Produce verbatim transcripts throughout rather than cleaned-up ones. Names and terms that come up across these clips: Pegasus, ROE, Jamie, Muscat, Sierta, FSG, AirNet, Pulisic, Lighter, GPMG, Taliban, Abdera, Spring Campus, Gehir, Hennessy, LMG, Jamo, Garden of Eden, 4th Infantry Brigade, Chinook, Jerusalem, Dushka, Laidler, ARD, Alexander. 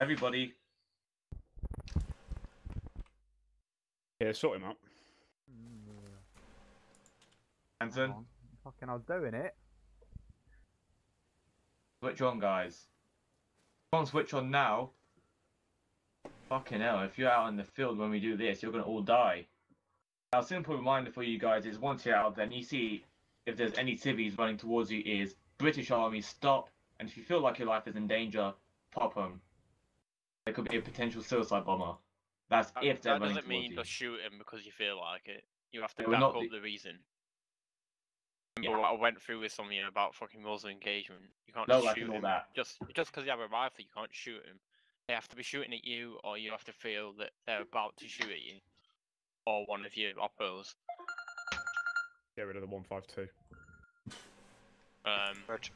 Everybody. Yeah, sort him out. Hansen. Mm, fucking, I was doing it. Switch on, guys. Come on, switch on now. Fucking hell, if you're out in the field when we do this, you're going to all die. Now, a simple reminder for you guys is once you're out, then you see if there's any civvies running towards you is British Army, stop, and if you feel like your life is in danger, pop them. There could be a potential suicide bomber. That's that, if they're that running towards you. That doesn't mean you're shooting because you feel like it. You have to back up the, the reason. Remember yeah. what I went through with something about fucking rules of engagement. You can't no, shoot him. That. Just because just you have a rifle, you can't shoot him. They have to be shooting at you, or you have to feel that they're about to shoot at you. Or one of your oppos. Get rid of the one five two. Um, Rich.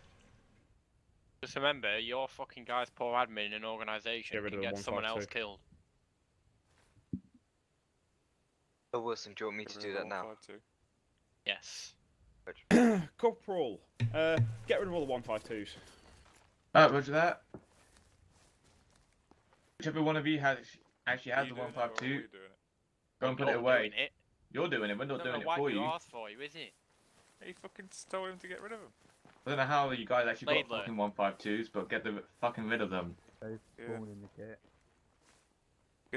Just remember, your fucking guy's poor admin in an organisation get can get someone else killed. Oh, Wilson, do you want me get to do that now? Yes. Corporal, uh, get rid of all the one five twos. Alright, roger that. Whichever one of you has actually has the one five two, go and put it away. Doing it. You're doing it, we're not doing it for you. Asked for you, is it? He fucking told him to get rid of him. I don't know how you guys actually Laidler. got fucking one five twos, but get the fucking rid of them. Because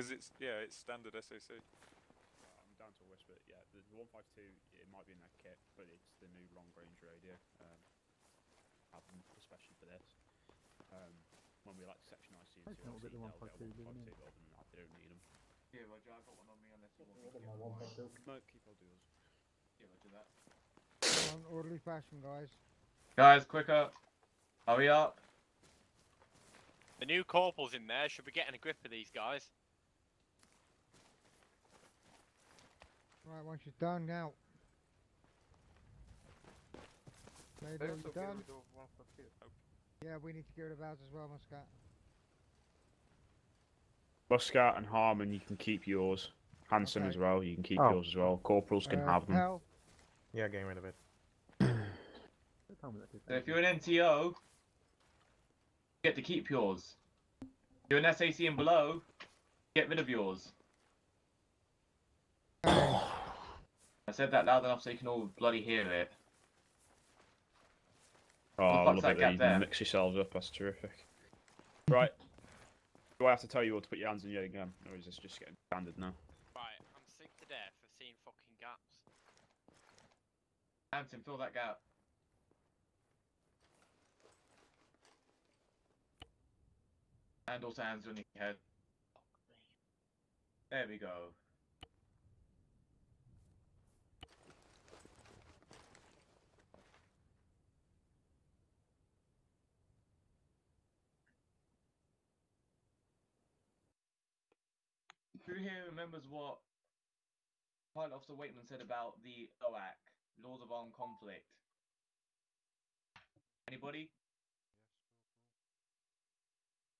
yeah. it's yeah, it's standard S A C. I'm down to a whisper. Yeah, the one five two, it might be in that kit, but it's the new long range radio. Um, album, especially for this. Um, when we like section I C two, I'll get the one five two. I don't need them. Yeah, Roger, I got one on me unless you want to get my one five two. No, keep all deals. Yeah, Roger that. On orderly fashion, guys. Guys, quicker. Hurry up. The new corporals in there should be getting a grip of these guys. Right, once you're done now. Later, you're done. Yeah, we need to get rid of ours as well, Muscat. Muscat and Harmon, you can keep yours. Hansen okay. as well, you can keep oh. yours as well. Corporals can uh, have them. Hell. Yeah, getting rid of it. So if you're an N T O, you get to keep yours. If you're an S A C and below, get rid of yours. I said that loud enough so you can all bloody hear it. Oh, I love that it that you there? mix yourselves up, that's terrific. Right, do I have to tell you all to put your hands in your gun, or is this just getting standard now? Right, I'm sick to death of seeing fucking gaps. Hampton, fill that gap. And also hands on your head. There we go. Who here remembers what Pilot Officer Waitman said about the L O A C, Laws of Armed Conflict? Anybody?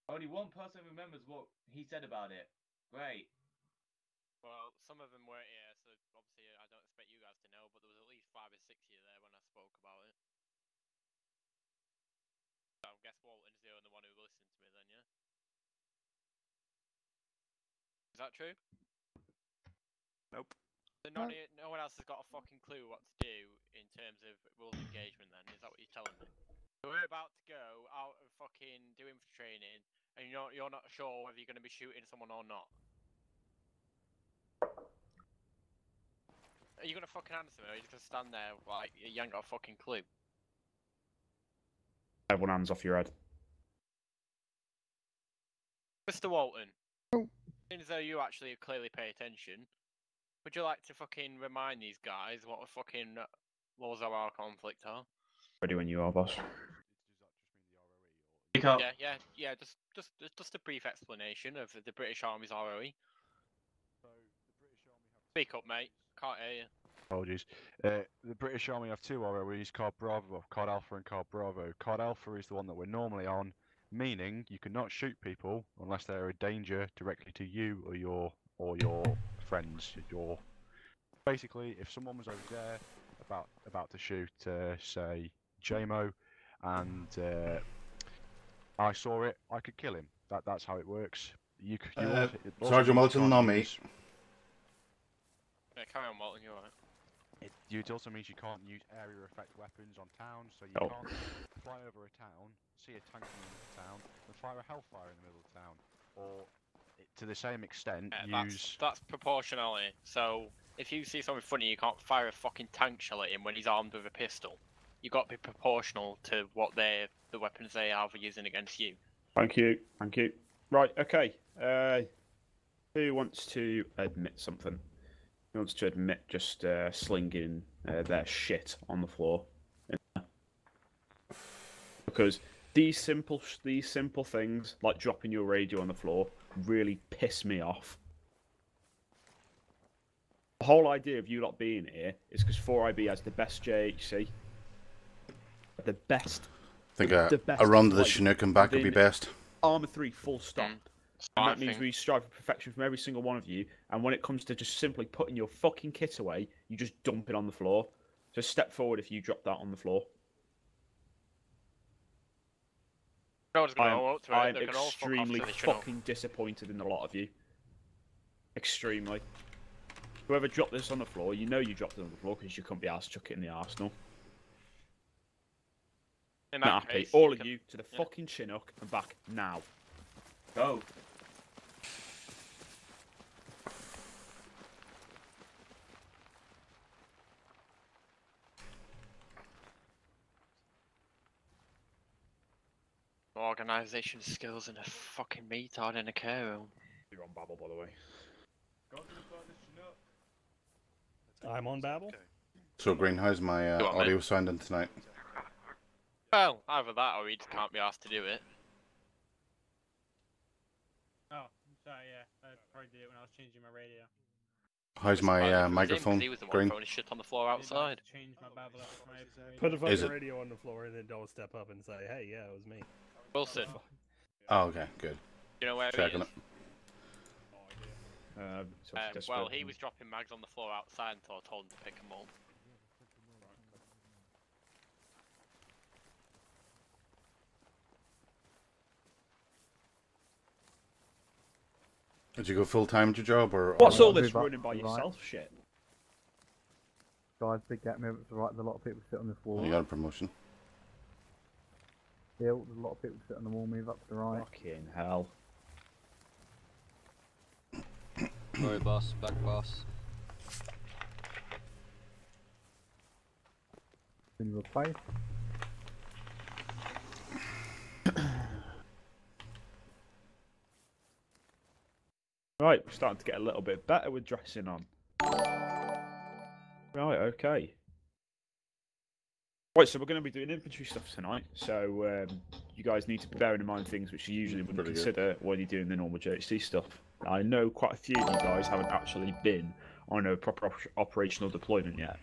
Only one person remembers what he said about it. Great. Well, some of them weren't here, so obviously I don't expect you guys to know, but there was at least five or six of you there when I spoke about it. So I guess Walton's the only one who listened to me then, yeah? Is that true? Nope. So no, no one else has got a fucking clue what to do in terms of rules of engagement then, is that what you're telling me? We're about to go out and fucking do infantry training, and you're not, you're not sure whether you're going to be shooting someone or not. Are you going to fucking answer me, or are you just going to stand there like you ain't got a fucking clue? Everyone hands off your head. Mister Walton, seems though you actually clearly pay attention, would you like to fucking remind these guys what the fucking laws of our conflict are? Ready when you are, boss. Yeah, yeah, yeah. Just, just, just a brief explanation of the British Army's R O E. So the British Army have Speak up, mate. Can't hear you. Apologies. Uh, the British Army have two R O Es called Bravo, called Alpha, and called Bravo. Called Alpha is the one that we're normally on, meaning you cannot shoot people unless they're a danger directly to you or your or your friends. Your basically, if someone was over there about about to shoot, uh, say J M O, and. Uh, I saw it, I could kill him. That that's how it works. You, you uh, Sergeant Walton, not me. Yeah, carry on, Walton. You're right. It, it also means you can't use area effect weapons on towns, so you oh. can't fly over a town, see a tank in the middle of the town, and fire a hellfire in the middle of the town, or it, to the same extent, yeah, use... That's, that's proportionality, so if you see something funny, you can't fire a fucking tank shell at him when he's armed with a pistol. You've got to be proportional to what they, the weapons they are using against you. Thank you, thank you. Right, okay, uh, who wants to admit something? He wants to admit just uh, slinging uh, their shit on the floor, because these simple these simple things like dropping your radio on the floor really piss me off. The whole idea of you lot being here is because four I B has the best J H C, the best. I think the, a, best a run to the like, Chinook and back would be best. Armour three, full stop. Mm. And that means we strive for perfection from every single one of you, and when it comes to just simply putting your fucking kit away, you just dump it on the floor. So step forward if you drop that on the floor. No, I am, I am extremely fucking disappointed in a lot of you. Extremely. Whoever dropped this on the floor, you know you dropped it on the floor because you couldn't be arsed to chuck it in the arsenal. In that Not case, happy. All you of can... you to the yeah. fucking Chinook and back now. Go. Organisation skills and a fucking metard in a care room. You're on Babel, by the way. I'm on Babel. So Green, how's my uh, on, audio sounding tonight? Well, either that or he just can't be asked to do it. Oh, sorry, yeah, I probably did it when I was changing my radio. How's my uh, microphone? He was the one throwing shit on the floor outside. Put the fucking radio on the floor and then don't step up and say, hey, yeah, it was me. Wilson. Oh, okay, good. You know where Checking he is? It. Uh, so um, well, he was dropping mags on the floor outside until I told him to pick them up. Did you go full time at your job or? What's all this running by yourself shit? Guys, big gap movement's right. There's a lot of people sit on the floor. You got a promotion. Yeah, there's a lot of people sit on the wall. Move up to the right. Fucking hell. Sorry, boss. Back, boss. In your place. Right, we're starting to get a little bit better with dressing on. Right, okay. Right, so we're going to be doing infantry stuff tonight, so um, you guys need to be bearing in mind things which you usually wouldn't Pretty consider good. when you're doing the normal J H C stuff. I know quite a few of you guys haven't actually been on a proper op operational deployment yet,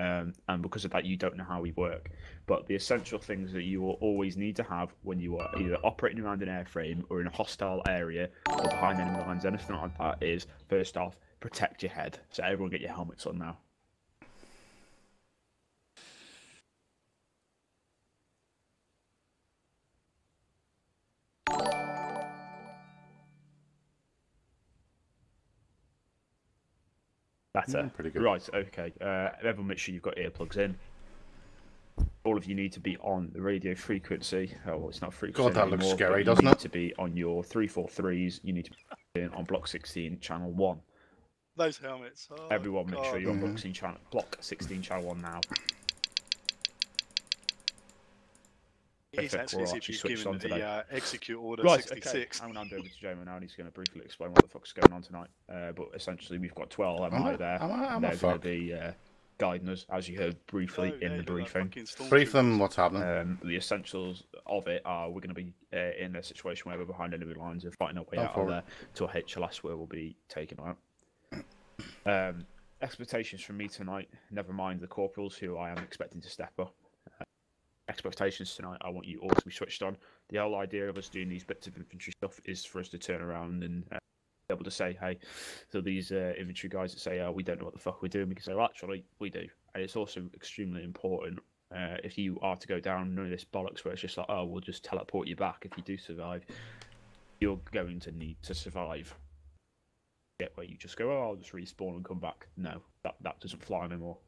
um, and because of that you don't know how we work. But the essential things that you will always need to have when you are either operating around an airframe or in a hostile area or behind enemy lines, anything like that, is, first off, protect your head. So everyone get your helmets on now. Better. Mm, pretty good. Right, okay. Uh, everyone make sure you've got earplugs in. All of you need to be on the radio frequency. Oh, well, it's not frequency God, that anymore, looks scary, doesn't it? You need to be on your three four threes. You need to be on block sixteen, channel one. Those helmets. Oh, everyone make God. sure you're on block sixteen, channel, block sixteen, channel one now. He's actually, we'll actually switched on today. The, uh, execute order right, sixty-six. Okay. I'm going to hand over to Jamie now, and he's going to briefly explain what the fuck's going on tonight. Uh, but essentially, we've got twelve M I there. Am I, am and they're going to be uh, guiding us, as you heard briefly no, in no, the briefing. Brief them what's happening. Um, the essentials of it are we're going to be uh, in a situation where we're behind enemy lines and fighting our way out of there to a H L S where we'll be taken out. Um, expectations from me tonight, never mind the corporals who I am expecting to step up. Expectations tonight, I want you all to be switched on. The whole idea of us doing these bits of infantry stuff is for us to turn around and uh, be able to say, hey, so these uh, infantry guys that say, oh, we don't know what the fuck we're doing, we can say, well, actually, we do. And it's also extremely important uh, if you are to go down none of this bollocks where it's just like, oh, we'll just teleport you back if you do survive. you're going to need to survive. Get where you just go, oh, I'll just respawn and come back. No, that, that doesn't fly anymore.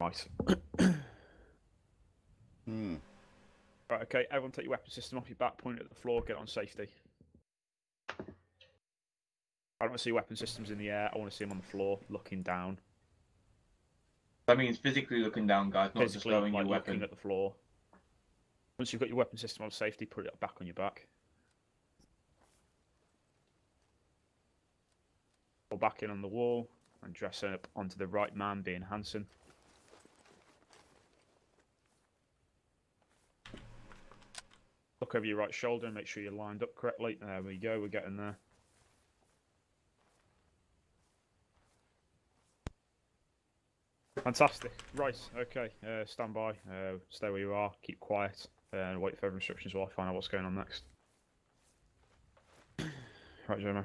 Nice. Hmm. Right, okay, everyone take your weapon system off your back, point it at the floor, get on safety. I don't want to see weapon systems in the air, I want to see them on the floor, looking down. That means physically looking down, guys, not physically, just throwing like your weapon. Looking at the floor. Once you've got your weapon system on safety, put it back on your back. Or back in on the wall, and dress up onto the right man, being Hansen. Look over your right shoulder and make sure you're lined up correctly. There we go, we're getting there. Fantastic. Right, okay, uh, stand by, uh, stay where you are, keep quiet, uh, and wait for further instructions while I find out what's going on next. Right, Jono,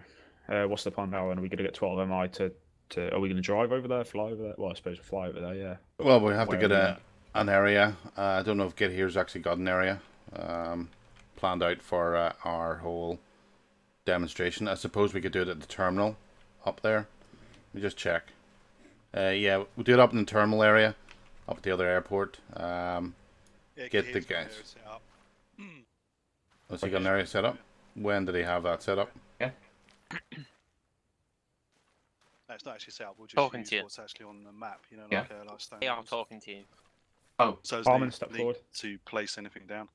uh, what's the plan now? And are we going to get twelve M I to, to... Are we going to drive over there, fly over there? Well, I suppose we'll fly over there, yeah. But well, we have to get a, an area. Uh, I don't know if Gehir's actually got an area um, planned out for uh, our whole demonstration. I suppose we could do it at the terminal up there. Let me just check. Uh, yeah, we'll do it up in the terminal area, up at the other airport. Um, yeah, get the guys. Has he got an area set up? When did he have that set up? Yeah. No, it's not actually set up. We'll just talking use to you. What's actually on the map. You know, like, yeah. Uh, like standards. Yeah, I'm talking to you. Oh, so it's Harmon, step forward to place anything down.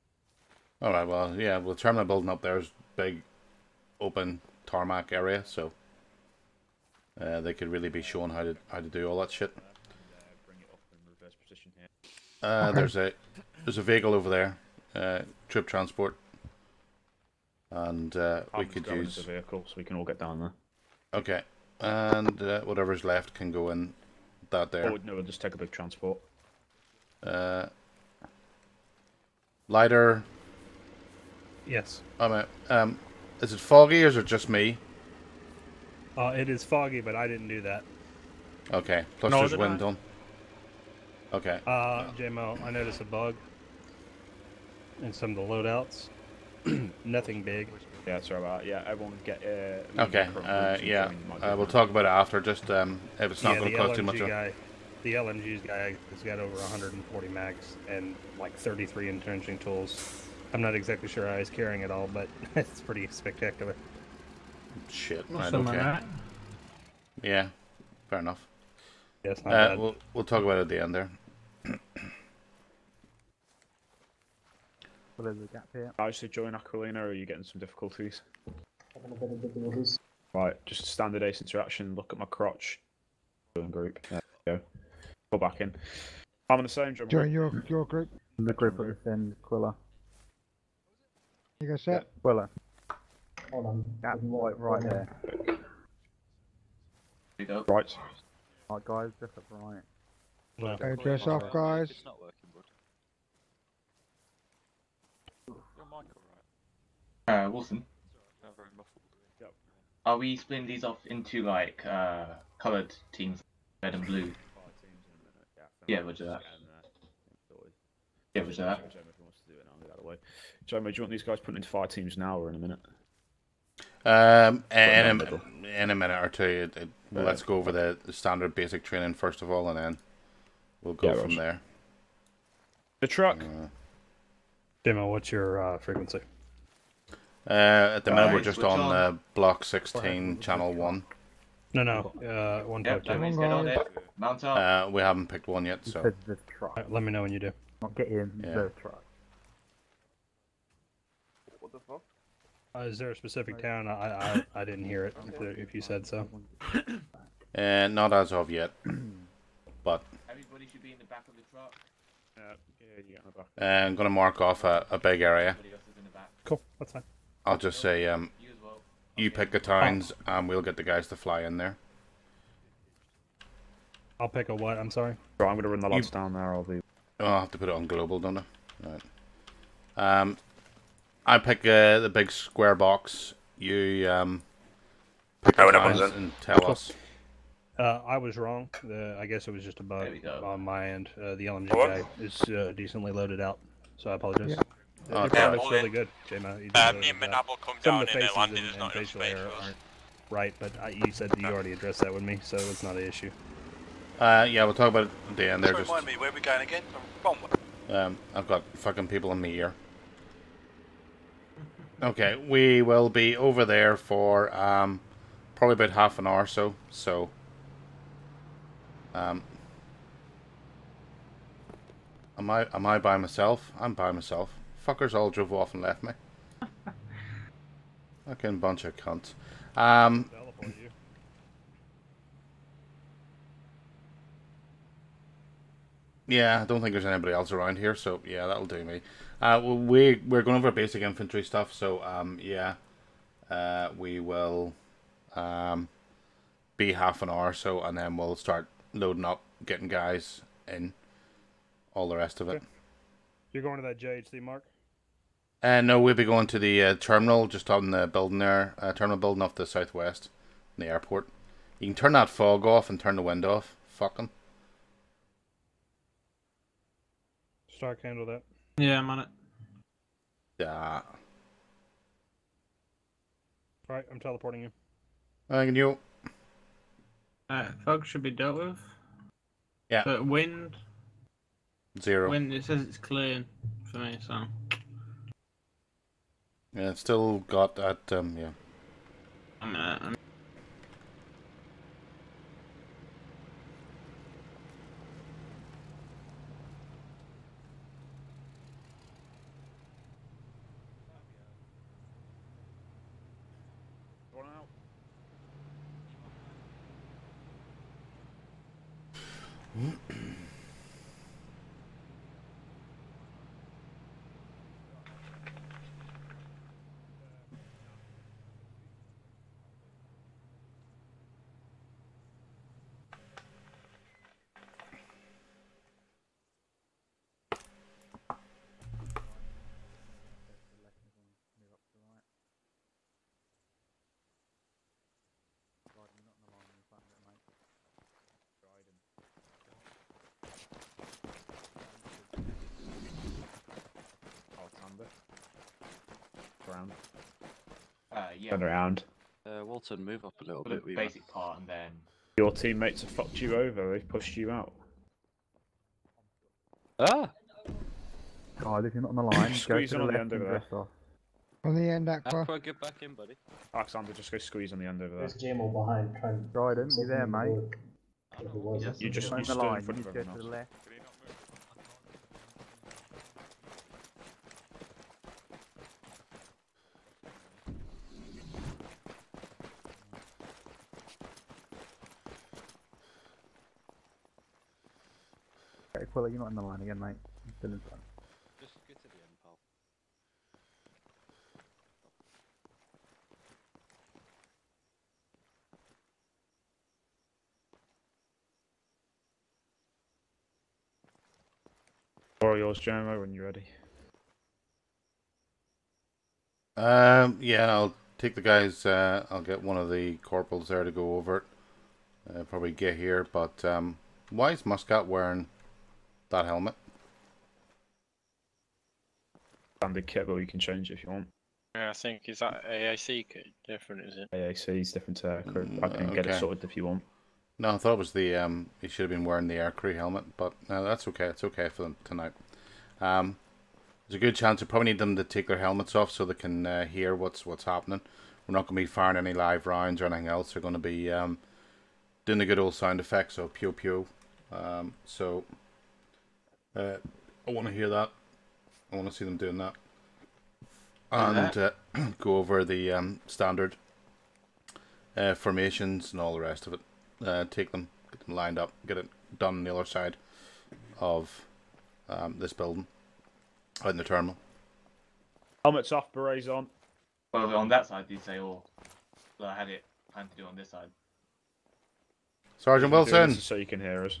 All right. Well, yeah. Well, the terminal building up there is big, open tarmac area, so. Uh, they could really be shown how to how to do all that shit. Uh, there's a there's a vehicle over there, uh, trip transport, and uh, we could use the vehicle so we can all get down there. Okay, and uh, whatever's left can go in that there. Oh no, we'll just take a big transport. Uh, Lighter. Yes. I'm out. Um, is it foggy or is it just me? Uh, it is foggy, but I didn't do that. Okay, plus no, there's wind on. Okay. Uh, J M O, I noticed a bug in some of the loadouts. Nothing big. Yeah, sorry about that. Yeah, everyone get... Uh, okay, uh, yeah, uh, we'll talk about it after, just um, if it's not yeah, going to cost too much. Guy, the L M G's guy has got over one hundred forty mags and like thirty-three entrenching tools. I'm not exactly sure how he's carrying it all, but it's pretty spectacular. Shit, right, okay. Yeah, fair enough. Yeah, it's not uh, bad. We'll, we'll talk about it at the end there. What is the gap here? I should join Aquilina, or are you getting some difficulties? Right, just standard ace interaction, look at my crotch. Join group, there we go. Go back in. I'm on the same job. Join your, your group? The group within Quilla. You guys set? Yeah. Quilla. Hold on. That light right there. Right. Right, guys, dress up right. No. Okay, dress off, right. Guys. It's not working, bud. Your mic alright? Uh, Wilson? Sorry, very muffled. Yep. Are we splitting these off into, like, uh, coloured teams? Red and blue? Yeah, we'll do that. Yeah, we'll do that. Jamie, do you want these guys put into fire teams now or in a minute? Um, in a, in a minute or two, it, it, uh, let's go over the, the standard basic training first of all, and then we'll go yeah, from there. The truck. Uh, Demo, what's your uh, frequency? Uh, at the uh, minute, we're just on, on. Uh, block sixteen, ahead, channel one. No, no, uh, one yep, five two. Right. Mount up. Uh, we haven't picked one yet, so the truck. Right, let me know when you do. I'll get in yeah. the truck. What the fuck? Uh, is there a specific town? I I, I didn't hear it. If, there, if you said so. Uh, not as of yet, but. Everybody should be in the back of the truck. Uh, yeah, you got in the back. Uh, I'm gonna mark off a, a big area. Cool, that's fine. I'll just say um, you, well. okay. you pick the towns, oh. and we'll get the guys to fly in there. I'll pick a what? I'm sorry. Bro, I'm gonna run the lots you... down there. I'll be. Oh, I'll have to put it on global, don't I? Right. Um. I pick uh, the big square box. You um, pick the times and tell us. Uh, I was wrong. The, I guess it was just a bug on my end. Uh, the L M G is uh, decently loaded out, so I apologize. Yeah. Oh, the yeah, looks really good, Jamie. Uh, me and Minab will come down in the landing, there's not enough space. Right, but I, you said that you already addressed that with me, so it's not an issue. Uh, yeah, we'll talk about it at the end there. Just remind me, where are we going again? Um, I've got fucking people in me here. Okay, we will be over there for um, probably about half an hour or so. So, um, am I am I by myself? I'm by myself. Fuckers all drove off and left me. Fucking bunch of cunts. Um, yeah, I don't think there's anybody else around here, so yeah, that'll do me. Uh, well, we, we're going over basic infantry stuff, so um, yeah, uh, we will um, be half an hour or so, and then we'll start loading up, getting guys in, all the rest of it. Okay. You're going to that J H C, Mark? Uh, no, we'll be going to the uh, terminal just on the building there, uh, terminal building off the southwest, in the airport. You can turn that fog off and turn the wind off. Fuck them. Stark, handle that. Yeah, I'm on it. Yeah. Alright, I'm teleporting you. Thank you. Alright, fog should be dealt with. Yeah. But wind? Zero. Wind, it says it's clear for me, so... Yeah, it's still got that, um, yeah. I'm at, I'm... Uh, yeah. Turn around. Uh, Walton, move up a little bit. We basic were. Part, and then your teammates have fucked you over. They've pushed you out. Ah! God, if you're not on the line, squeeze on the, the end over there. On the end, Aqua. Aqua, get back in, buddy. Alexander, just go squeeze on the end over there. There's Jamie behind. Dryden, you there, mate? Yes. You just you stood in front of everyone. Aquila, you're not in the line again, mate. You're still in front. Just get to the end, pal. All yours, Jamo, when you're ready. Um, yeah, I'll take the guys. Uh, I'll get one of the corporals there to go over it. Uh, probably get here, but um, why is Muscat wearing that helmet? Standard kit, but we can change it if you want. Yeah, I think, is that A A C different, is it? A A C is different to aircrew. Mm, I can okay. get it sorted if you want. No, I thought it was the, um, he should have been wearing the aircrew helmet, but no, that's okay. It's okay for them tonight. Um, there's a good chance we probably need them to take their helmets off so they can uh, hear what's what's happening. We're not going to be firing any live rounds or anything else. They're going to be um, doing the good old sound effects, so pew pew. Um, so... Uh, I want to hear that. I want to see them doing that. And uh, go over the um, standard uh, formations and all the rest of it. Uh, take them, get them lined up, get it done on the other side of um, this building, out in the terminal. Helmets off, berets on. Well, on that side, you'd say all that I had it planned to do on this side. Sergeant Wilson! So you can hear us.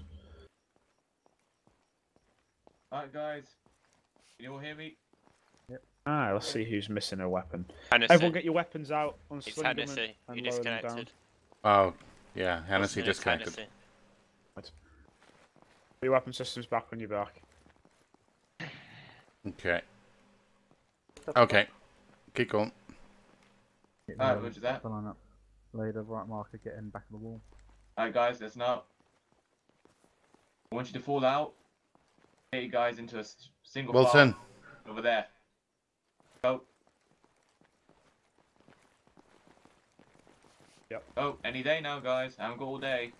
Alright guys, can you all hear me? Yep. Ah, let's see who's missing a weapon. Hennessy. Everyone get your weapons out on sling them and, and you lower disconnected. Them down. Oh, yeah, Hennessy disconnected. Hennessy. Right. Your weapon system's back on your back. Okay. Okay, keep going. Alright, we'll do that. Lay the right marker, get in the back of the wall. Alright guys, let's now. I want you to fall out. Get you guys into a single Wilson. File over there. Go. Yep. Oh, any day now guys. I haven't got all day.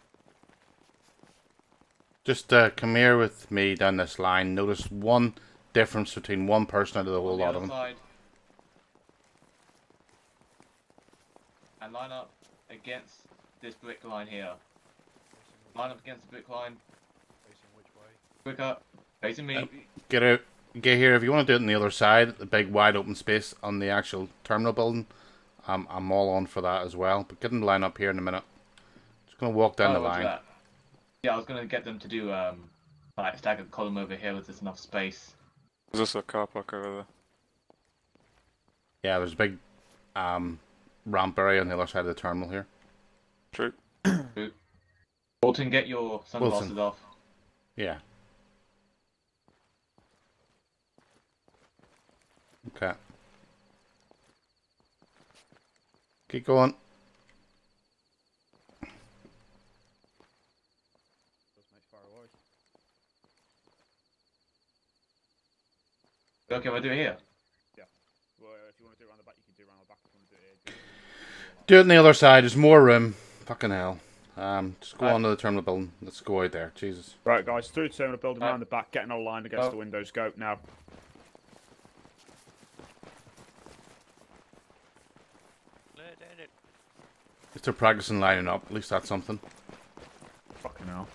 Just uh, come here with me down this line. Notice one difference between one person out of the whole lot of them. Side. And line up against this brick line here. Line up against the brick line. Facing which way? Quick up. Facing me. Uh, get out. Get here. If you want to do it on the other side, the big wide open space on the actual terminal building, um, I'm all on for that as well. But get them to line up here in a minute. Just going to walk down oh, the line. That. Yeah, I was going to get them to do um, like stack a column over here if there's enough space. Is this a car park over there? Yeah, there's a big um, ramp area on the other side of the terminal here. True. True. Walton, get your sunglasses Wilson. Off. Yeah. Okay. Keep going. Okay, we'll do it here. Yeah. Well, if you want to do it around the back, you can do it around the back. If you want to do it here, do it, do it on the other side. There's more room. Fucking hell. Um, just go right. on to the terminal building. Let's go out there. Jesus. Right, guys. Through the terminal building, right. around the back, getting all lined against oh. the windows. Go now. If they're practicing lining up, at least that's something. Fucking hell.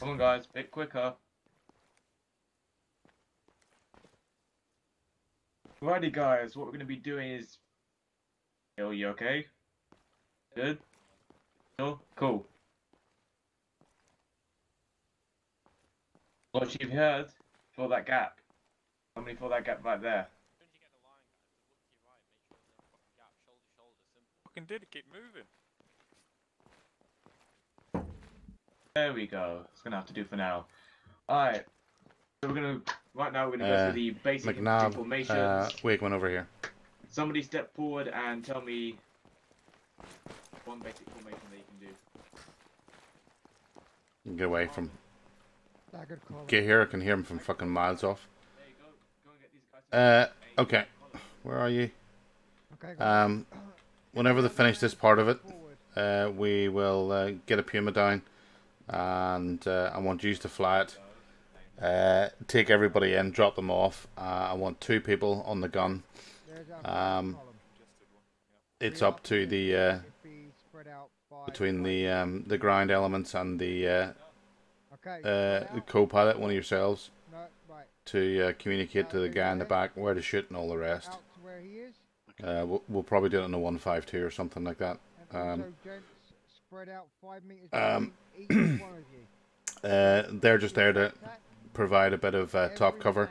Come on guys, a bit quicker. Alrighty guys, what we're going to be doing is... Are you okay? Good? No? Cool. What you've heard, fill that gap. Somebody fill that gap right there. Fucking did it, keep moving. There we go. It's gonna have to do for now. Alright. So we're gonna right now we're gonna uh, go through the basic McNabb, information. Uh wait one over here. Somebody step forward and tell me one basic formation that you can do. You can get away from Gehir, I can hear him from fucking miles off. There you go. Go and get these guys uh okay. Where are you? Okay, um whenever they finish this part of it, uh we will uh, get a Puma down. And uh, I want you to fly it, uh, take everybody in, drop them off. Uh, I want two people on the gun. Um, it's up to the uh, between the um, the ground elements and the uh, uh, the co-pilot, one of yourselves, to uh, communicate to the guy in the back where to shoot and all the rest. Uh, we'll, we'll probably do it on a one five two or something like that. Um, Out five meters um, each one of you. Uh, they're just there to provide a bit of uh, top cover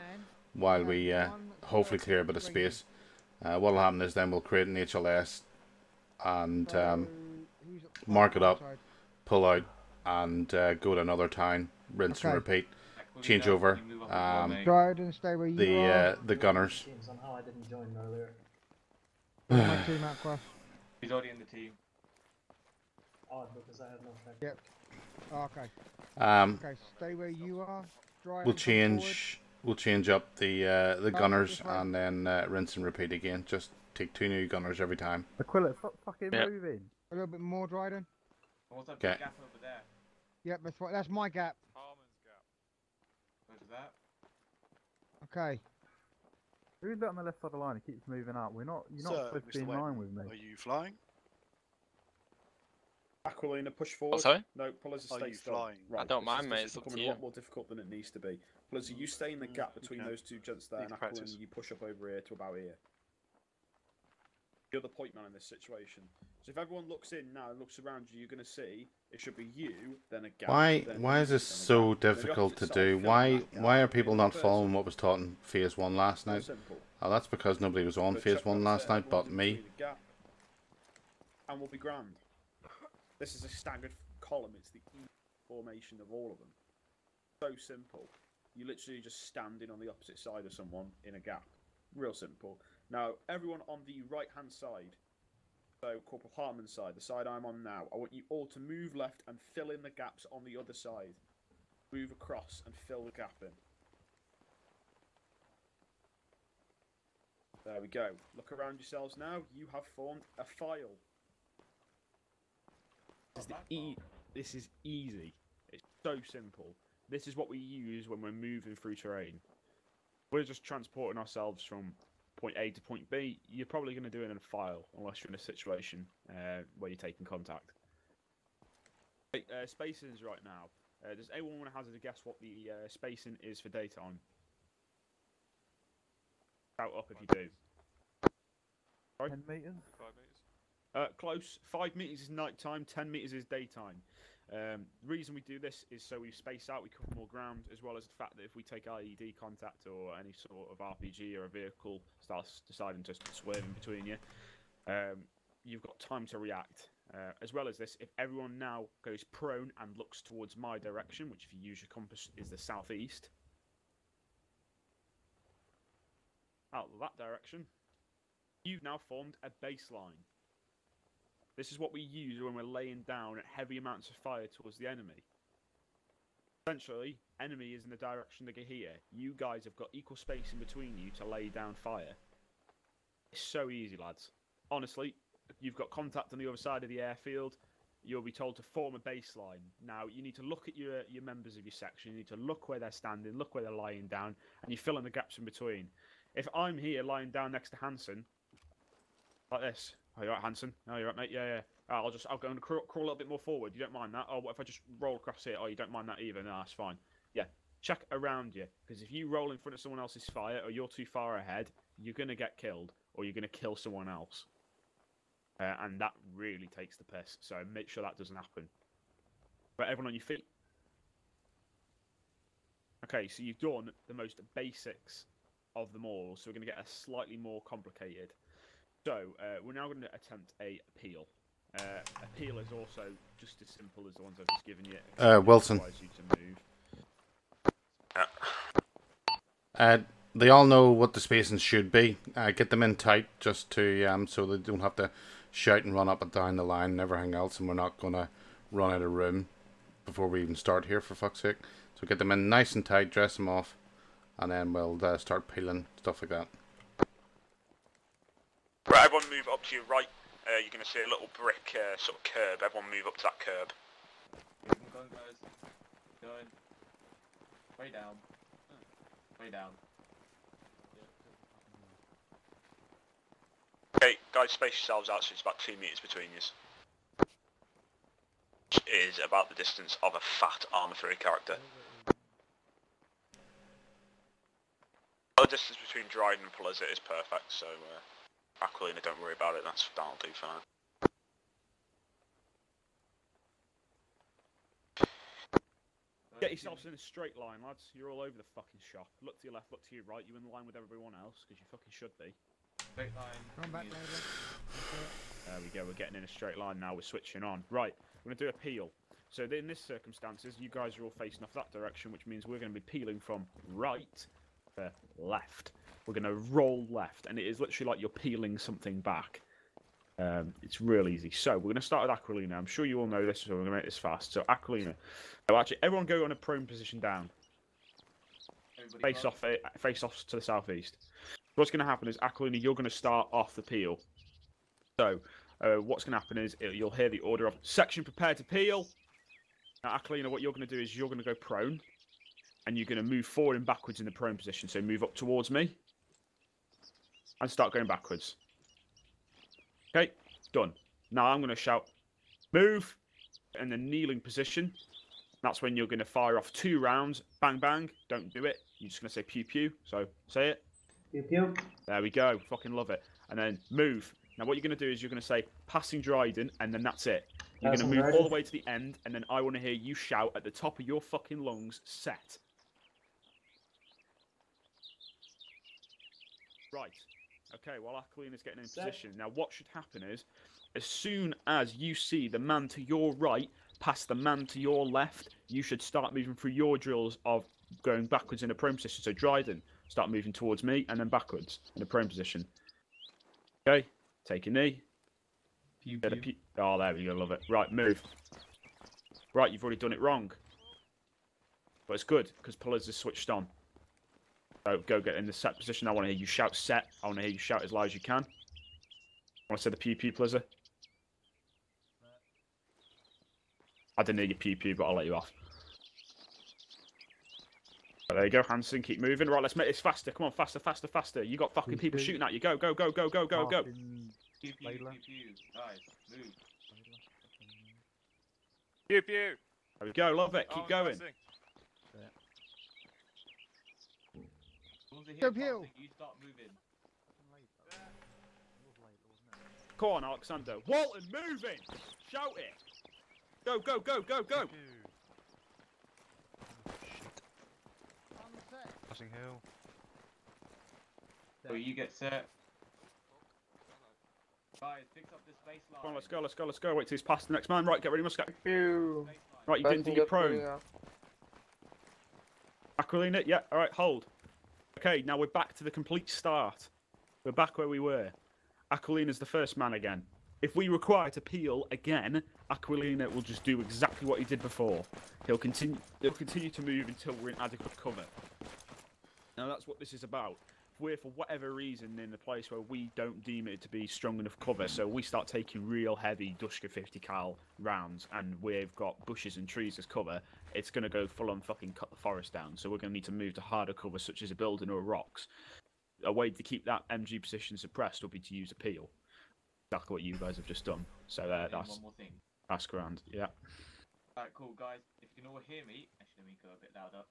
while we uh, hopefully clear a bit of space. Uh, what will happen is then we'll create an H L S and um, mark it up, pull out and uh, go to another town, rinse okay. and repeat, change over um, the, uh, the gunners. He's already in the team. Odd because I have no track. Yep. Oh, okay. Um, okay. Stay where you are. We'll change. We'll change up the uh, the gunners and then uh, rinse and repeat again. Just take two new gunners every time. Aquila, fucking yep. moving. A little bit more, Dryden. What's that big gap over there? Yep, that's what. That's my gap. Harmon's gap. Where's that? Okay. Who's that on the left side of the line? It keeps moving out. We're not. You're not Sir, supposed to be in line with me. Are you flying? Aquilina, push forward. Oh, no, Pulisic, stay flying. Right. I don't it's mind, just, mate. It's becoming a lot more difficult than it needs to be. Pulisic, you stay in the gap between okay. those two gents there, and Aquilina, you push up over here to about here. the other point man in this situation. So if everyone looks in now and looks around you, you're going to see it should be you, then a gap. Why? Then why is this so difficult to do? Why? Why are people not following what was taught in Phase One last night? Oh, that's because nobody was on Phase One last night, but me. And we'll be grand. This is a staggered column. It's the E formation of all of them. So simple. You literally just standing on the opposite side of someone in a gap. Real simple. Now, everyone on the right-hand side, so Corporal Harmon's side, the side I'm on now, I want you all to move left and fill in the gaps on the other side. Move across and fill the gap in. There we go. Look around yourselves now. You have formed a file. This is, the e this is easy. It's so simple. This is what we use when we're moving through terrain. We're just transporting ourselves from point A to point B. You're probably going to do it in a file, unless you're in a situation uh, where you're taking contact. Uh, spacings right now. Uh, does anyone want to hazard a guess what the uh, spacing is for daytime? Shout up if you do. Sorry? Ten meters. Five meters. Uh, close. Five meters is nighttime. Ten meters is daytime. Um, the reason we do this is so we space out, we cover more ground, as well as the fact that if we take I E D contact or any sort of R P G or a vehicle starts deciding to swerve in between you, um, you've got time to react. Uh, as well as this, if everyone now goes prone and looks towards my direction, which if you use your compass is the southeast, out that direction, you've now formed a baseline. This is what we use when we're laying down heavy amounts of fire towards the enemy. Essentially, enemy is in the direction of the Gehir. You guys have got equal space in between you to lay down fire. It's so easy, lads. Honestly, you've got contact on the other side of the airfield. You'll be told to form a baseline. Now, you need to look at your, your members of your section. You need to look where they're standing, look where they're lying down, and you fill in the gaps in between. If I'm here lying down next to Hansen, like this. Oh, you're right, Hansen. Oh, you're right, mate. Yeah, yeah. Right, I'll just, I'll go and crawl, crawl a little bit more forward. You don't mind that? Oh, what if I just roll across here? Oh, you don't mind that either? No, that's fine. Yeah. Check around you, because if you roll in front of someone else's fire or you're too far ahead, you're going to get killed or you're going to kill someone else. Uh, and that really takes the piss. So make sure that doesn't happen. But everyone on your feet. Okay, so you've done the most basics of them all. So we're going to get a slightly more complicated. So, uh, we're now going to attempt a appeal. Uh, appeal is also just as simple as the ones I've just given you. Uh, Wilson. You to move. Uh, they all know what the spacing should be. Uh, get them in tight just to, um, so they don't have to shout and run up and down the line and everything else. And we're not going to run out of room before we even start here, for fuck's sake. So get them in nice and tight, dress them off, and then we'll uh, start peeling, stuff like that. Right, everyone move up to your right, uh, you're going to see a little brick uh, sort of curb, everyone move up to that curb. I'm going, guys. I'm going. Way down. Way down. Okay, guys, space yourselves out, so it's about two metres between you. Which is about the distance of a fat Armour three character. The distance between Dryden and Pulisic is perfect, so... Uh, Aquilina, don't worry about it, that's, that'll do fine. Get yourselves in a straight line, lads. You're all over the fucking shop. Look to your left, look to your right. You're in line with everyone else, because you fucking should be. Straight line. Come back, there we go, we're getting in a straight line now. We're switching on. Right, we're going to do a peel. So in this circumstances, you guys are all facing off that direction, which means we're going to be peeling from right to left. We're going to roll left, and it is literally like you're peeling something back. Um, it's real easy. So we're going to start with Aquilina. I'm sure you all know this, so we're going to make this fast. So Aquilina. Oh, actually, everyone go on a prone position down. Everybody face off, face off to the southeast. What's going to happen is, Aquilina, you're going to start off the peel. So uh, what's going to happen is it, you'll hear the order of section prepared to peel. Now, Aquilina, what you're going to do is you're going to go prone, and you're going to move forward and backwards in the prone position. So move up towards me. And start going backwards. Okay, done. Now I'm going to shout, move, in the kneeling position. That's when you're going to fire off two rounds. Bang, bang. Don't do it. You're just going to say pew, pew. So, say it. Pew, pew. There we go. Fucking love it. And then move. Now what you're going to do is you're going to say passing Dryden, and then that's it. You're going to move all the way to the end, and then I want to hear you shout at the top of your fucking lungs, set. Right. Okay, well, Aquilina's getting in set. Position. Now what should happen is, as soon as you see the man to your right pass the man to your left, you should start moving through your drills of going backwards in a prone position. So Dryden, start moving towards me, and then backwards in a prone position. Okay, take a knee. Pew, pew. Pew. Oh, there we go, love it. Right, move. Right, you've already done it wrong. But it's good, because Pulisic is switched on. So go get in the set position. I want to hear you shout set. I want to hear you shout as loud as you can. I want to say the pew pew, Pulisic. I didn't need your pew pew, but I'll let you off. There you go, Hansen, keep moving. Right, let's make this faster. Come on, faster, faster, faster. You got fucking people shooting at you. Go, go, go, go, go, go, go. Pew pew, pew pew. Nice, move. Pew pew. There we go, love it. Keep going. Pew pew. You start moving. Come on, Alexander. Walton, moving. Shout it. Go, go, go, go, go. Passing hill. So you get set. Right, fix up this baseline. Come on, let's go, let's go, let's go. Wait till he's past the next man. Right, get ready, Muscat. Pew. Right, you Best didn't do your prone. Yeah. Aquilina, yeah, alright, hold. Okay, now we're back to the complete start. We're back where we were. Aquilina's the first man again. If we require to peel again, Aquilina will just do exactly what he did before. He'll continue, he'll continue to move until we're in adequate cover. Now that's what this is about. If we're for whatever reason in a place where we don't deem it to be strong enough cover, so we start taking real heavy Dushka fifty cal rounds and we've got bushes and trees as cover, it's going to go full on fucking cut the forest down. So we're going to need to move to harder cover such as a building or rocks. A way to keep that M G position suppressed would be to use a peel. Exactly what you guys have just done. So uh, that's one more thing. That's grand, yeah. Alright, cool guys. If you can all hear me, actually let me go a bit louder.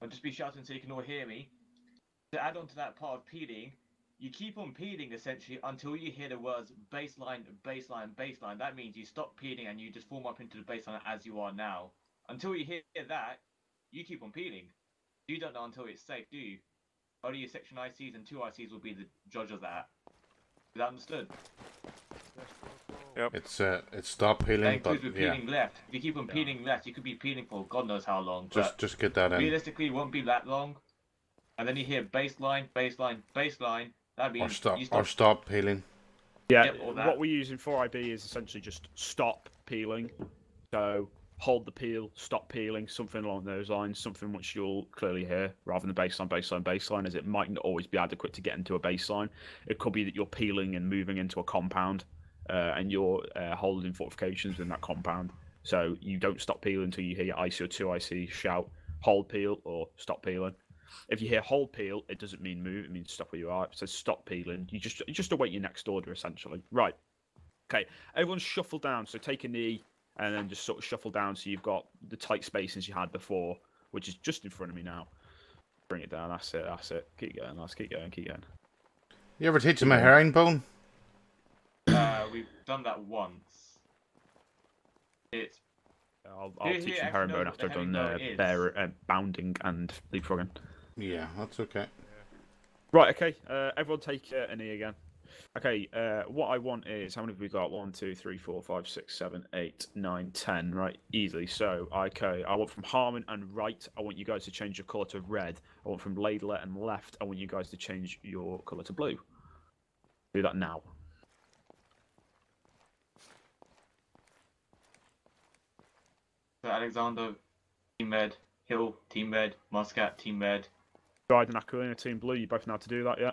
I'll just be shouting so you can all hear me. To add on to that part of peeling, you keep on peeling essentially until you hear the words baseline, baseline, baseline. That means you stop peeling and you just form up into the baseline as you are now. Until you hear that, you keep on peeling. You don't know until it's safe, do you? Only your section I Cs and two I Cs will be the judge of that. Is that understood? Yep. It's uh, it's stop peeling, but yeah. Peeling left. If you keep on peeling yeah. left, you could be peeling for God knows how long. Just just get that in. Realistically, it won't be that long. And then you hear baseline, baseline, baseline. That means or stop, stop. Or stop peeling. Yeah. Yep, what we're using for I B is essentially just stop peeling. So hold the peel, stop peeling, something along those lines. Something which you'll clearly hear, rather than baseline, baseline, baseline, as it might not always be adequate to get into a baseline. It could be that you're peeling and moving into a compound. Uh, and you're uh, holding fortifications within that compound. So you don't stop peeling until you hear your I C or two I C shout, hold peel or stop peeling. If you hear hold peel, it doesn't mean move, it means stop where you are. It says stop peeling. You just you just await your next order, essentially. Right. Okay, everyone shuffle down. So take a knee and then just sort of shuffle down so you've got the tight spaces you had before, which is just in front of me now. Bring it down. That's it. That's it. Keep going. Let's keep going. Keep going. You ever teach them a herringbone? Uh, we've done that once. It's. I'll, I'll teach you herringbone after I've done uh, bear, uh, bounding and leapfrogging. Yeah, that's okay. Right, okay. Uh, everyone take uh, a knee again. Okay, uh, what I want is, how many have we got? One, two, three, four, five, six, seven, eight, nine, ten. Right, easily. So, okay, I want from Harmon and right, I want you guys to change your colour to red. I want from Laidler and left, I want you guys to change your colour to blue. Do that now. So Alexander, team red. Hill, team red. Muscat, team red. Dryden and Aquilina, team blue. You both know how to do that, yeah?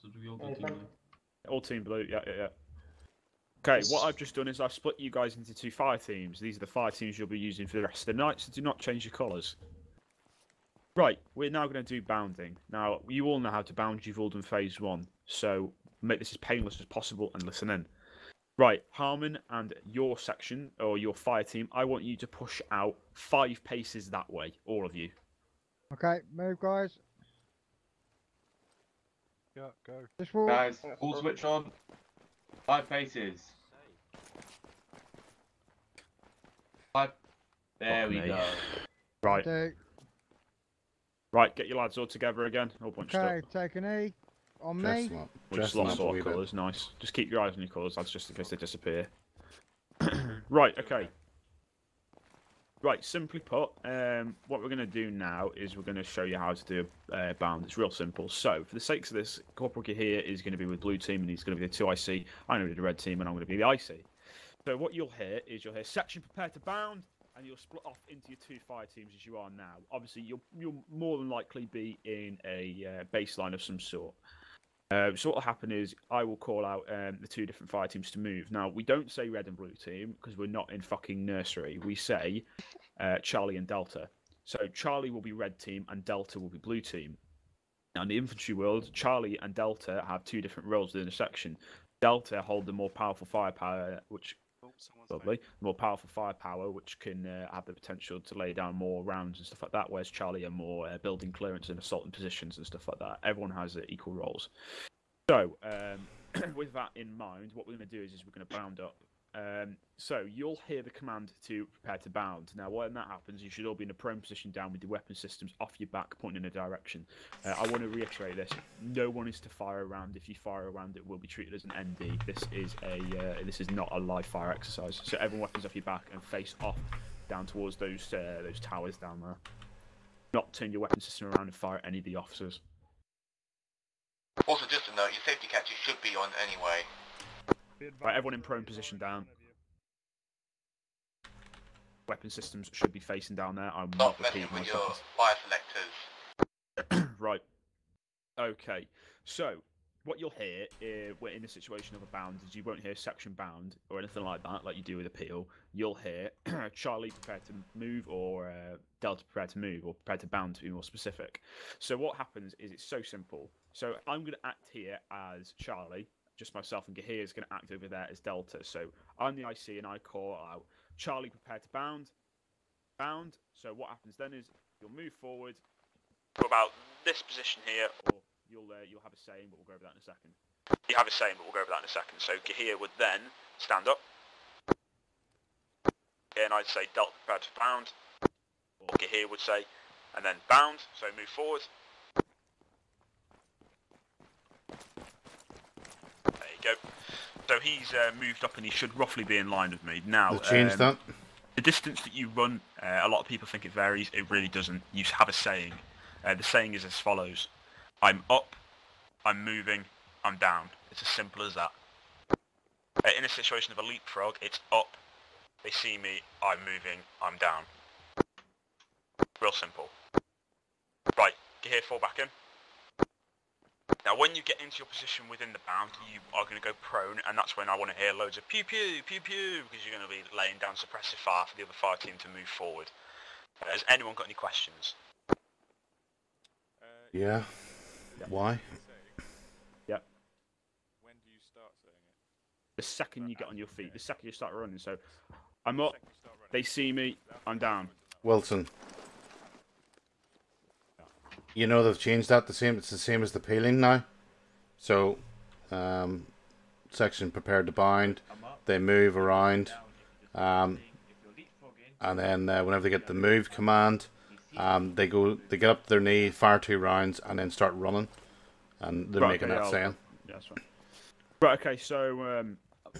So do we all, go team blue? All team blue, yeah, yeah, yeah. Okay, yes. What I've just done is I've split you guys into two fire teams. These are the fire teams you'll be using for the rest of the night, so do not change your colours. Right, we're now going to do bounding. Now, you all know how to bound. You've all done phase one, so make this as painless as possible and listen in. Right, Harmon and your section, or your fire team, I want you to push out five paces that way, all of you. Okay, move guys. Muscat, go. Guys, full switch on. Five paces. Five. There oh, we mate. go. Right. Two. Right, get your lads all together again. All bunched okay, up. Okay, take an E. On Dress me. Up. We Dress just lost all our colours, nice. Just keep your eyes on your colours, lads, just in case they disappear. Right, okay. Right, simply put, um, what we're going to do now is we're going to show you how to do a uh, bound. It's real simple. So, for the sakes of this, Corporal Gehir is going to be with blue team, and he's going to be the two I C. I'm going to be the red team, and I'm going to be the I C. So, what you'll hear is you'll hear section prepare to bound, and you'll split off into your two fire teams as you are now. Obviously, you'll, you'll more than likely be in a uh, baseline of some sort. Uh, so what will happen is I will call out um, the two different fire teams to move. Now, we don't say red and blue team because we're not in fucking nursery. We say uh, Charlie and Delta. So Charlie will be red team and Delta will be blue team. Now, in the infantry world, Charlie and Delta have two different roles within a section. Delta hold the more powerful firepower, which oh, probably the more powerful firepower, which can uh, have the potential to lay down more rounds and stuff like that. Whereas Charlie are more uh, building clearance and assaulting positions and stuff like that. Everyone has uh, equal roles. So, um, with that in mind, what we're going to do is, is we're going to bound up. Um, so, you'll hear the command to prepare to bound. Now, when that happens, you should all be in a prone position down with your weapon systems off your back, pointing in a direction. Uh, I want to reiterate this. No one is to fire around. If you fire around, it will be treated as an N D. This is a uh, this is not a live fire exercise. So, everyone weapons off your back and face off down towards those, uh, those towers down there. Not turn your weapon system around and fire at any of the officers. Also, just a note, your safety catches should be on anyway. Right, everyone in prone position down. Weapon systems should be facing down there. I'm not, not messing with your fire selectors. Right. Okay. So, what you'll hear is, we're in the situation of a bound, is you won't hear section bound or anything like that, like you do with a peel. You'll hear Charlie prepared to move or uh, Delta prepared to move or prepared to bound, to be more specific. So what happens is it's so simple. So I'm going to act here as Charlie, just myself, and Gehir is going to act over there as Delta. So I'm the I C and I call out Charlie prepared to bound, bound. So what happens then is you'll move forward to about this position here, or You'll, uh, you'll have a saying, but we'll go over that in a second. You have a saying, but we'll go over that in a second. So Gehir would then stand up. And I'd say Delta prepared to bound. Or Gehir would say, and then bound, so move forward. There you go. So he's uh, moved up and he should roughly be in line with me. Now, change um, that. The distance that you run, uh, a lot of people think it varies. It really doesn't. You have a saying. Uh, the saying is as follows. I'm up, I'm moving, I'm down. It's as simple as that. Uh, in a situation of a leapfrog, it's up, they see me, I'm moving, I'm down. Real simple. Right, Gehir, fall back in. Now when you get into your position within the bound, you are going to go prone, and that's when I want to hear loads of pew pew, pew pew, because you're going to be laying down suppressive fire for the other fire team to move forward. Uh, has anyone got any questions? Yeah. Yeah. Why? Yep. When do you start saying it? The second you get on your feet, the second you start running. So, I'm up, they see me, I'm down. Wilson. You know they've changed that. The same. It's the same as the peeling now. So, um, section prepared to bind. They move around, um, and then uh, whenever they get the move command. Um, they go, they get up to their knee, fire two rounds, and then start running, and they're right, making okay, that I'll, saying. Yeah, that's right. Right. Okay. So, um,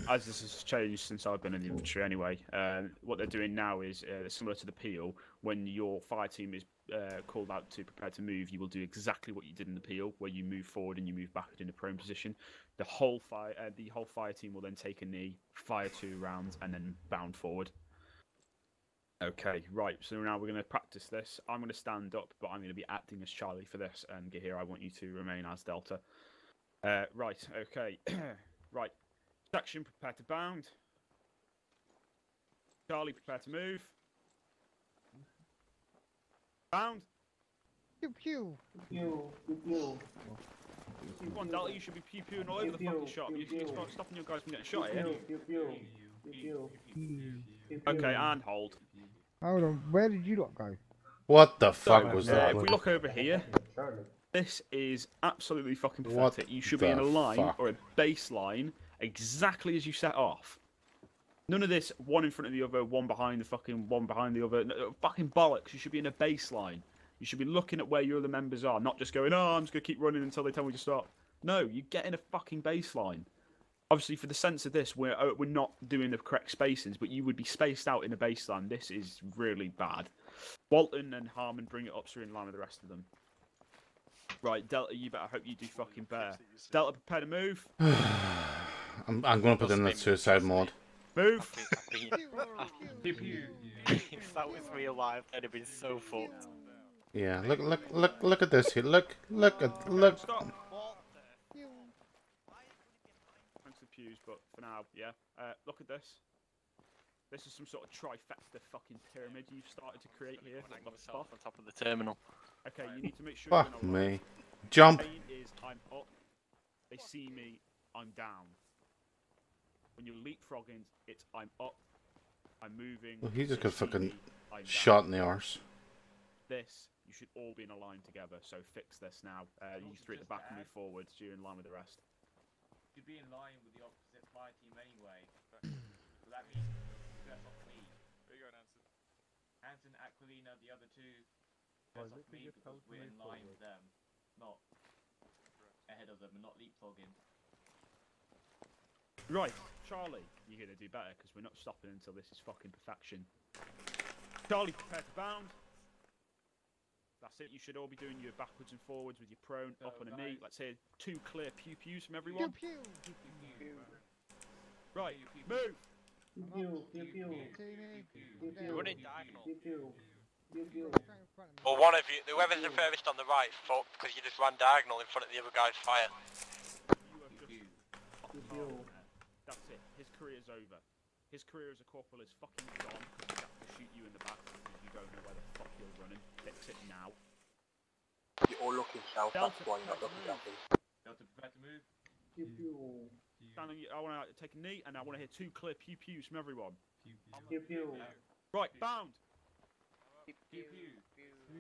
as this has changed since I've been in the infantry, anyway, uh, what they're doing now is uh, similar to the peel. When your fire team is uh, called out to prepare to move, you will do exactly what you did in the peel, where you move forward and you move backward in the prone position. The whole fire, uh, the whole fire team will then take a knee, fire two rounds, and then bound forward. Okay, right, so now we're going to practice this. I'm going to stand up, but I'm going to be acting as Charlie for this, and Gehir, I want you to remain as Delta. Uh, right, okay. Right, section, prepare to bound. Charlie, prepare to move. Bound. Pew pew. Pew pew. Come on, Delta, you should be pew pew and all over the fucking shop. You're stopping your guys from getting shot here. Pew pew. Okay, and hold. Hold on, where did you lot go? What the fuck was that? If we look over here, This is absolutely fucking pathetic. What you should be in a line fuck? or a baseline exactly as you set off. None of this one in front of the other, one behind the fucking, one behind the other. No, fucking bollocks. You should be in a baseline. You should be looking at where your other members are, not just going, oh, I'm just going to keep running until they tell me to stop. No, you get in a fucking baseline. Obviously, for the sense of this, we're, we're not doing the correct spacings, but you would be spaced out in a baseline. This is really bad. Walton and Harmon bring it up so you're in line with the rest of them. Right, Delta, you better hope you do fucking better. Delta, prepare to move. I'm, I'm going to put in the suicide mode. Move! If that was me alive, that'd have been so fucked. Yeah, look, look, look, look at this here. Look, look at, look. Stop. Thanks for the pews, but for now, yeah. Uh, look at this. This is some sort of trifecta fucking pyramid you've started to create here. Like myself on top of the terminal. Okay, you need to make sure. Fuck you're not me. Right. Jump. Is, I'm up. They see me. I'm down. When you leapfrogging, it's I'm up. I'm moving. Well, he just got fucking me, shot in the arse. This, you should all be in a line together, so fix this now. Uh, you three at the back and move forward, so you're in line with the rest. You'd be in line with the opposite fire team anyway, but that means you're off me. There you go, Hansen. Hansen, Aquilina, the other two, off me because we're in line with them, not ahead of them, and not leapfrogging. Right, Charlie, you're going to do better, because we're not stopping until this is fucking perfection. Charlie, prepare to bound. That's it, you should all be doing your backwards and forwards with your prone, so up on a knee. Let's hear two clear pew pews from everyone. Pew pew. Pew pew. Right, move! Pew pew. Pew pew. Run in diagonal. Pew pew. Pew pew. Well, one of you, whoever's the furthest on the right, fuck, because you just ran diagonal in front of the other guy's fire. You have just popped. That's it, his career's over. His career as a corporal is fucking gone, because he's to shoot you in the back. Don't know where the fuck you're running. Fix it now. You're all looking south, Delta, that's why you're not looking south. Delta, prepare to move. Pew pew. Stand on your, I want to take a knee, and I want to hear two clear pew pews from everyone. Pew pew. Pew pew. Right, pew. Bound. Pew pew. Pew pew. Pew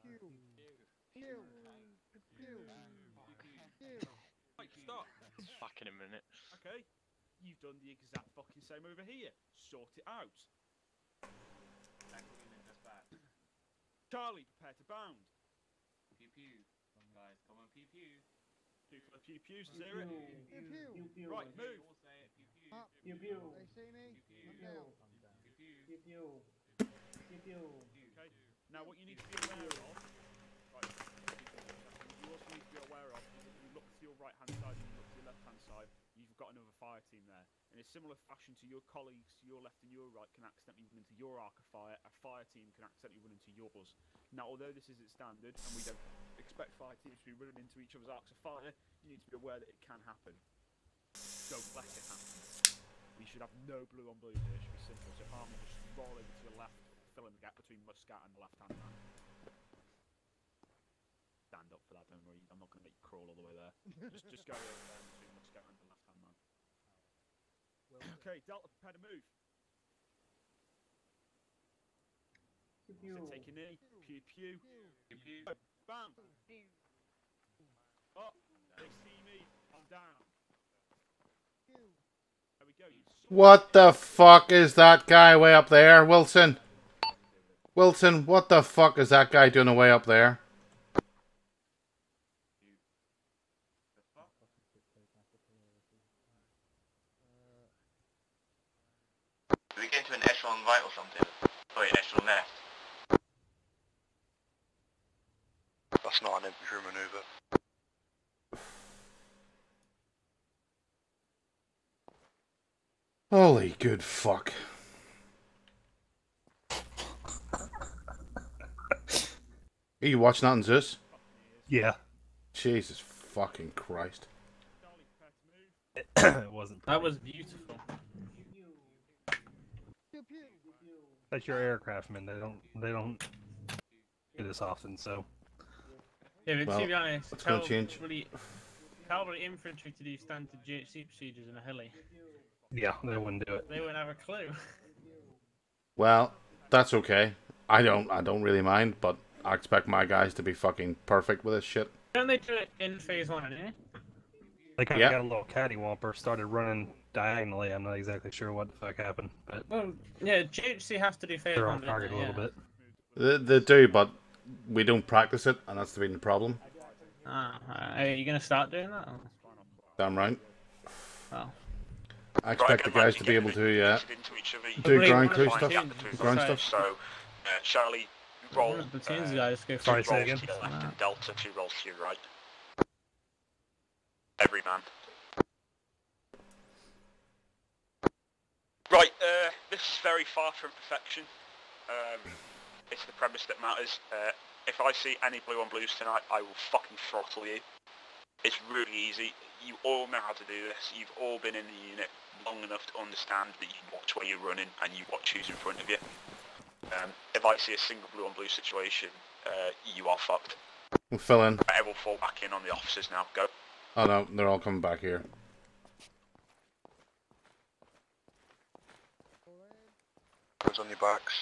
pew. Pew pew. Right, stop. Fuck in a minute. Okay, you've done the exact fucking same over here. Sort it out. Charlie, prepare to bound. Pew pew. Guys, come on, pew pew. Two for the pew pews, is there it? Pew pew. Right, move. Pew pew. They see me? Pew pew. Pew pew. Okay, now what you need to be aware of, right, you also need to be aware of, is if you look to your right hand side and you look to your left hand side, you've got another fire team there. In a similar fashion to your colleagues to your left and your right can accidentally run into your arc of fire, a fire team can accidentally run into yours. Now, although this isn't standard, and we don't expect fire teams to be running into each other's arcs of fire, you need to be aware that it can happen. Don't let it happen. We should have no blue on blue here, it should be simple, so Harmon just roll over to your left, fill in the gap between Muscat and the left-hand man. Stand up for that, don't worry, I'm not going to make you crawl all the way there. Just, just go over there between Muscat and the left-hand man. Okay, Delta, prepare to move. Pew. So take your knee. Pew pew. Pew pew. Bam. Up. They see me. I'm down. There we go. What the fuck is that guy way up there, Wilson? Wilson, what the fuck is that guy doing away up there? Or something. Sorry, national nest. That's not an infantry manoeuvre. Holy good fuck. Are you watching that and Zeus? Yeah. Jesus fucking Christ. It wasn't. That was beautiful. That's your aircraftman. They don't. They don't do this often. So, yeah, but well, to be honest, tell really, cavalry infantry to do standard G H C procedures in a heli. Yeah, they wouldn't do it. They wouldn't have a clue. Well, that's okay. I don't. I don't really mind. But I expect my guys to be fucking perfect with this shit. Don't they do it in phase one, eh? They kind of yeah. got a little cattywampus, started running diagonally. I'm not exactly sure what the fuck happened, but well, yeah, G H C has to do phase they're one. They're on target a yeah. little bit. They, they do, but we don't practice it, and that's the main problem. Ah, are you gonna start doing that? Or? Damn right. Oh. I expect right, the guys to be able to yeah, do ground crew stuff, ground stuff. So, uh, Charlie, roll. Uh, guys go sorry, two rolls again. to your left, and Delta, two rolls to your right. Every man. Right, uh, this is very far from perfection. Um, it's the premise that matters. Uh, if I see any blue on blues tonight, I will fucking throttle you. It's really easy. You all know how to do this. You've all been in the unit long enough to understand that you watch where you're running and you watch who's in front of you. Um, if I see a single blue on blue situation, uh, you are fucked. We'll fill in. Right, everyone fall back in on the officers now. Go. Oh no, they're all coming back here. Who's on your backs?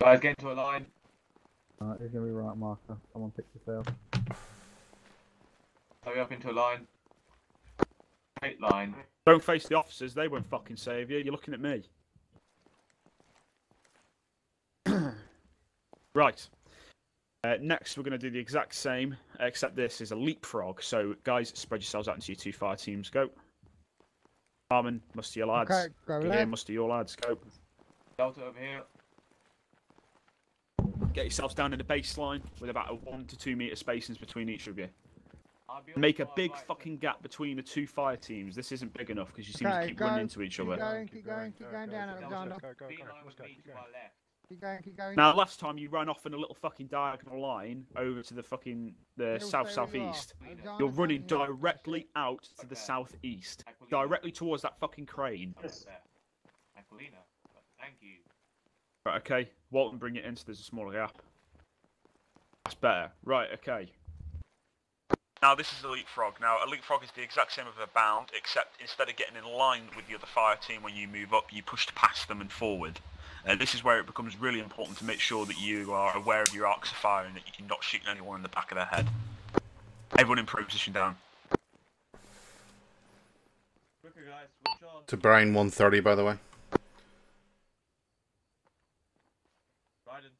Guys, get into a line. Alright, there's gonna be a right marker. Someone pick yourself. Hurry up into a line. Straight line. Don't face the officers, they won't fucking save you. You're looking at me. Right. Uh, next, we're going to do the exact same, except this is a leapfrog. So, guys, spread yourselves out into your two fire teams. Go. Harmon, muster your lads. Okay, go here, muster your lads. Go. Delta over here. Get yourselves down in the baseline with about a one to two meter spacings between each of you. Make a big fucking gap between the two fire teams. This isn't big enough because you seem okay, to keep running into each keep other. Going, keep going, keep going down, Alexander. Keep going, keep going. Now, last time you ran off in a little fucking diagonal line over to the fucking the south southeast. You're, You're running directly out to okay. the southeast, directly towards that fucking crane. Yes. Aquilina, thank you. Right, okay. Walton, bring it in so there's a smaller gap. That's better. Right, okay. Now this is a leapfrog. Now a leapfrog is the exact same as a bound, except instead of getting in line with the other fire team when you move up, you push past them and forward. And this is where it becomes really important to make sure that you are aware of your arcs of fire and that you cannot shoot anyone in the back of their head. Everyone in pro position down. To Brian one thirty, by the way. Dryden.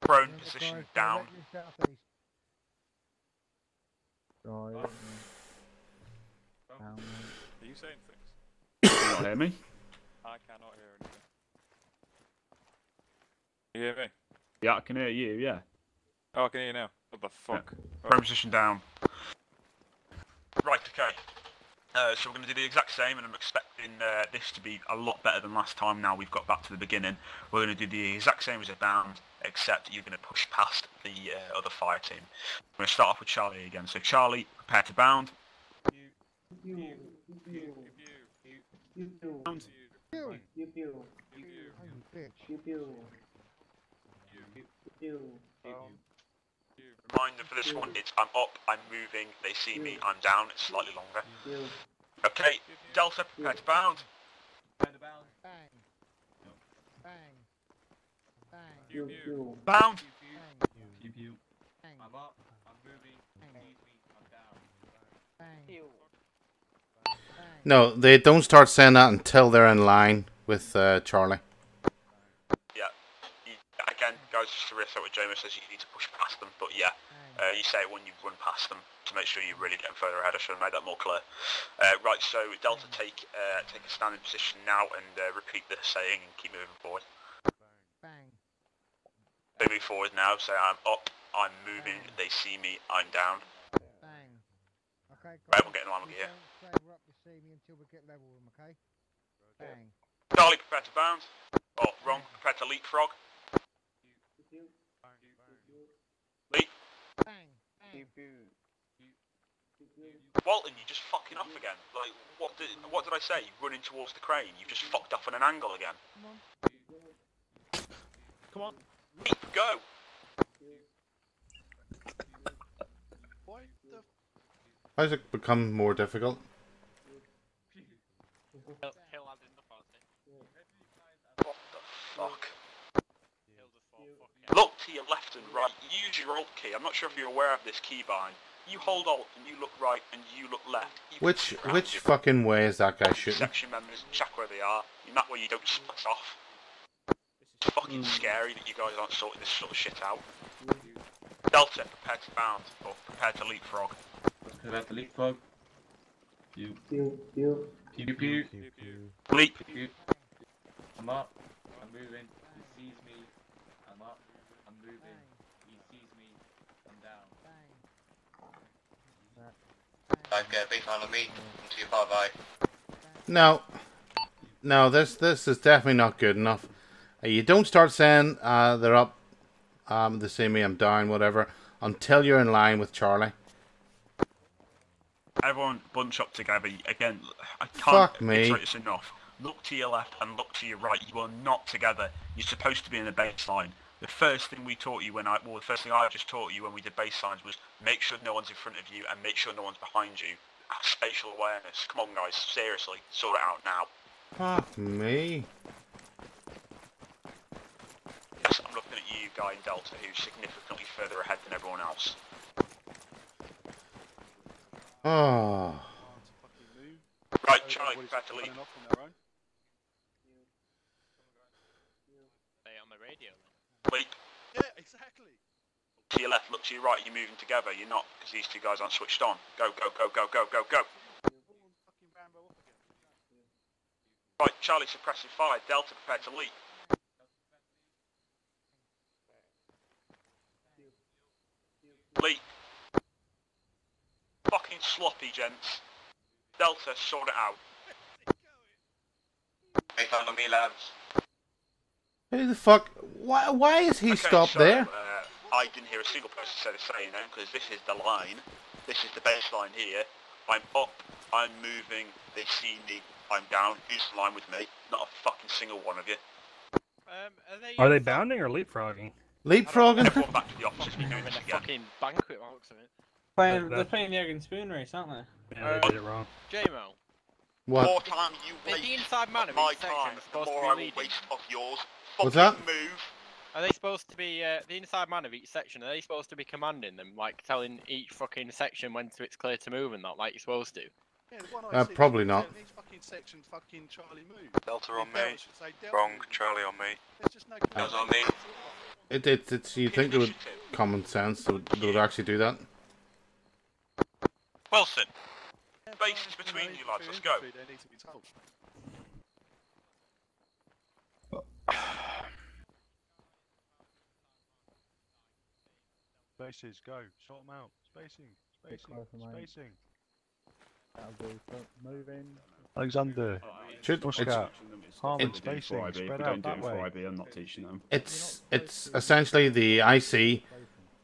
Prone position down. Oh, yeah. oh. Are you saying things? Can you not hear me? I cannot hear anything. You hear me? Yeah, I can hear you, yeah. Oh, I can hear you now. What the fuck? Yeah. Prone position down. Right, okay. Uh, so we're going to do the exact same, and I'm expecting uh, this to be a lot better than last time now we've got back to the beginning. We're going to do the exact same as a bound, except you're going to push past the uh, other fire team. I'm going to start off with Charlie again. So Charlie, prepare to bound. You, you, you, you, you, bound. You, you, you, you, you, reminder for this one, it's I'm up, I'm moving, they see me, I'm down, it's slightly longer. Okay, Delta, prepare to bound. Prepare to bound. Bang. Bang. Bang. Pew, pew. Bound. Pew, pew. Bang. I'm up, I'm moving, they see me, I'm down. Bang. No, they don't start saying that until they're in line with uh, Charlie. Again, guys, just to reiterate what Jamie says, you need to push past them, but yeah, uh, you say it when you run past them to make sure you're really getting further ahead. I should have made that more clear. Uh, right, so Delta, take uh, take a standing position now and uh, repeat the saying and keep moving forward. Bang. They move forward now, say I'm up, I'm moving, Bang. They see me, I'm down. Bang. Okay, right, we'll get in line with Gehir. We're up to see me until we get level with them, okay? Bang. Charlie, prepare to bound. Oh, wrong, prepare to leapfrog. Leap. Walton, you just fucking up again. Like, what did what did I say? Running towards the crane, you just fucked up on an angle again. Come on. Leap, go. Why the? How's it become more difficult? alt key. I'm not sure if you're aware of this keybind. You hold alt and you look right and you look left. You which which fucking way is that guy shooting? Section members, check where they are. And that way you don't split off. It's fucking mm. scary that you guys aren't sorting this sort of shit out. Delta, prepare to bounce, or prepare to leapfrog. Prepare to leapfrog. Pew. Pew. Pew. Pew. Pew. Pew. Pew. Pew. Leap. Pew. I'm up. I'm moving. He sees me. I'm up. I'm moving. He sees me. I'm down. Guys, get a beat on me. I'm too far by. No. No, this this is definitely not good enough. You don't start saying uh, they're up, um, they see me, I'm down, whatever, until you're in line with Charlie. Everyone bunch up together. Again, I can't iterate this enough. Look to your left and look to your right. You are not together. You're supposed to be in a baseline. The first thing we taught you when I, well, the first thing I just taught you when we did baselines was make sure no one's in front of you and make sure no one's behind you. Spatial awareness. Come on, guys. Seriously, sort it out now. Fuck me. Yes, I'm looking at you, guy in Delta, who's significantly further ahead than everyone else. Oh. Right, Charlie, prepare to leap. Hey, on the radio. Leap. Yeah, exactly. To your left, look to your right, you're moving together. You're not, because these two guys aren't switched on. Go, go, go, go, go, go, go. Right, Charlie, suppressive fire. Delta, prepare to leap. Leap. Fucking sloppy, gents. Delta, sort it out. Hey, follow me, lads. Who the fuck? Why? Why is he okay, stopped so, there? Uh, I didn't hear a single person say the same name because this is the line. This is the baseline here. I'm up. I'm moving. They see me. I'm down. Who's in line with me? Not a fucking single one of you. Um, are they, are they bounding or leapfrogging? Leapfrogging? Everyone back to the offices. We're doing this again. Fucking banquet marks in it. Playing, they're playing the egg and spoon race, aren't they? Yeah, they did it wrong. J-Mo. What? More time you waste the inside man of my time, the more I will waste of yours. Fucking what's that? Move. Are they supposed to be, uh, the inside man of each section, are they supposed to be commanding them? Like, telling each fucking section when to, it's clear to move and not like you're supposed to? Yeah, uh, probably not. Fucking section, fucking Charlie move. Delta on me. Wrong, Charlie on me. Delta on me. It, it, it's, you think it would common sense they would, they would actually do that? Wilson, space is between you lads, let's go. Spaces, go, sort them out. Spacing, spacing, spacing. Moving. Alexander, should, Muscat, Harmon, spacing, spread out that way. I'm not teaching them. It's, it's essentially the I C.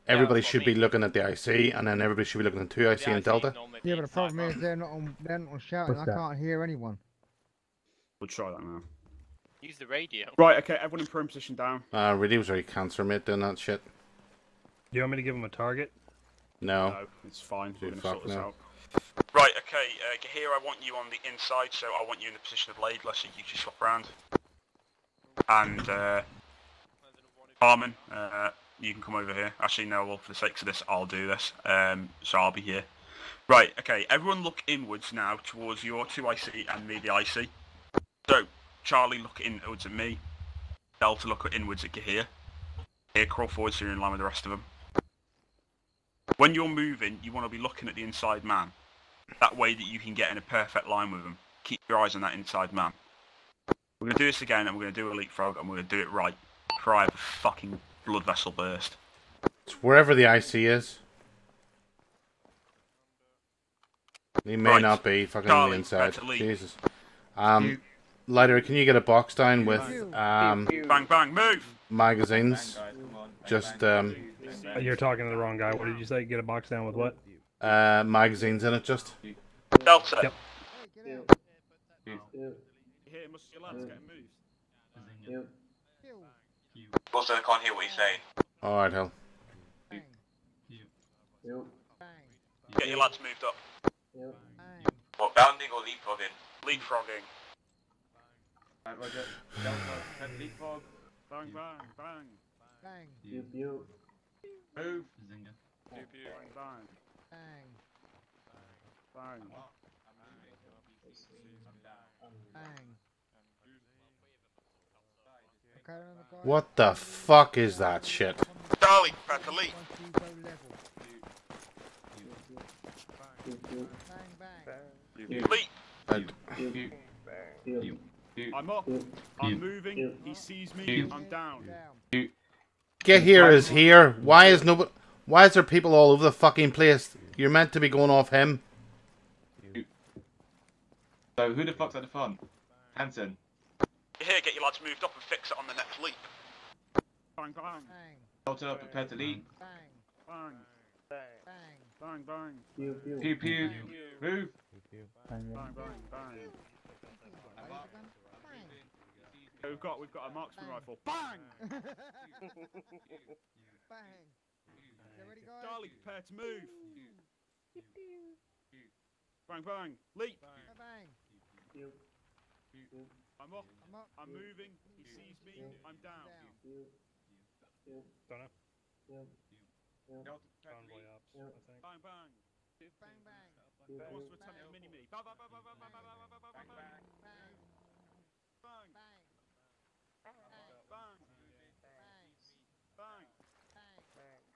Everybody yeah, should be looking at the I C, and then everybody should be looking at two I C and Delta. Yeah, but the problem is they're not on, they're not on shouting. I can't hear anyone. We'll try that now. Use the radio. Right, okay, everyone in prone position down. Uh, radio's already cancer, mate, doing that shit. Do you want me to give him a target? No. No, it's fine. We're gonna sort this out. Right, okay, uh, Gehir, I want you on the inside, so I want you in the position of Laidler, so you just swap around. And, uh, Harmon, uh, you can come over here. Actually, no, well, for the sake of this, I'll do this. Um, so I'll be here. Right, okay, everyone look inwards now towards your two I C and me, the I C. So, Charlie, look inwards at me. Delta, look inwards at Gehir. Here, crawl forward so you're in line with the rest of them. When you're moving, you want to be looking at the inside man. That way that you can get in a perfect line with them. Keep your eyes on that inside man. We're going to do this again, and we're going to do a leapfrog, and we're going to do it right. Cry of a fucking... blood vessel burst. It's wherever the I C is. He may right. not be fucking Charlie, on the inside. Jesus. Um, Lighter, can you get a box down with um bang bang move magazines? Bang, bang, Just um. You're talking to the wrong guy. What did you say? Get a box down with what? Uh, magazines in it. Just. Delta. Yep. Hey, get out. Here, must your lads get moved. Also, I can't hear what you're saying. Alright, hell. Get your lads moved up. What, bounding or leapfrogging? Leapfrogging. Right, Roger. Delta, leapfrog. Bang, bang, bang. Bang. Move. Zinger. Pew pew. Bang. Bang. Bang. Bang. Bang. Bang. What the fuck is that shit? Darling, press delete. Delete. I'm up. I'm moving. He sees me. I'm down. Gehir is here. Why is nobody? Why is there people all over the fucking place? You're meant to be going off him. So who the fuck's had the fun? Hansen. Here, get your lads moved up and fix it on the next leap. Bang, bang. Delta, prepare to leap. Bang. Bang. Bang. Bang, bang. Pew, pew. Pew, pew. Move. Bang, bang, bang. We've got, we've got a marksman rifle. Bang! Bang. Darling, prepare to move. Bang, bang. Leap. Bang. I'm up. I'm up. I'm moving. He sees me. I'm down. Don't know. Convoy up, I think. Bang bang. Bang bang. Wants to attempt a mini mini. Bang bang bang bang bang bang bang. Bang. Bang. Bang. Bang.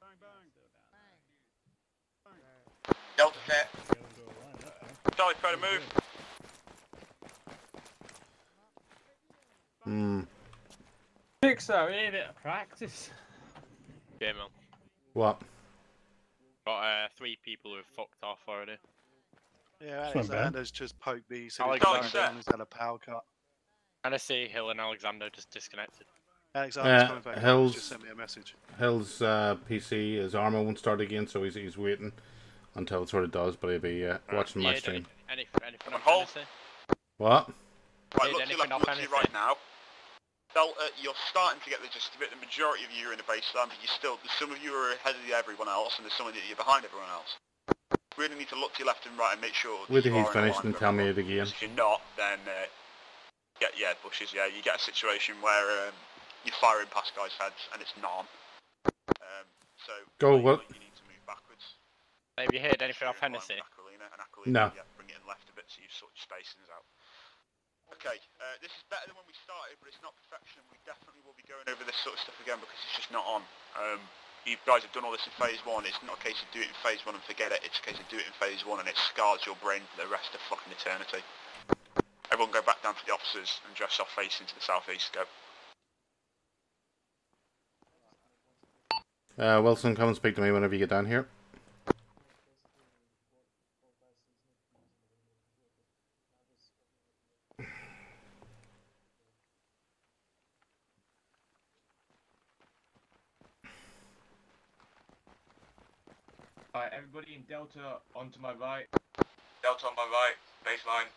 Bang bang. Bang. Delta set. Charlie, try to move. Hmm. Think so, we need a bit of practice. Yeah, man. What? Got uh, three people who have fucked off already. Yeah, Alexander's just poked these. Alexander's had a power cut. Hennessy, Hill, and Alexander just disconnected. Alexander's uh, coming back. Hill's just sent me a message. Hill's uh, P C, his armor won't start again, so he's, he's waiting until it sort of does, but he'll be uh, watching right. my yeah, stream. Any, anything on Hennessy? What? Right, look, look, look, look right now. Delta, you're starting to get the gist of it. The majority of you are in the baseline, but you still, some of you are ahead of everyone else, and there's some of you are behind everyone else. We really need to look to your left and right and make sure. Whether he's finished and tell me it again. If you're not, then uh, get yeah, bushes. Yeah, you get a situation where um, you're firing past guys' heads and it's not. Um, so go what? Well. You need to move backwards. Have you heard anything off Hennessy? Aquilina, and Aquilina, no. Yeah, bring it in left a bit so you sort of space things out. Okay, uh, this is better than when we started, but it's not perfection. We definitely will be going over this sort of stuff again because it's just not on. Um, you guys have done all this in phase one. It's not a case of do it in phase one and forget it. It's a case of do it in phase one and it scars your brain for the rest of fucking eternity. Everyone go back down to the officers and dress off facing to the southeast. Go. Uh, Wilson, come and speak to me whenever you get down here. Alright, everybody in Delta onto my right. Delta on my right, baseline.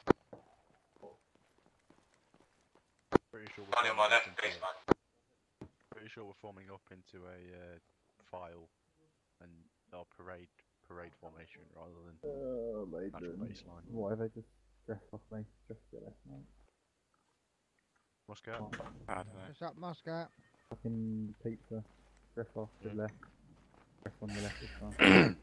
Pretty sure we're on my left, baseline. Pretty sure we're forming up into a uh, file and our parade parade formation rather than uh, natural baseline. What have they just dressed off me? Just to the left, mate. Muscat? Oh. I don't know. What's up, Muscat? Fucking pizza. Dress off to the left. Dress on the left this time.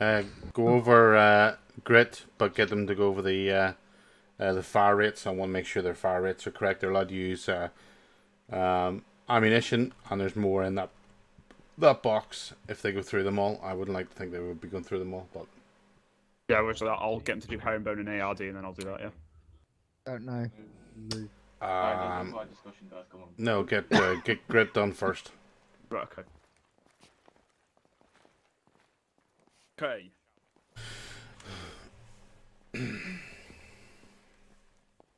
Uh, go over uh, grit, but get them to go over the uh, uh, the fire rates. I want to make sure their fire rates are correct. They're allowed to use uh, um, ammunition, and there's more in that that box. If they go through them all, I wouldn't like to think they would be going through them all. But yeah, which I'll get them to do homebone and A R D, and then I'll do that. Yeah. Don't know. Um, no, get uh, get grit done first. Right. Okay. Okay.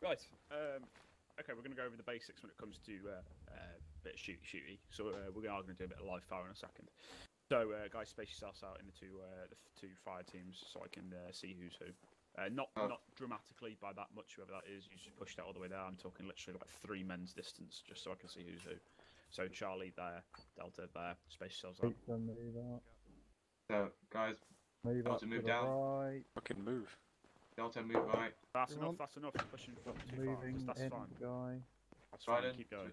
Right. Um, okay, we're going to go over the basics when it comes to uh, uh, a bit of shoot shooty. So uh, we are going to do a bit of live fire in a second. So uh, guys, space yourselves out into two uh, the two fire teams so I can uh, see who's who. Uh, not oh. not dramatically by that much, whoever that is. You just push that all the way there. I'm talking literally like three men's distance, just so I can see who's who. So Charlie there, Delta there. Space yourselves out. So, guys, move, up to move to down. Right. Fucking move. Delta, move right. That's Come enough, on. that's enough. Pushing too far, just, that's fine. Guy. That's Dryden, fine, keep going.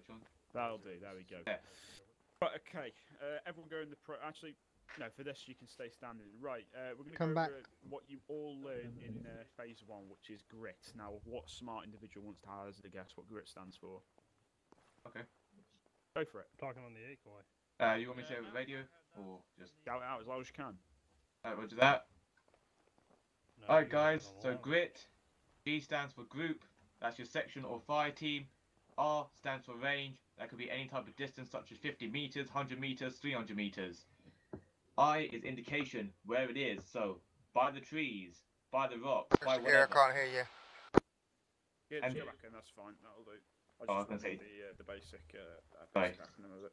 That'll do, there we go. Yeah. Right, okay, uh, everyone go in the pro. Actually, no, for this you can stay standing. Right, uh, we're going to go back. Over what you all learned in uh, phase one, which is grit. Now, what smart individual wants to hazard a guess what grit stands for? Okay. Go for it. I'm talking on the decoy. Uh, you want me to uh, share with radio, or just shout it out as loud as you can? Alright, we'll do that. No, Alright guys, so grit, G stands for group, that's your section or fire team. R stands for range, that could be any type of distance such as fifty meters, one hundred meters, three hundred meters. I is indication, where it is, so by the trees, by the rocks, by whatever. I can't hear you. Yeah, just go back in, that's fine, that'll do. I just oh, I can see. The, uh, the basic, uh, basic acronym of it.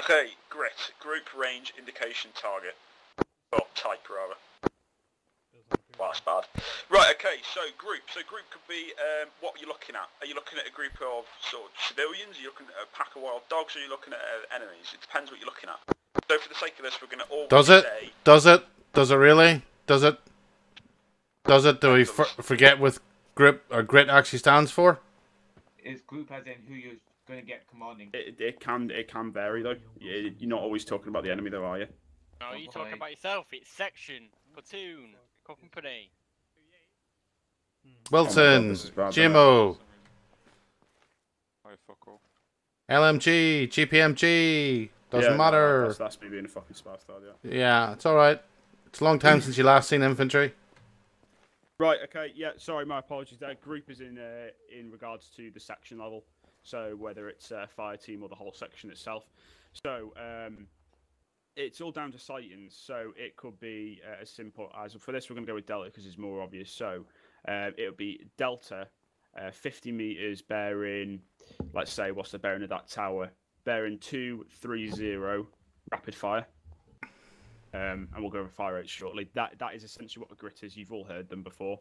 Okay, grit, group, range, indication, target. Well, type rather. Well, that's bad. Right, okay, so group. So group could be um, what you're looking at. Are you looking at a group of sort of civilians? Are you looking at a pack of wild dogs? Or are you looking at uh, enemies? It depends what you're looking at. So for the sake of this, we're going to all Does it? Say Does it? Does it really? Does it? Does it? Do we for forget what group or grit actually stands for? It's group as in who you're going to get commanding. It, it, can, it can vary though. You're not always talking about the enemy though, are you? No, you're talking about yourself. It's section, platoon, company. Wilson, Jimmo, L M G, G P M G, doesn't yeah, matter. No, that's, that's me being a fucking spastard, yeah. Yeah, it's alright. It's a long time since you last seen infantry. Right, okay, yeah, sorry, my apologies. That group is in uh, in regards to the section level, so whether it's uh, fire team or the whole section itself. So, um... it's all down to sightings, so it could be uh, as simple as, for this we're going to go with Delta because it's more obvious, so uh, it would be Delta, uh, fifty metres bearing, let's say, what's the bearing of that tower? Bearing two three zero, rapid fire, um, and we'll go over fire rates shortly. That That is essentially what a grit is, you've all heard them before.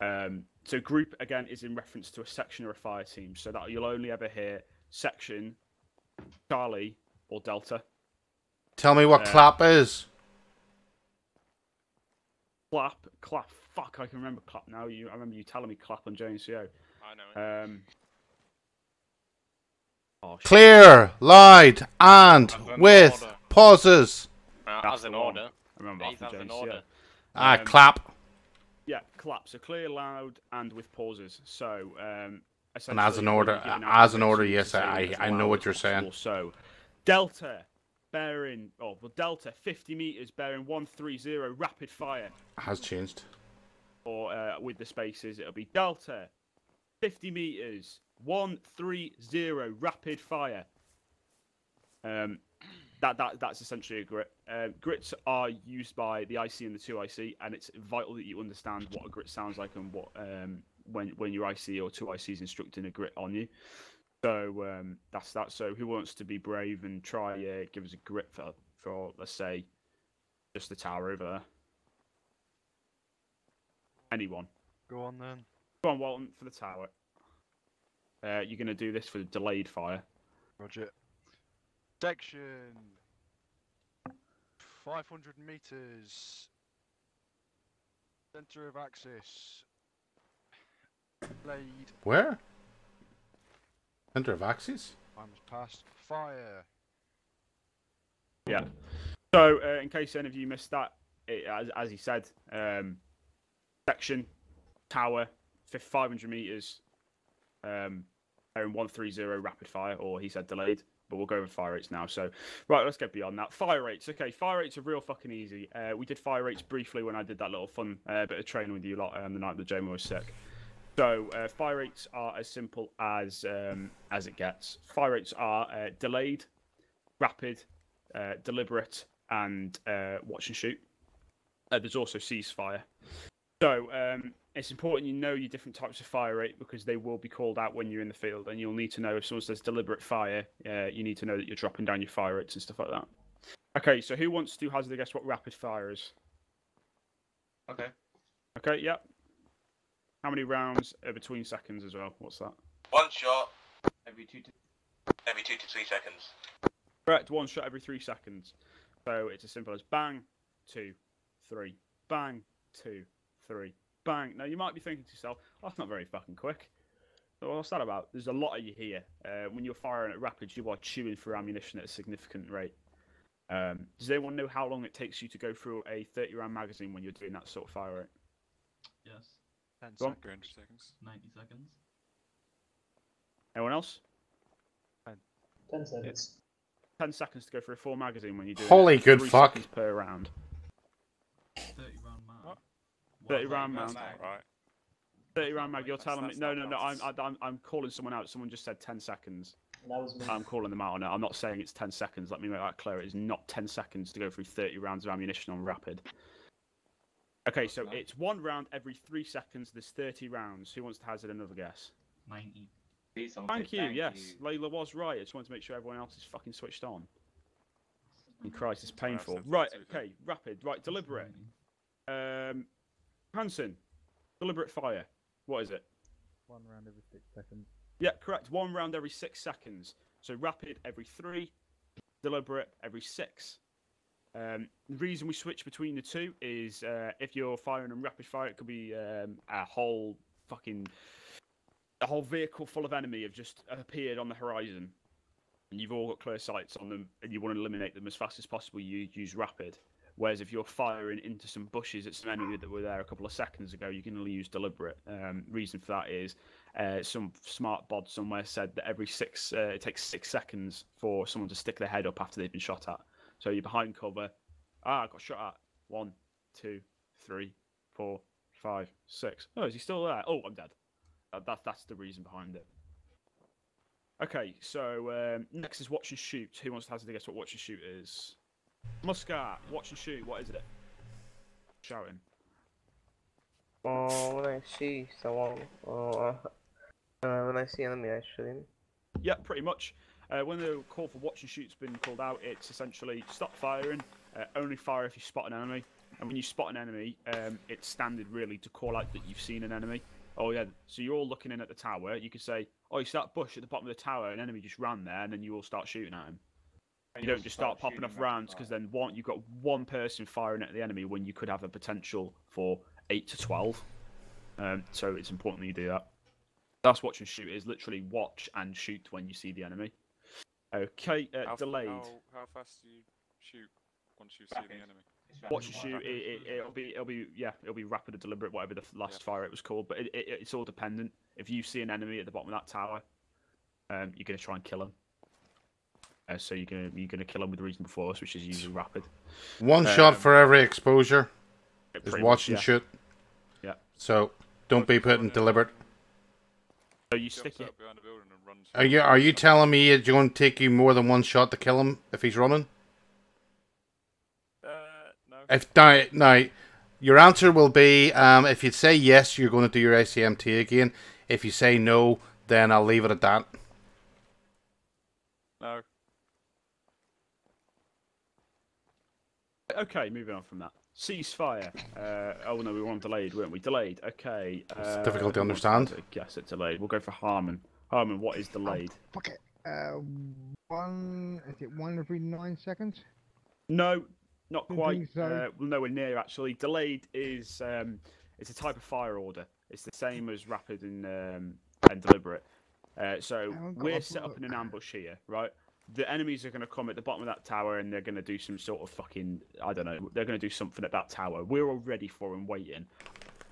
Um, so group, again, is in reference to a section or a fire team, so that you'll only ever hear section, Charlie, or Delta. Tell me what uh, clap is. Clap, clap. Fuck, I can remember clap now. You, I remember you telling me clap on J N C O. I know. Um, oh, Clear, loud, and with order. pauses. Uh, as an order. I remember after J N C O. Ah, um, clap. Yeah, clap. So clear, loud, and with pauses. So, um, and as an order, an as an order. Yes, I, I know what you're saying. So, Delta. Bearing, oh, well, Delta, fifty metres, bearing one three zero, rapid fire. Has changed. Or uh, with the spaces, it'll be Delta, fifty metres, one three zero, rapid fire. Um, that that That's essentially a grit. Uh, grits are used by the I C and the two I C, and it's vital that you understand what a grit sounds like and what um, when, when your I C or two I C is instructing a grit on you. So um, that's that. So who wants to be brave and try uh, give us a grip for, for, let's say, just the tower over there? Anyone? Go on then. Go on, Walton, for the tower. Uh, you're going to do this for the delayed fire. Roger. Section. five hundred metres. Centre of axis. Blade. Where? Center of axis? I must pass fire. Yeah. So, uh, in case any of you missed that, it, as, as he said, um, section, tower, five hundred metres, um, bearing one three zero, rapid fire, or he said delayed, but we'll go over fire rates now. So, right, let's get beyond that. Fire rates. Okay, fire rates are real fucking easy. Uh, we did fire rates briefly when I did that little fun uh, bit of training with you lot um, the night that Jamie was sick. So uh, fire rates are as simple as um, as it gets. Fire rates are uh, delayed, rapid, uh, deliberate, and uh, watch and shoot. Uh, there's also ceasefire. So um, it's important you know your different types of fire rate because they will be called out when you're in the field, and you'll need to know if someone says deliberate fire, uh, you need to know that you're dropping down your fire rates and stuff like that. Okay, so who wants to hazard a guess what rapid fire is? Okay. Okay, yeah. How many rounds are between seconds as well? What's that? One shot every two to every two to three seconds. Correct. One shot every three seconds. So it's as simple as bang, two, three, bang, two, three, bang. Now, you might be thinking to yourself, oh, that's not very fucking quick. So what's that about? There's a lot of you here. Uh, when you're firing at rapids, you are chewing through ammunition at a significant rate. Um, does anyone know how long it takes you to go through a thirty round magazine when you're doing that sort of fire rate? Yes. ten seconds. ninety seconds. Anyone else? ten seconds. It's ten seconds to go through a full magazine when you do Holy it. good fuck. Seconds per round. thirty round mag. thirty round mag. Right. thirty round mag, you're that's, telling that's me. No, no, no, I'm, I'm, I'm calling someone out. Someone just said ten seconds. That was me. I'm calling them out. No, I'm not saying it's ten seconds. Let me make that clear. It is not ten seconds to go through thirty rounds of ammunition on rapid. Okay, so it's one round every three seconds. There's thirty rounds. Who wants to hazard another guess? ninety. Thank you, Thank yes. You. Layla was right. I just wanted to make sure everyone else is fucking switched on. And Christ, it's painful. Right, okay, rapid. Right, deliberate. Um, Hansen, deliberate fire. What is it? One round every six seconds. Yeah, correct. One round every six seconds. So rapid every three, deliberate every six. Um, the reason we switch between the two is uh, if you're firing in rapid fire, it could be um, a whole fucking... a whole vehicle full of enemy have just appeared on the horizon, and you've all got clear sights on them, and you want to eliminate them as fast as possible. You use rapid. Whereas if you're firing into some bushes at some enemy that were there a couple of seconds ago, you can only use deliberate. Um, reason for that is uh, some smart bod somewhere said that every six uh, it takes six seconds for someone to stick their head up after they've been shot at. So you're behind cover. Ah, I got shot at. One, two, three, four, five, six. Oh, is he still there? Oh, I'm dead. Uh, that, that's the reason behind it. Okay, so um, next is watch and shoot. Who wants to hazard a guess what watch and shoot is? Muscat, watch and shoot, what is it? Shouting. Oh, when I see someone, or uh, uh, when I see an enemy, I shoot. Yeah, pretty much. Uh, when the call for watch and shoot's been called out, it's essentially stop firing, uh, only fire if you spot an enemy. And when you spot an enemy, um, it's standard really to call out that you've seen an enemy. Oh yeah, so you're all looking in at the tower. You could say, oh, it's that bush at the bottom of the tower, an enemy just ran there, and then you all start shooting at him. And you don't just start, start popping off rounds, because then one, you've got one person firing at the enemy when you could have a potential for eight to twelve. Um, so it's important that you do that. That's watch and shoot, is literally watch and shoot when you see the enemy. Okay, uh, how, delayed. How, how fast do you shoot once you see the enemy? Watch and shoot. It, it, it'll be, it'll be, yeah, it'll be rapid or deliberate, whatever the last yeah. fire it was called. But it, it, it's all dependent. If you see an enemy at the bottom of that tower, um, you're gonna try and kill him. Uh, so you're gonna you're gonna kill him with reasonable force, which is usually rapid. One um, shot for every exposure. Is watch and yeah. shoot. Yeah. So don't be putting deliberate. So you stick it. Are you are you telling me it's going to take you more than one shot to kill him if he's running? If now, now, your answer will be, um, if you say yes, you're going to do your A C M T again. If you say no, then I'll leave it at that. No. Okay, moving on from that. Ceasefire. Uh, oh no, we were on delayed, weren't we? Delayed. Okay. Uh, it's difficult to understand. I guess it's delayed. We'll go for Harmon. Harmon, what is delayed? Oh, fuck it. Uh, one. Is it one every nine seconds? No. Not quite. So. Uh, well, nowhere near actually. Delayed is um, it's a type of fire order. It's the same as rapid and um, and deliberate. Uh, so we're set up in an ambush here, right? The enemies are going to come at the bottom of that tower, and they're going to do some sort of fucking I don't know. They're going to do something at that tower. We're all ready for them, waiting.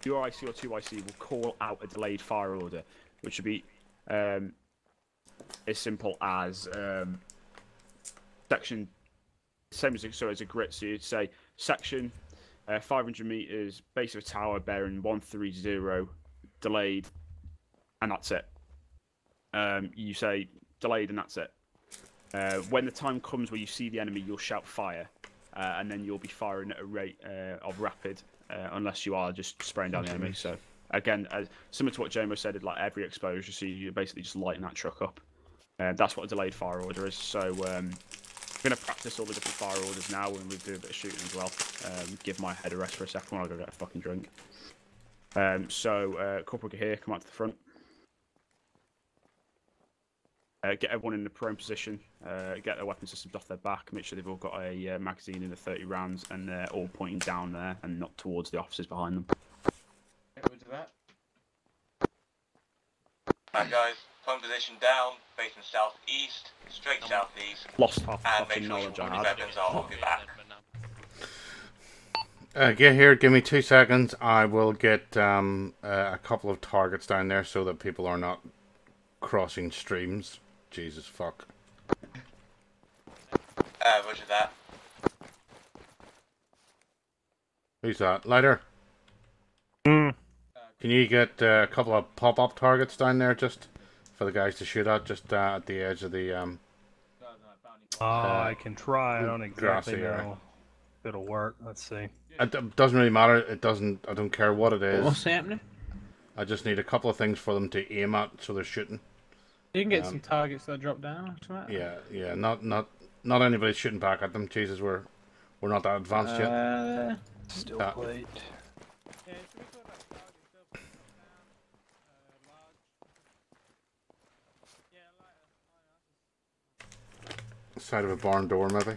Your I C or two I C will call out a delayed fire order, which would be um, as simple as um, section. Same as so as a grit, so you'd say section uh, five hundred meters, base of a tower, bearing one three zero, delayed, and that's it. Um, you say delayed, and that's it. Uh, when the time comes where you see the enemy, you'll shout fire, uh, and then you'll be firing at a rate uh, of rapid, uh, unless you are just spraying down the enemy. So again, as, similar to what Jamo said, like every exposure, so you're basically just lighting that truck up. Uh, that's what a delayed fire order is. So. Um, I'm going to practice all the different fire orders now when we do a bit of shooting as well. Um, give my head a rest for a second while I go get a fucking drink. Um, so, uh, Corporal Gehir, come out to the front. Uh, get everyone in the prone position. Uh, get their weapon systems off their back. Make sure they've all got a uh, magazine in the thirty rounds and they're all pointing down there and not towards the officers behind them. that, guys. Point position down, facing southeast, straight southeast. Lost half and fucking sure knowledge on that. I'll be back. Uh, get here, give me two seconds. I will get um, uh, a couple of targets down there so that people are not crossing streams. Jesus fuck. Uh, roger that. Who's that? Lighter? Mm. Can you get uh, a couple of pop-up targets down there just for the guys to shoot at, just uh, at the edge of the... Um, oh, uh, I can try. I don't exactly know if it'll work. Let's see. It doesn't really matter. It doesn't. I don't care what it is. What's happening? I just need a couple of things for them to aim at, so they're shooting. You can get um, some targets that drop down. Right? Yeah, yeah. Not, not, not anybody shooting back at them. Jesus, we're, we're not that advanced uh, yet. Still uh, late. Side of a barn door, maybe.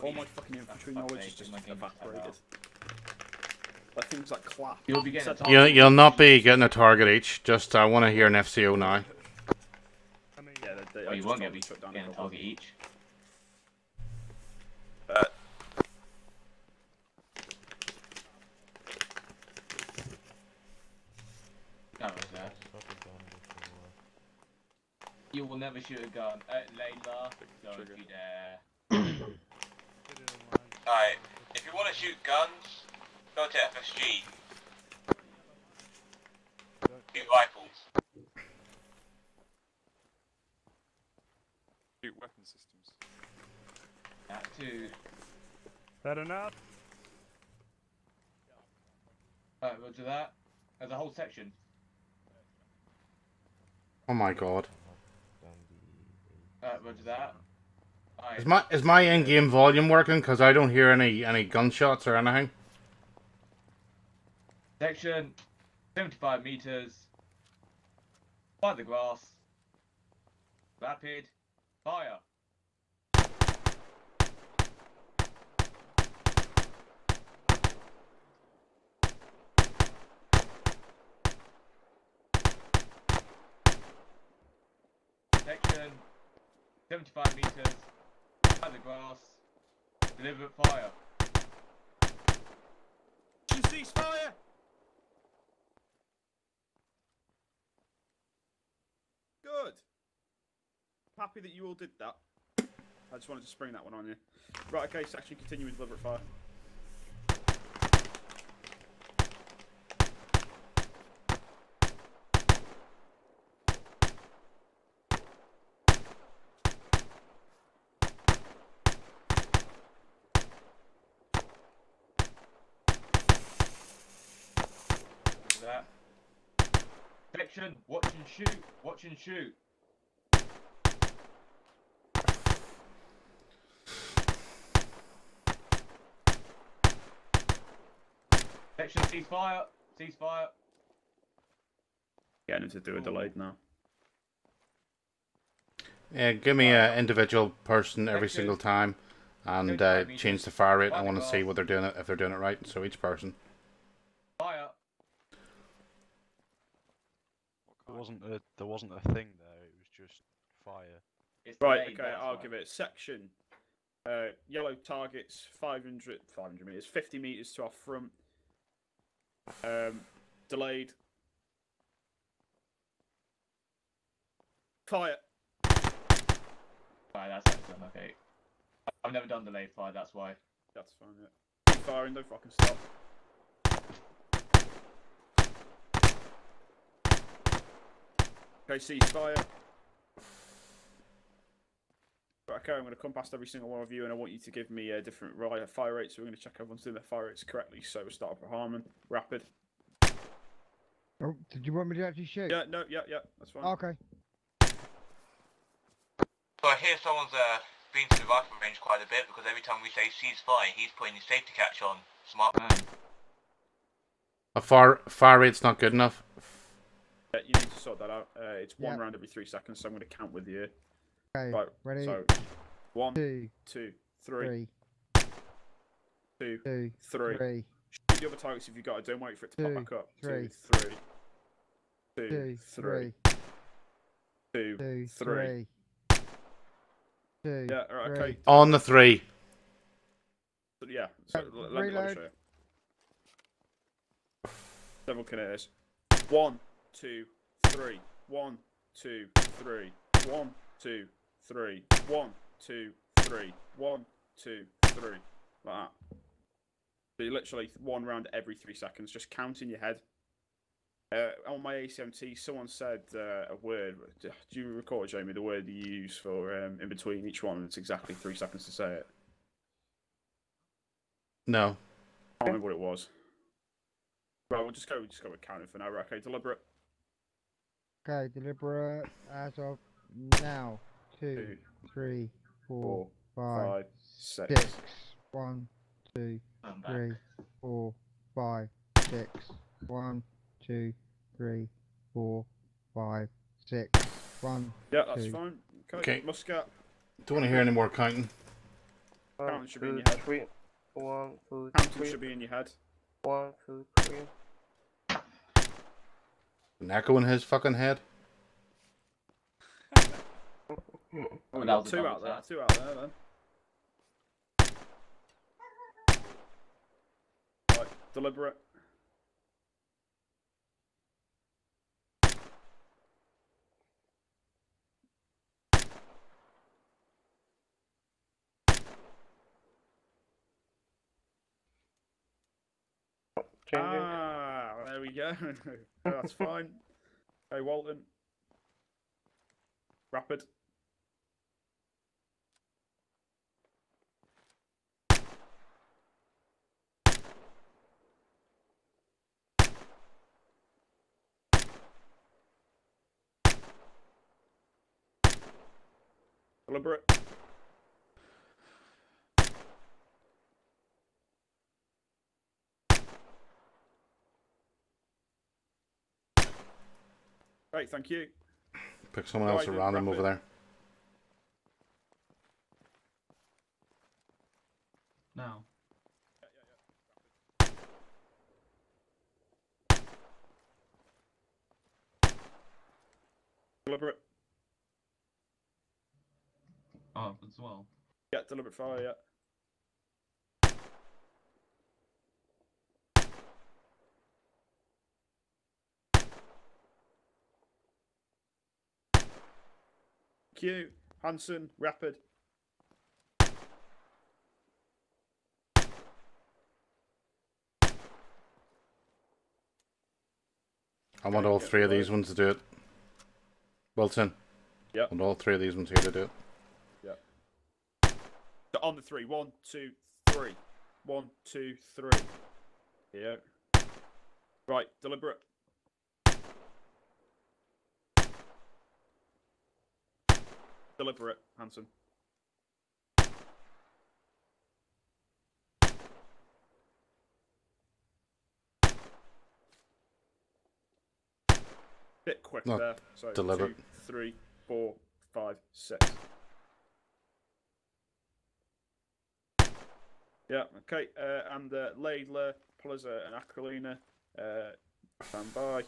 All my fucking infantry knowledge is just evaporated. Like things like clap. You'll be getting. You'll, you'll not be getting a target each. Just I want to hear an F C O now. I mean, yeah, they, they, oh, you won't get shut down. Getting a target each. Uh, that was that. You will never shoot a gun at Laidler. Don't you dare. Alright, if you want to shoot guns, go to F S G. Shoot rifles. Shoot weapon systems. That too. Is that enough? Alright, we'll do that. There's a whole section. Oh my god. Alright, we'll do that. Is my is my in-game volume working? Because I don't hear any any gunshots or anything. Section seventy-five meters. By the grass. Rapid fire. Section seventy-five meters. By the grass, deliberate fire. You cease fire! Good. Happy that you all did that. I just wanted to spring that one on you. Right, okay, section continuing deliberate fire. Watch and shoot. Watch and shoot. Section, cease fire. Cease fire. Getting him to do a delayed now. Yeah, give me an uh, individual person every single time, and uh, change the fire rate. I want to see what they're doing it if they're doing it right. So each person. Fire. There wasn't a there wasn't a thing there. It was just fire. It's right. Okay, I'll fire. Give it section. Uh, yellow targets, five hundred, five hundred meters, fifty meters to our front. Um, delayed. Fire. Right, that's excellent. Okay, I've never done delayed fire. That's why. That's fine. Yeah. Keep firing. Don't fucking stop. Okay, cease fire. Right, okay, I'm going to come past every single one of you and I want you to give me a different fire rate, so we're going to check everyone's doing their fire rates correctly. So we'll start off with Harmon. Rapid. Oh, did you want me to actually shoot? Yeah, no, yeah, yeah, that's fine. Okay. So I hear someone's uh, been to the rifle range quite a bit, because every time we say cease fire, he's putting his safety catch on. Smart man. A fire, fire rate's not good enough. Yeah, you need to sort that out. Uh, it's one yep. round every three seconds, so I'm going to count with you. Okay, right, ready? So, one, two, two, three, three. Two, two, three. Three. Shoot the other targets if you've got it. Don't wait for it to two, pop back up. Three. Two, three. Two, two, three. Two, two, three. Two, yeah, alright, okay. On the three. So, yeah, so let, let me show you. Several canoes. One, two, three. One, two, three. One, two, three. One, two, three. One, two, three. Like that. So you literally one round every three seconds. Just count in your head. Uh, on my A C M T, someone said uh, a word. Do you recall, Jamie, the word you use for um, in between each one? It's exactly three seconds to say it. No. I can't remember what it was. Right, we'll just go, we'll just go with counting for now. Right, okay, deliberate. Okay, deliberate as of now. Two, two three, four, four five, five, six. six. One, two, I'm three, back. four, five, six. One, two, three, four, five, six. One, yeah, that's two. Fine. Okay, Muscat. Don't want to hear any more counting. One, counting should two, be in your head. Three. One, two, counting three. should be in your head. One, two, three. An echo in his fucking head. Oh, we got two out there. Two out there, then. Right, deliberate. Changing. Ah, there we go. That's fine. Hey, Walton. Rapid. Deliberate. Right, thank you. Pick someone else around him over there. Now. Yeah, yeah, yeah. Deliberate. Oh, as well. Yeah, deliberate fire, yeah. Q, Hansen, Rapid. I want all three of these ones to do it. Wilson. Yeah. I want all three of these ones here to do it. Yeah. So on the three. One, two, three. One, two, three. Yeah. Right, deliberate. Deliberate, Hansen. Bit quick Not there. So deliberate. Two, three, four, five, six. Yeah, okay. Uh, and uh, Laidler, Pulisic, and Aquilina. Uh, stand by.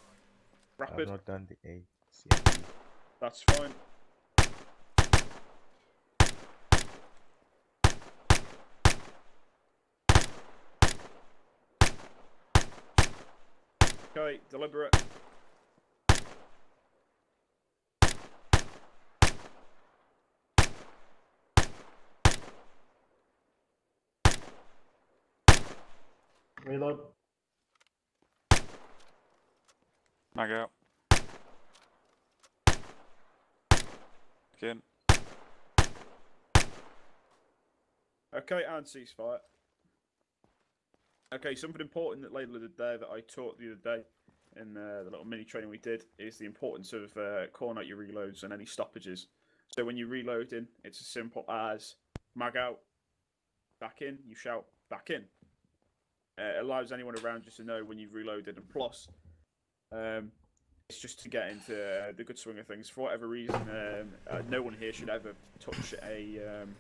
Rapid. I've not done the eight. Yeah. That's fine. Okay, deliberate. Reload. Mag out. Again. Okay, and ceasefire. Okay, something important that Laidler did there that I taught the other day in uh, the little mini training we did is the importance of uh, calling out your reloads and any stoppages. So when you're reloading, it's as simple as mag out, back in, you shout, back in. uh, allows anyone around just to know when you've reloaded. And plus, um, it's just to get into uh, the good swing of things. For whatever reason, um, uh, no one here should ever touch a um,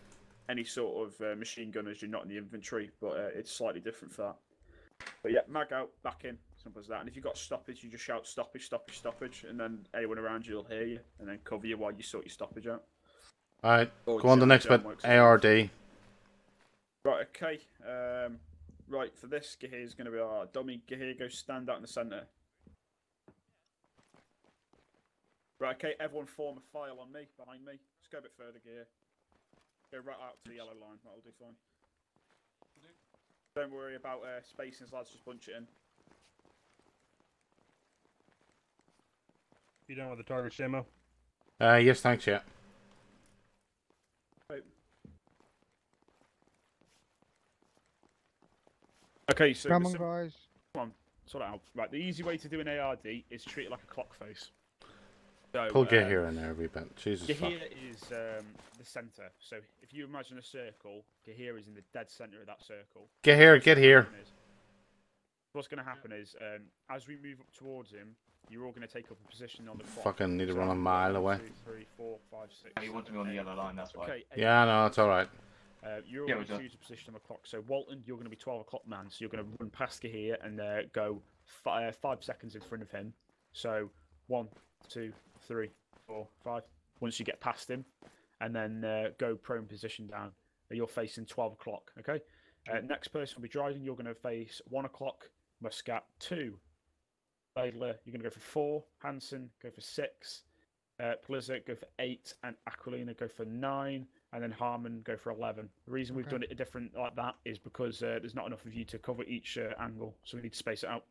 any sort of uh, machine gun as you're not in the infantry, but uh, it's slightly different for that. But yeah, mag out, back in, simple as that. And if you've got stoppage, you just shout stoppage, stoppage, stoppage, and then anyone around you will hear you, and then cover you while you sort your stoppage out. Alright, go on the next bit, A R D. Right, okay. Um, right, for this, Gehir is going to be our dummy. Gehir, go stand out in the centre. Right, okay, everyone form a file on me, behind me. Let's go a bit further, Gehir. Go right out to the yellow line, that'll do fine. Don't worry about uh, spacings, lads, just punch it in. You done with the target demo? Uh, yes, thanks, yeah. Right. Okay, so... Come on, guys. Come on, sort it out. Right, the easy way to do an A R D is treat it like a clock face. So, Pull um, Gehir in there every bit. Jesus Gehir fuck. is um, the centre. So if you imagine a circle, Gehir is in the dead centre of that circle. Gehir, get here. What's going to happen is, um, as we move up towards him, you're all going to take up a position on the clock. Fucking need to run a mile away. Two, three, four, five, six, you want to be on the yellow line, that's why. Okay, yeah, no, it's alright. Uh, you're all yeah, going to choose a position on the clock. So Walton, you're going to be twelve o'clock man, so you're going to run past Gehir and uh, go fi uh, five seconds in front of him. So, one... two, three, four, five. Once you get past him, and then uh, go prone position down. You're facing twelve o'clock, okay? Uh, next person will be Dryden. You're going to face one o'clock. Muscat, two. Laidler, you're going to go for four. Hansen, go for six. Uh, Pulisic, go for eight. And Aquilina, go for nine. And then Harmon, go for eleven. The reason okay. we've done it different like that is because uh, there's not enough of you to cover each uh, angle, so we need to space it out.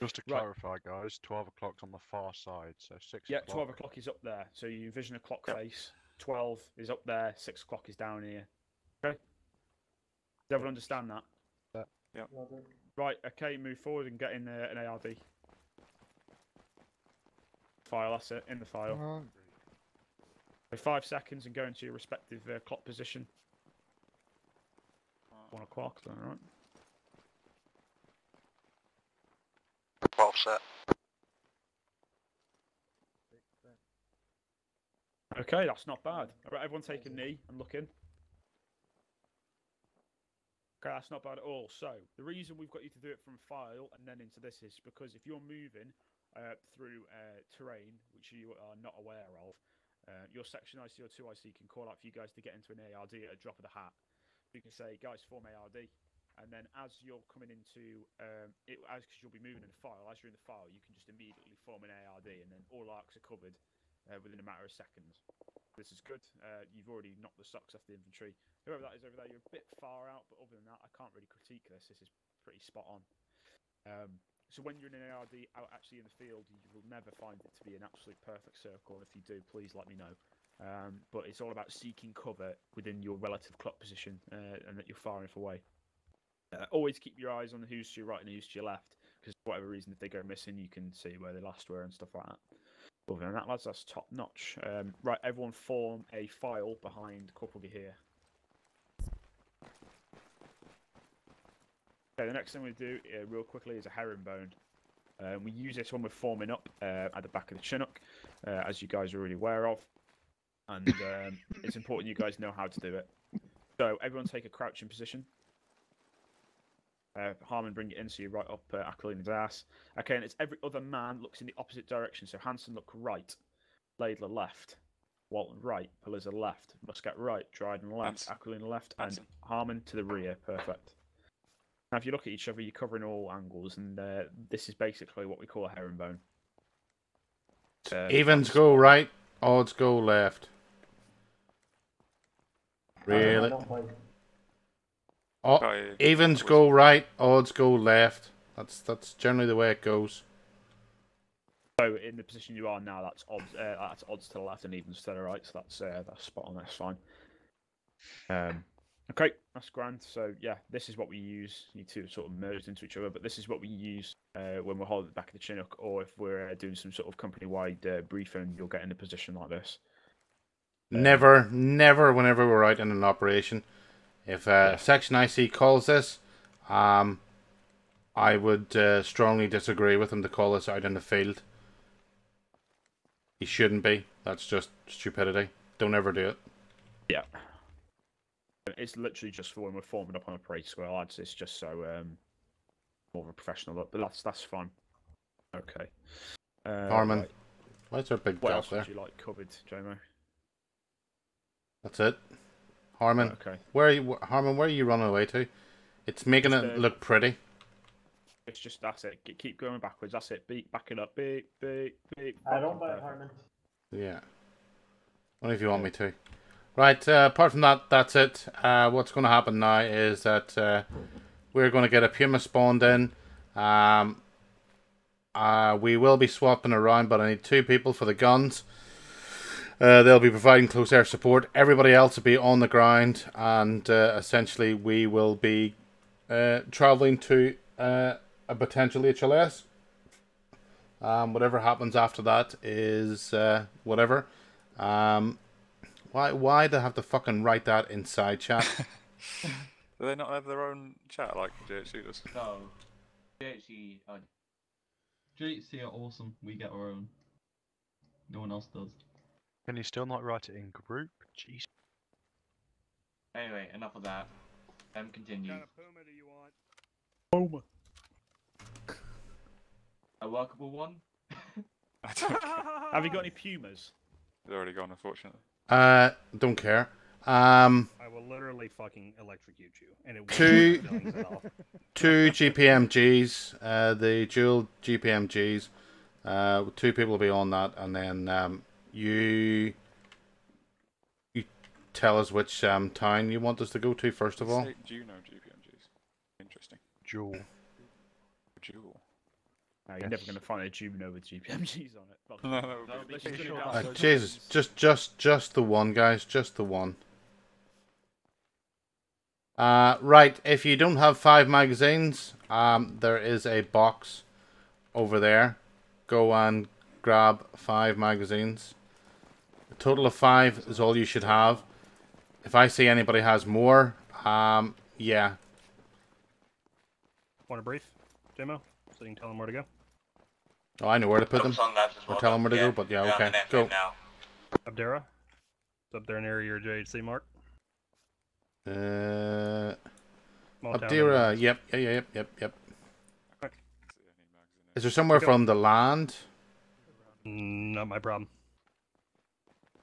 Just to clarify, right. guys, twelve o'clock's on the far side, so six Yeah, o'clock. twelve o'clock is up there, so you envision a clock face. twelve is up there, six o'clock is down here. Okay? Does everyone understand that? Yeah. yeah. Right, okay, move forward and get in uh, an A R D. File, that's it, in the file. Right. Five seconds and go into your respective uh, clock position. One o'clock, then, right? twelve set. Okay, that's not bad. Alright, everyone take a knee and look in. Okay, that's not bad at all. So, the reason we've got you to do it from file and then into this is because if you're moving uh, through uh, terrain, which you are not aware of, Uh, your section I C or two I C can call out for you guys to get into an A R D at a drop of the hat. You can say, guys, form A R D, and then as you're coming into, um, it, as because you'll be moving in the file, as you're in the file, you can just immediately form an A R D, and then all arcs are covered uh, within a matter of seconds. This is good. Uh, you've already knocked the socks off the infantry. Whoever that is over there, you're a bit far out, but other than that, I can't really critique this. This is pretty spot on. Um, So when you're in an A R D out actually in the field, you will never find it to be an absolute perfect circle. If you do, please let me know. Um, but it's all about seeking cover within your relative clock position uh, and that you're far enough away. Uh, always keep your eyes on who's to your right and who's to your left, because for whatever reason, if they go missing, you can see where they last were and stuff like that. Other than that, lads, that's top notch. Um, right, everyone form a file behind Corporal Gehir. Okay, the next thing we do uh, real quickly is a herringbone. Um, we use this when we're forming up uh, at the back of the Chinook, uh, as you guys are already aware of. And um, it's important you guys know how to do it. So everyone take a crouching position. Uh, Harmon, bring it in so you right up uh, Aquilina's ass. Okay, and it's every other man looks in the opposite direction. So Hansen look right, Laidler left, Walton right, Pulisic left, Muscat right, Dryden left, Hansen. Aquilina left, Hansen. and Harmon to the rear. Perfect. Now, if you look at each other, you're covering all angles, and uh, this is basically what we call a herringbone. Uh, Evens go right, odds go left. Really? Oh, evens go right, odds go left. That's that's generally the way it goes. So, in the position you are now, that's odds. Uh, that's odds to the left and evens to the right. So that's uh, that's spot on. That's fine. Um. Okay, that's grand. So yeah, this is what we use. You two sort of merged into each other, but this is what we use uh, when we're holding the back of the Chinook, or if we're uh, doing some sort of company-wide uh, briefing, you'll get in a position like this. Never, uh, never, whenever we're out in an operation, if uh, yeah. Section I C calls this, um, I would uh, strongly disagree with him to call us out in the field. He shouldn't be. That's just stupidity. Don't ever do it. Yeah. It's literally just for when we're forming up on a parade square, lads. It's just so um, more of a professional look. But that's that's fun. Okay. Uh, Harmon, right. Why is there a big what else there? Would you like covered, J M O? That's it. Harmon, okay. Where are you, Harmon? Where are you running away to? It's making it's, it uh, look pretty. It's just that's it. Keep going backwards. That's it. Beat, back it up. Beat, beat, beat. I don't like Harmon. Yeah. Only if you want me to. Right. Uh, apart from that, that's it. Uh, what's going to happen now is that uh, we're going to get a Puma spawned in. Um, uh, we will be swapping around, but I need two people for the guns. Uh, they'll be providing close air support. Everybody else will be on the ground, and uh, essentially we will be uh, traveling to uh, a potential H L S. Um, whatever happens after that is uh, whatever. Um, why? Why do they have to fucking write that inside chat? Do they not have their own chat like J H C does? No, J H C, uh, J H C are awesome. We get our own. No one else does. Can you still not write it in group? Jeez. Anyway, enough of that. Um, continue. What kind of Puma do you want? Puma. A workable one? I don't care. Have you got any Pumas? They're already gone, unfortunately. Uh, don't care. Um. I will literally fucking electrocute you. And it two, two G P M Gs, uh, the dual G P M Gs. Uh, two people will be on that, and then um. You, you tell us which um, town you want us to go to first of all. Do you know G P M Gs? Interesting. Jewel. Jewel. No, you're yes. never going to find a Juno with G P M Gs on it. But... No, that would no, be be sure. uh, Jesus, just, just, just the one, guys, just the one. Uh, right. If you don't have five magazines, um, there is a box over there. Go and grab five magazines. A total of five is all you should have. If I see anybody has more, um, yeah. Want a brief, J M O? So you can tell them where to go? Oh, I know where to put them. Well or tell them where to yeah. go, but yeah, yeah okay. Go. Now. Abdera? It's up there near your J H C mark. Uh, Abdera, yep, yep, yep, yep, yep. Okay. Is there somewhere go. from the land? Not my problem.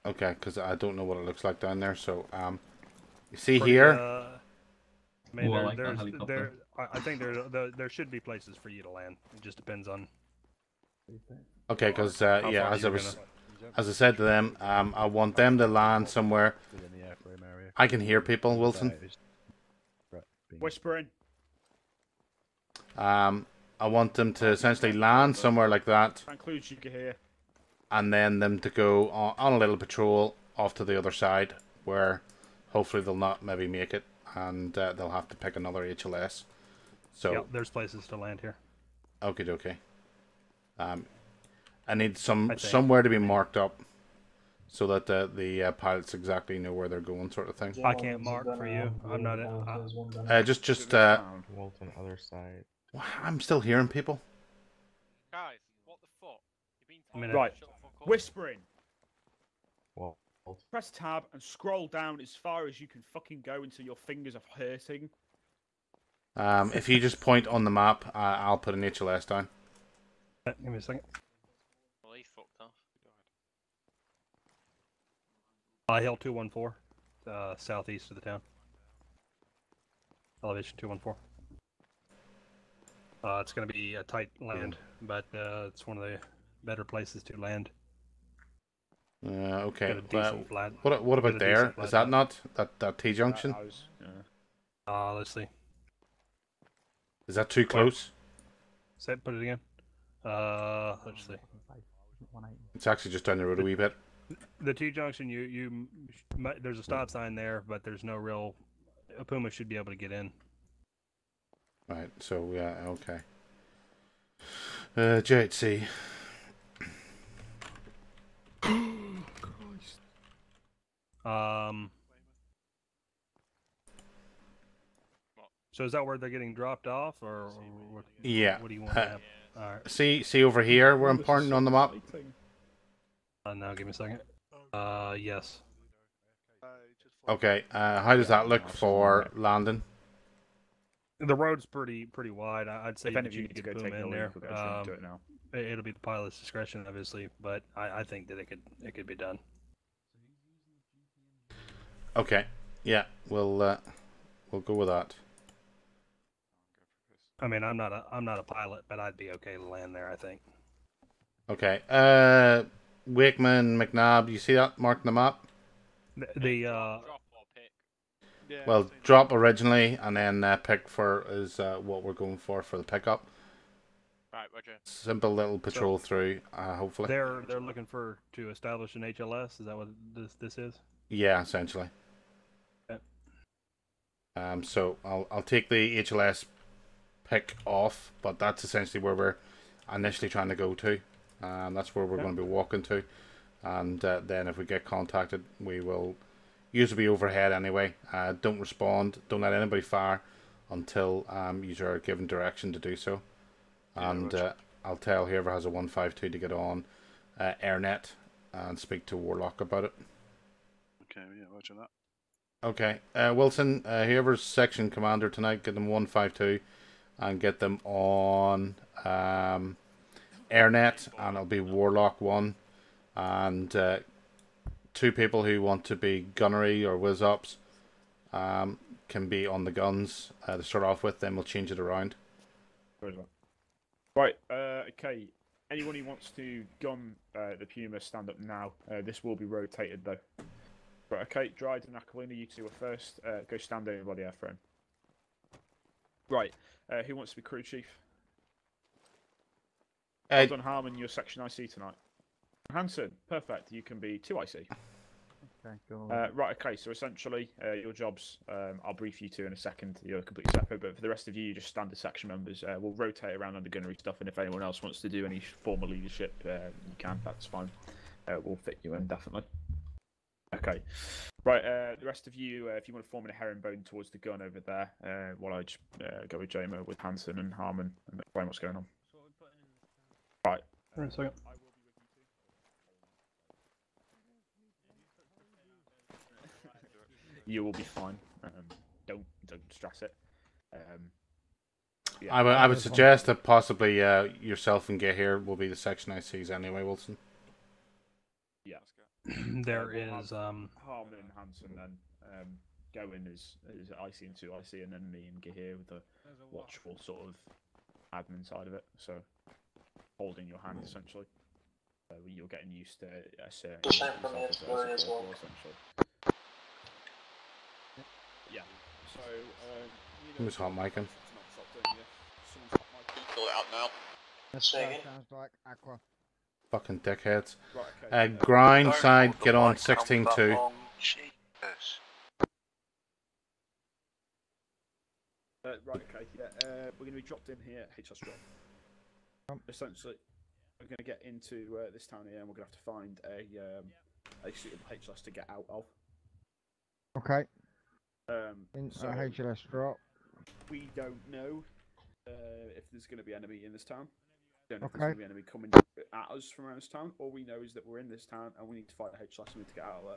Okay, because I don't know what it looks like down there. So, um, you see pretty, here. Uh, I mean, Ooh, there, I, like there's, there, I think there there there should be places for you to land. It just depends on. Okay, because uh, yeah, as I was, gonna... as I said to them, um, I want them to land somewhere. I can hear people, Wilson. Whispering. Um, I want them to essentially land somewhere like that. That includes you, Gehir. And then them to go on, on a little patrol off to the other side, where hopefully they'll not maybe make it, and uh, they'll have to pick another H L S. So yep, there's places to land here. Okay, okay. Um, I need some I somewhere to be marked up, so that the the uh, pilots exactly know where they're going, sort of thing. I can't mark for you. I'm not. Uh, uh, just just uh. Walton other side. I'm still hearing people. Guys, what the fuck? You've been right. Whispering. What? Press tab and scroll down as far as you can fucking go until your fingers are hurting. Um, if you just point on the map, uh, I'll put an H L S down. Give me a second. Well, he fucked off. Uh, Hill two one four, uh, southeast of the town. Elevation two one four. Uh, it's going to be a tight land, but uh, it's one of the better places to land. Uh, okay. Well, flat, what what about there? Is that not that that T junction? Uh, was, yeah. uh, let's see. Is that too close? Say, put it again. Uh, let's see. It's actually just down the road the, a wee bit. The T junction, you you, there's a stop sign there, but there's no real. A Puma should be able to get in. Right, so yeah, okay. Uh, J H C. Um. So is that where they're getting dropped off, or, or what, yeah. what do you want to have? Uh, All right. See, see over here, we're important on the map. Uh, no, give me a second. Uh, yes. Okay. Uh, how does that look for landing? The road's pretty pretty wide. I'd say if any of you need to go take in there, we'll um, do it now. It'll be the pilot's discretion, obviously, but I, I think that it could it could be done. Okay. Yeah, we'll uh, we'll go with that. I mean, I'm not a I'm not a pilot, but I'd be okay to land there, I think. Okay. Uh, Wakeman, McNabb, you see that marking the map? The, the uh. Yeah, well, drop originally, and then uh, pick for is uh, what we're going for for the pickup. Right, Roger. Simple little patrol so through. Uh, hopefully. They're they're looking for to establish an H L S. Is that what this this is? Yeah, essentially. Okay. Um. So I'll I'll take the H L S pick off, but that's essentially where we're initially trying to go to. Um, that's where we're okay. going to be walking to, and uh, then if we get contacted, we will usually be overhead anyway. Uh, don't respond. Don't let anybody fire until um you are given direction to do so. And uh, I'll tell whoever has a one five two to get on uh, AirNet and speak to Warlock about it. Okay, yeah, roger that. Okay, uh, Wilson, uh, whoever's section commander tonight, get them one five two and get them on um, AirNet, and it'll be Warlock one. And uh, two people who want to be gunnery or whiz-ups um, can be on the guns uh, to start off with, then we'll change it around. Right, uh, okay. Anyone who wants to gun uh, the Puma, stand up now. Uh, this will be rotated, though. Right, okay, Dryden and Aquilina, you two are first. Uh, go stand over by the airframe. Right, uh, who wants to be crew chief? Uh, well done, Harmon, your section I C tonight. Hansen, perfect. You can be two I C. Okay, cool. Uh, right, okay. So essentially, uh, your jobs. Um, I'll brief you two in a second. You're completely separate, but for the rest of you, you're just standard section members. Uh, we'll rotate around on the gunnery stuff, and if anyone else wants to do any formal leadership, uh, you can. That's fine. Uh, we'll fit you in definitely. Okay. Right. Uh, the rest of you, uh, if you want to form in a herringbone towards the gun over there, uh, while I uh, go with Jamie, with Hansen and Harmon, and explain what's going on. Right. All right. Second. You will be fine. Um, don't don't stress it. Um, yeah. I would I would suggest that possibly uh, yourself and Gehir will be the section I Cs anyway, Wilson. Yeah, let's go. There uh, is um Harmon and Hansen, then um, Gowen is is I C and two I C, and then me and Gehir with the watchful sort of admin side of it. So holding your hand essentially, uh, you're getting used to a certain essentially. Yeah. So, um, you know, Mike him. Call it out now. That's sounds like Aqua. Fucking dickheads. Right, okay. uh, grind side, get on sixteen two. Uh, right, okay, yeah. Uh, we're going to be dropped in here, H S drop. Um, Essentially, we're going to get into uh, this town here, and we're going to have to find a, um, a suitable H S to get out of. Okay. Um, so H L S drop. We don't know uh, if there's going to be enemy in this town. We don't know okay. if there's going to be enemy coming at us from around this town. All we know is that we're in this town and we need to fight the H L S and we need to get out of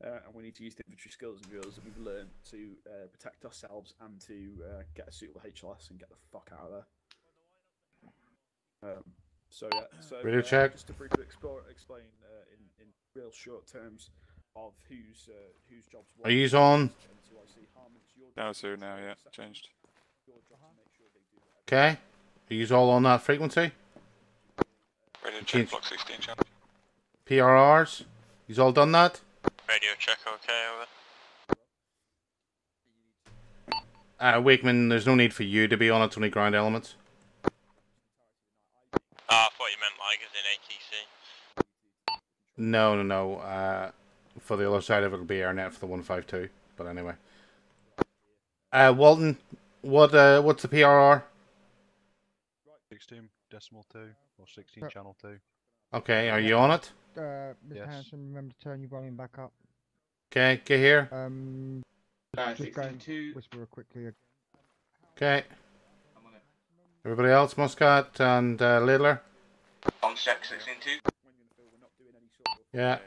there. Uh, and we need to use the infantry skills and drills that we've learned to uh, protect ourselves and to uh, get a suitable H L S and get the fuck out of there. Um, so yeah, so uh, check. just to briefly explore, explain uh, in, in real short terms of whose, uh, whose jobs were. Are you on? No, so now, yeah, changed. Okay, are you all on that frequency? Radio check, block sixteen, channel. P R Rs, you all done that? Radio check, okay, over. Uh, Wakeman, there's no need for you to be on, it's only ground elements. Ah, oh, I thought you meant like as in A T C. No, no, no, uh... for the other side of it will be AirNet for the one five two, but anyway. Uh, Walton, what uh, what's the P R R? sixteen decimal two or sixteen uh, channel two. Okay, are you on it? Uh, Mister Yes. Hansen, remember to turn your volume back up. Okay, get here. Um, uh, just go and whisper quickly. Okay. Everybody else, Muscat and uh, Laidler. On check sixteen two. Yeah.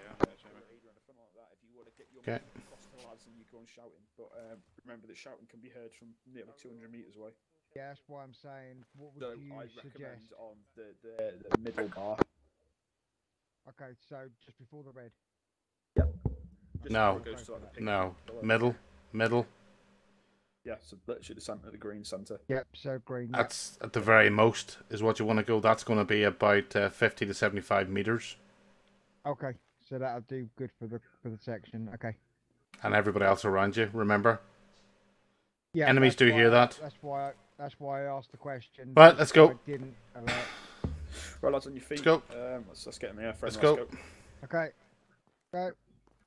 Okay. But um, remember that shouting can be heard from nearly two hundred metres away. Yeah, that's what I'm saying. What would so you I suggest? On the, the, the middle bar. Okay, so just before the red. Yep. Just no. No. Middle. Middle. Yeah, so literally the centre, the green centre. Yep, so green. Yep. That's at the very most is what you want to go. That's going to be about uh, fifty to seventy-five metres. Okay, so that'll do good for the for the section. Okay. And everybody else around you, remember. Yeah, enemies do hear I, that. That's why. I, that's why I asked the question. Right, let's go. I didn't alert. Right, lads, on your feet. Let's go. Um, let's, let's get in the air. Let's, let's go. go. Okay. Go.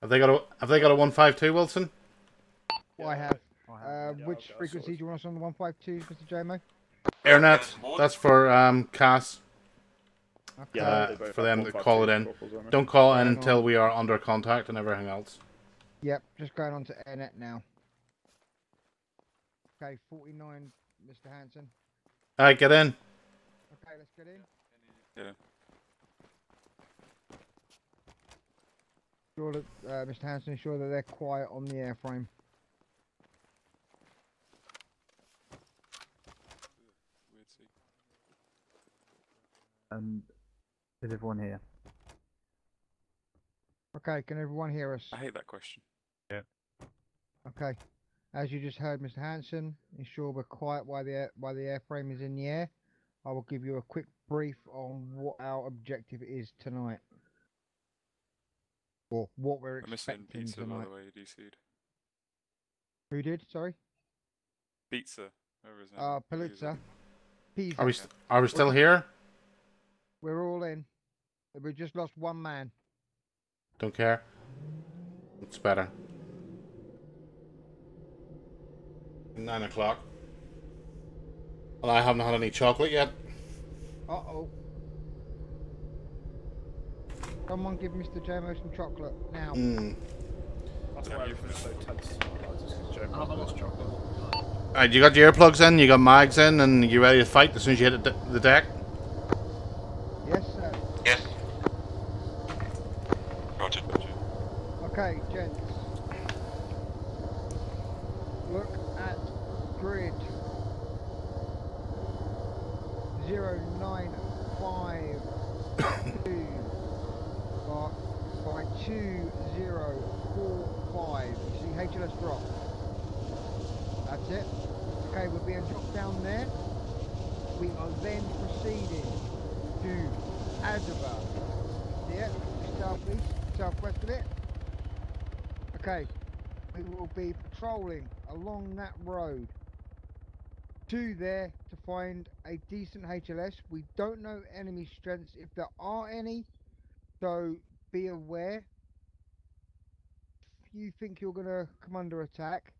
Have they got a? Have they got a one five two, Wilson? Yeah, I have. I have. Uh, yeah, which frequency do you want us on the one five two, Mister J M O? Airnet. That's for um Cass. Okay. Uh, yeah, for them to call it in. Couples, Don't call in until we are under contact and everything else. Yep, just going on to airnet now. Okay, forty-nine, Mister Hansen. Alright, get in. Okay, let's get in. Get in. Sure that, uh, Mister Hansen, ensure that they're quiet on the airframe. Um, is everyone here? Okay, can everyone hear us? I hate that question. Yeah. Okay. As you just heard, Mister Hansen, ensure we're quiet while the air, while the airframe is in the air. I will give you a quick brief on what our objective is tonight. Or what we're I'm expecting missing pizza, tonight. By the way, D C'd. Who did? Sorry? Pizza. Uh, Pulitzer. Pizza. Are we, st are we still we're, here? We're all in. We just lost one man. Don't care. It's better. Nine o'clock. And I haven't had any chocolate yet. Uh oh. Someone give Mister J M O some chocolate now. Mm. That's why you feel so tense. Alright, you got your earplugs in, you got mags in, and you ready to fight as soon as you hit the deck? Yes, sir. Yes. Roger, Roger. Okay, gents. Look at grid zero nine five two by, by two zero four five. You see H L S drop. That's it. Okay, we're being dropped down there. We are then proceeding to Abdera. See it? Southeast, southwest of it. Okay. We will be patrolling along that road to there to find a decent H L S. We don't know enemy strengths if there are any, so be aware. If you think you're going to come under attack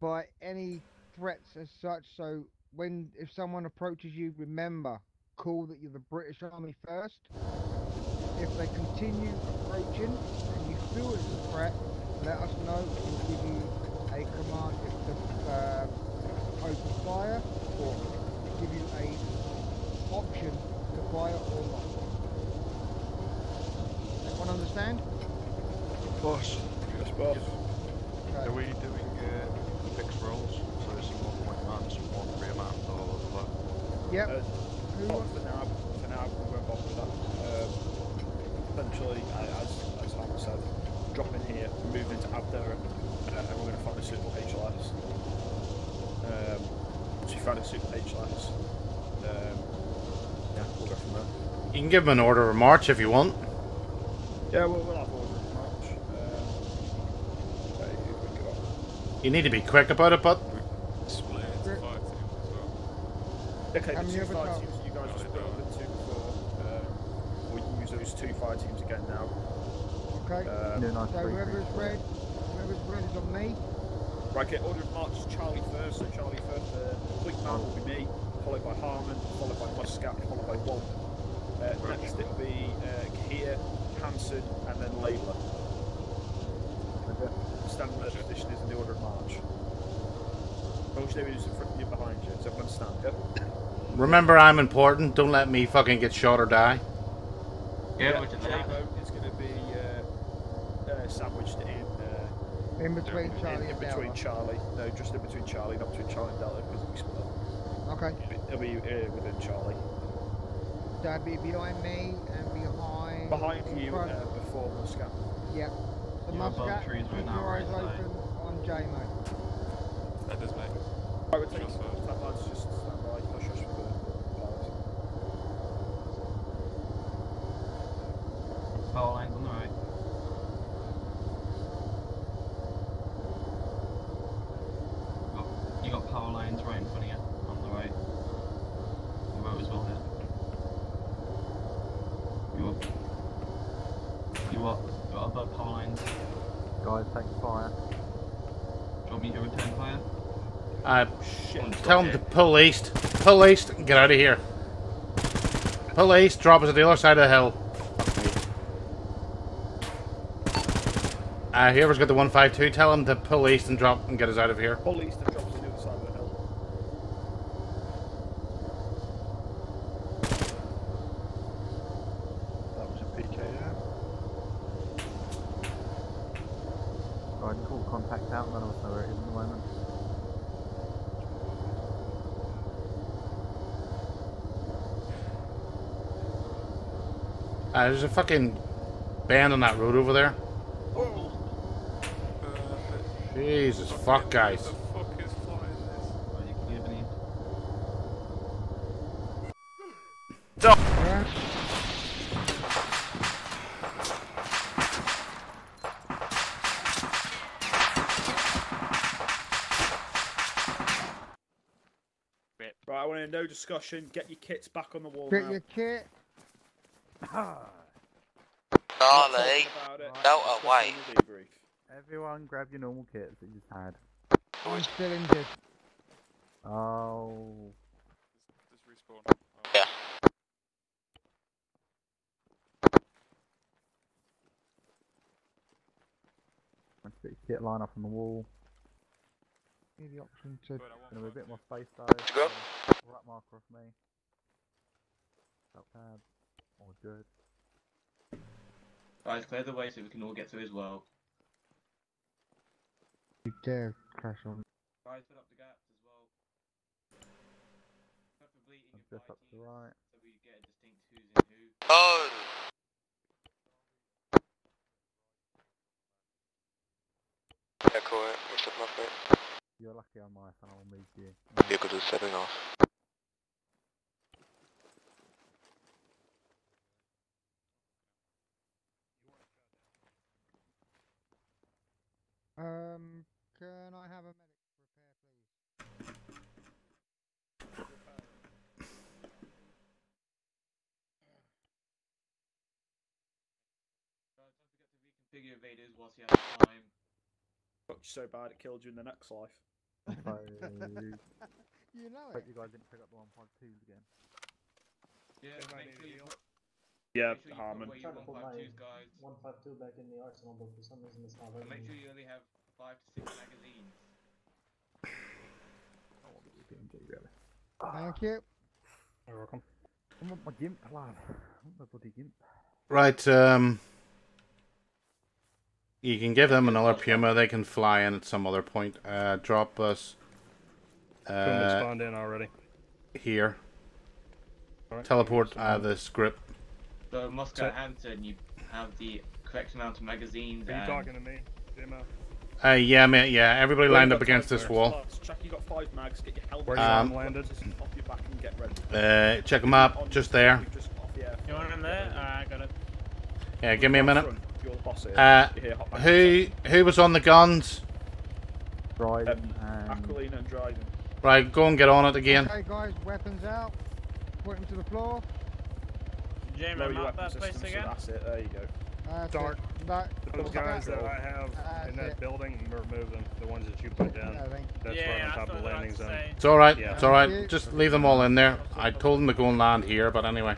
by any threats as such, so when if someone approaches you, remember, call that you're the British Army first. If they continue approaching and you feel it's a threat, let us know. We'll give you a command if to uh, open fire, or give you a option to fire or not. Everyone understand? Boss. Yes, boss. Okay. Are we doing uh, fixed rolls? So this is one point man, so one rear man, the whole of that. Yep. Uh, Who wants for now? For now, we won't bother with that. Essentially, uh, as as Harmon said. Drop in here, move into Abdera, uh, and we're going to find a suitable H L S. Um, so you found a suitable H L S. Um, yeah, we'll go from there. You can give them an order of march if you want. Yeah, we'll, we'll have an order of march. Um, okay, we go. You need to be quick about it, but. Split into five teams as well. Okay, the two fire teams you guys just built the two before. Um, we'll use those two fire teams again now. Okay, um, no, no, so three, whoever's three, red, whoever's red is on me. Right, okay, order of march is Charlie first, so Charlie first, uh, the big man will be me, followed by Harmon, followed by Muscat, followed by Walton. Uh, right. Next it'll be uh, Gehir, Hansen, and then Laidler. Okay. Standing where the position is in the order of march. coach there who's in front of you, behind you. So everyone stand, yeah? Remember, I'm important. Don't let me fucking get shot or die. Yeah, yeah. It's going to be uh, uh, sandwiched in... Uh, in between in, Charlie in, in and between Delta. Charlie. No, just in between Charlie, not between Charlie and Delta, because we split. Okay. It'll be uh, within Charlie. That'd be behind me and behind... Behind you, uh, before Muscat. Yeah. The Muscat, keep your eyes open on J M O. That does make I would think so. That lad's just stand by, not just for the... Power lane's on the right. You got, you got power lanes right in front of you, on the right. The road is well here. You up. You up. Got other power lanes. Guys, take fire. Do you want me to return fire? Uh, Shit, tell him to pull east. Pull east and get out of here. Pull east, drop us at the other side of the hill. Uh, whoever's got the one five two, tell him to pull east and drop and get us out of here. Pull east and drop us at the other side of the hill. That was a P K, yeah? Right, cool, contact out, none of us know where it is at the moment. Uh, there's a fucking band on that road over there. Oh. Uh, Jesus fuck, fuck guys. What the fuck is flying this? Are you kidding me? Stop! Right, I want to no discussion. Get your kits back on the wall. Get now. your kit. Charlie, don't away. Everyone grab your normal kits that you just had. Oh, I'm still injured. Oh. Just respawn. Oh. Yeah. Let's get your kit line up on the wall. Give the option to... Gonna be a bit more space though. Let's go. Right marker off me. Top tab. All good. Guys, clear the way so we can all get through as well. You dare crash on. Guys, put up the gaps as well. Preferably in your fight team, right. So we get a distinct who's in who. Oh! Yeah, cool, right? What's up, my mate? You're lucky on my side, I'll meet you. You're good at setting off. Um, can I have a medic repair, please? Don't forget to reconfigure evaders whilst you have time. Fucked you so bad it killed you in the next life. You know it. I hope you guys didn't pick up the one five twos again. Yeah, so make sure you... Yeah, sure Harmon. I'm trying to put my one five two back in the arsenal, but for some reason it's not working. Make sure you only have five to six magazines. I want to do P M G, really. Thank you. You're welcome. I want my gimp, lad. I want my bloody gimp. Right, um... you can give them another Puma, they can fly in at some other point. Uh, drop us... Uh... Puma's spawned in already. Here. Right. Teleport uh, this grip. So, Muscat Hansen, you have the correct amount of magazines. Are you and... talking to me, Demo? Uh, yeah, mate, yeah. Everybody lined up against this wall. Check, you got five mags. Get your helmet um, landed. Off your back and get ready. Uh, check them up, just there. You want them there? I got it. Yeah, give me a minute. Uh, who who was on the guns? Dryden. Um, Aquilina and Dryden. Right, go and get on it again. Okay, guys, weapons out. Put them to the floor. Jamie, I'm out that place again. So that's it, there you go. That's Dark. That, Those guys that, that I have that's in that it. building, remove them. The ones that you put down. Yeah, that's yeah, right on top of the landing zone. It's alright, yeah. it's alright. Just leave them all in there. I told them to go and land here, but anyway.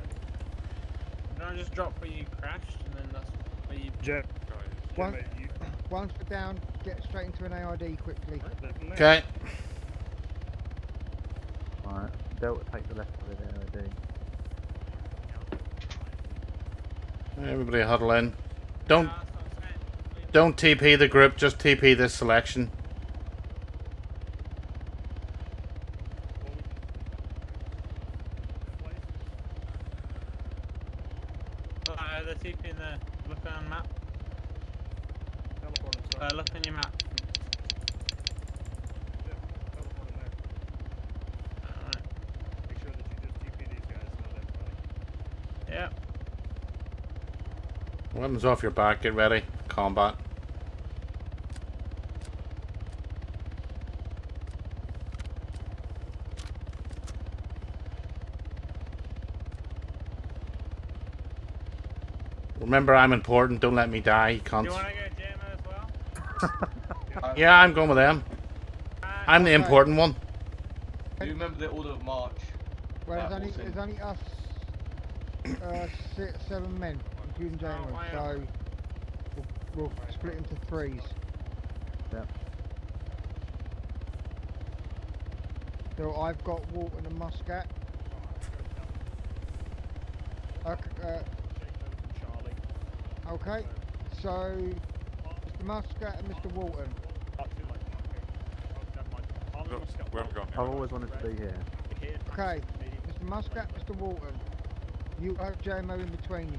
No, I just dropped where you crashed, and then that's where you... Jeff, once, once we're down, get straight into an A R D quickly. Okay. Alright, Delt will take the left of it, there, I do. Everybody huddle in. Don't, don't T P the group, just T P this selection. Weapons off your back, get ready. Combat. Remember, I'm important, don't let me die, you cunts. Do you want to go Jamie as well? Yeah, I'm going with them. I'm the important one. Do you remember the order of march? Well, there's only, there's only us, uh, six, seven men. June January, so we'll, we'll split into threes. Yep. So I've got Walton and Muscat. Okay, uh, okay. So Mister Muscat and Mister Walton. I've always wanted to be here. Okay, Mister Muscat, Mister Walton. You have J M O in between you.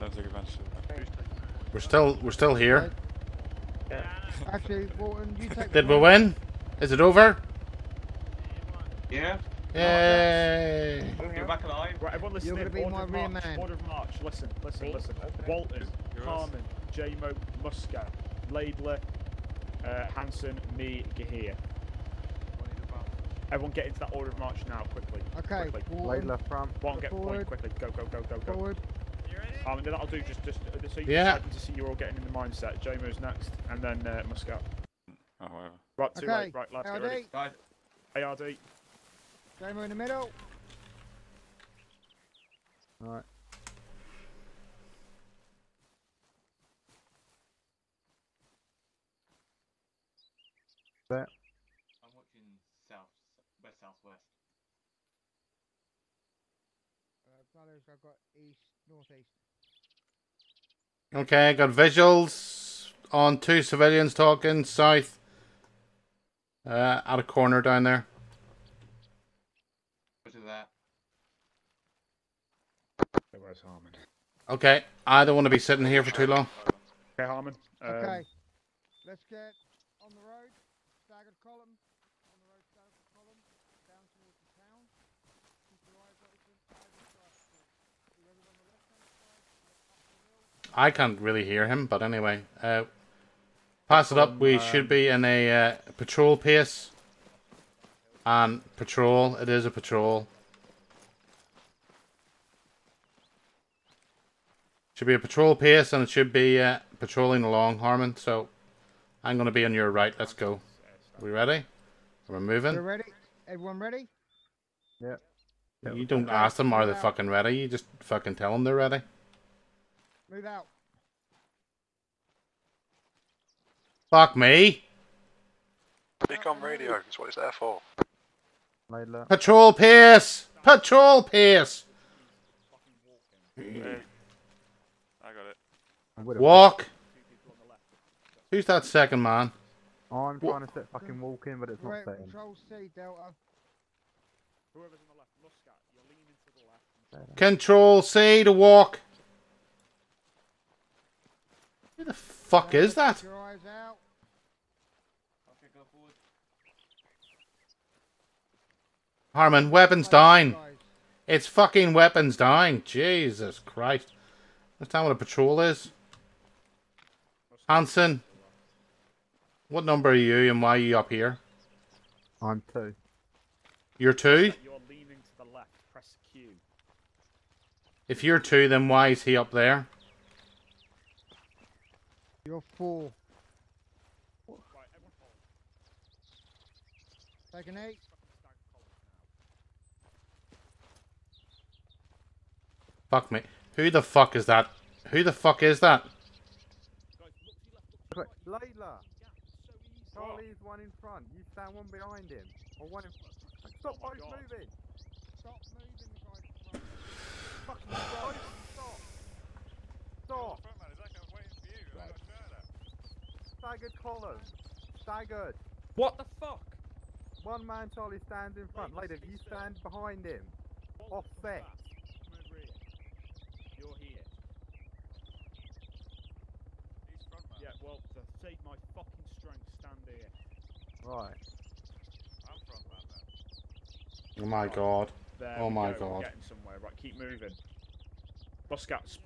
Okay. We're still, we're still here. Yeah. Actually, Walton, you take Did we win? Is it over? Yeah. Yay! You're back alive. Right, everyone listen. Order of march. Order of march. Listen, listen, listen. Walton, Harmon, J M O, Muscat, Laidler, uh, Hansen, me, Gehir. Everyone get into that order of march now, quickly. Okay. Quickly. Laidler, from. Walton, get point quickly. Go, go, go, go, go. Forward. Um, and then that'll do, just, just uh, so you yeah. can see you're all getting in the mindset. J M O's next, and then uh, Muscat. Oh, whatever. Right, too okay. late. Right, lads, A R D. Get ready. Right. A R D. J M O in the middle. Alright. There. I'm watching south, west, southwest. Uh, I've got east, northeast. Okay, I got visuals on two civilians talking south uh, at a corner down there. What is that? Where's Harmon? Okay, I don't want to be sitting here for too long. Okay, Harmon. Um, okay, let's get on the road, staggered column. On the road, staggered column, down towards the town. I can't really hear him, but anyway, uh, pass it up. We um, should be in a uh, patrol pace, and patrol. It is a patrol. Should be a patrol pace, and it should be uh, patrolling along, Harmon. So, I'm going to be on your right. Let's go. Are we ready? We're moving. We're ready. Everyone ready? Yeah. You don't ask them are they fucking ready. You just fucking tell them they're ready. Move out. Fuck me. Speak on radio, that's what it's there for. Patrol pace! Patrol pace! Hey. I got it. Walk! Who's that second man? Oh, I'm trying to set fucking walk in, but it's not setting. Control C, Delta. Whoever's on the left, Muscat, you're leaning to the left. Control C to walk. Who the fuck is that? Your eyes out. Okay, go forward. Harmon, weapons down. It's fucking weapons down. Jesus Christ. Understand what a patrol is? Hansen, what number are you and why are you up here? I'm two. You're two? You're leaning to the left. Press Q. If you're two, then why is he up there? You're four. Right, everyone follow. Take an eight. Fuck me. Who the fuck is that? Who the fuck is that? Laidler. Carl leaves one in front. You stand one behind him. Or one in front. Stop both oh moving. Stop moving the guy in front. Fucking stop. Stop. Stop. Staggered column. Staggered. What the fuck? One man Charlie stands in front. Later, you stand behind him. Offset. You're here. He's front man. Yeah, well, to take my fucking strength, stand here. Right. I'm front man now. Oh my god. There oh my go. god. We're getting somewhere. Right, keep moving. Muscats.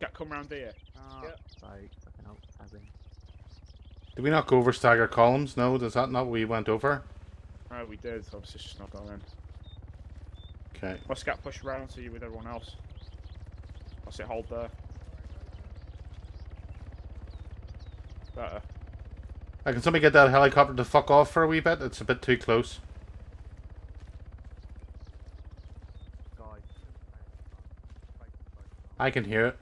Get come round here. Ah, oh, yep. Sorry. Fucking help, having. Did we not go over stagger columns? No, does that not what we went over? Oh, we did. Obviously, it's just not going in. Okay. Muscat, push around to you with everyone else. That's it, hold there. Better. Hey, can somebody get that helicopter to fuck off for a wee bit? It's a bit too close. I can hear it.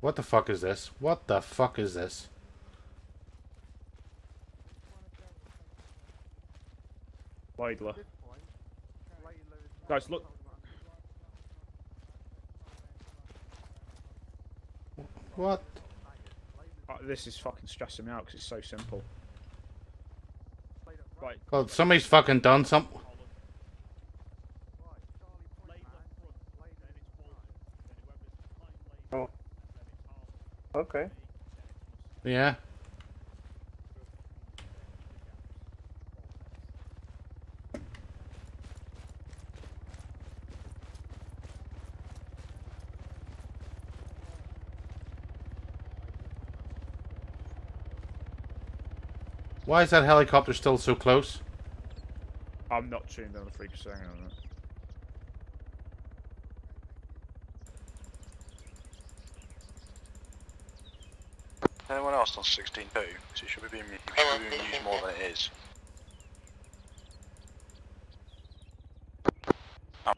What the fuck is this? What the fuck is this? Laidler. Guys, look. What? Oh, this is fucking stressing me out because it's so simple. Right. Well, somebody's fucking done something. Okay. Yeah. Why is that helicopter still so close? I'm not tuned on the frequency. Hang on a minute. Anyone else on sixteen two? Because it should be being, it should be being used more than it is. Um,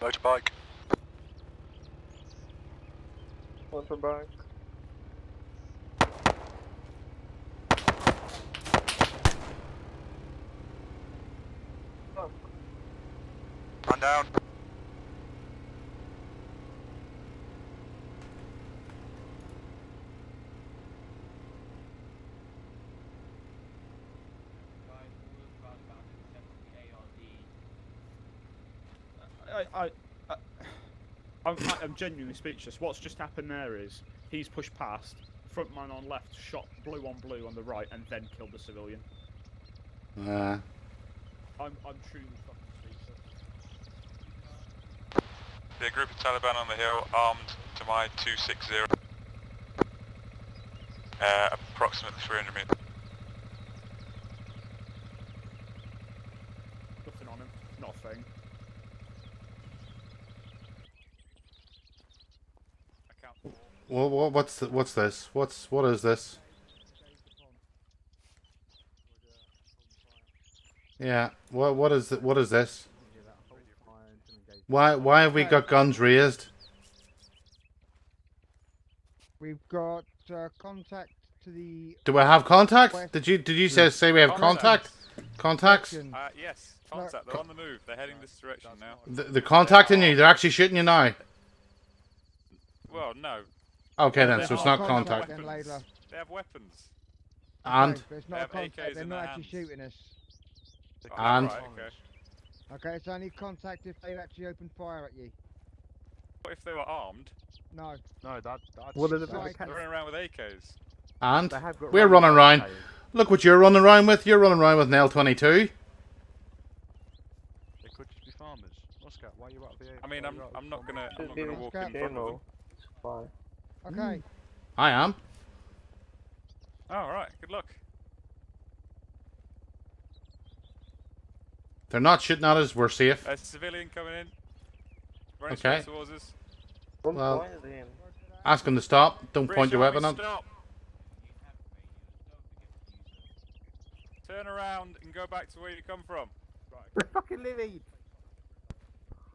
motorbike. Motorbike. Oh. Run down. I, I, I'm, I'm genuinely speechless. What's just happened there is he's pushed past, front man on left, shot blue on blue on the right, and then killed the civilian. Nah. I'm, I'm truly fucking speechless. The group of Taliban on the hill, armed to my two sixty, uh, approximately three hundred meters. Nothing on him. Nothing. Well, what's the, what's this? What's what is this? Yeah. What what is the, what is this? Why why have we got guns raised? We've got uh, contact to the. Do we have contact? Did you did you say say we have contact? Contacts? Uh, yes, contact. They're on the move. They're heading this direction now. The, they're contacting you. They're actually shooting you now. Well, no. Okay then, so it's not contact. They have weapons. And? It's not contact, they're not actually shooting us. And? Okay, it's only contact if they actually open fire at you. What if they were armed? No. No, that, that's... Well, they're running around with A Ks. And? We're running around. Look what you're running around with. You're running around with an L twenty-two. They could just be farmers. Muscat, why are you out of the A K? I mean, I'm, I'm not going to walk in front of them. Bye. Okay. I am. All right. Good luck. They're not shooting at us. We're safe. There's a civilian coming in. Running okay. Towards us. Well, ask them to stop. Don't British point your weapon at them. Turn around and go back to where you come from. Right. We're fucking living.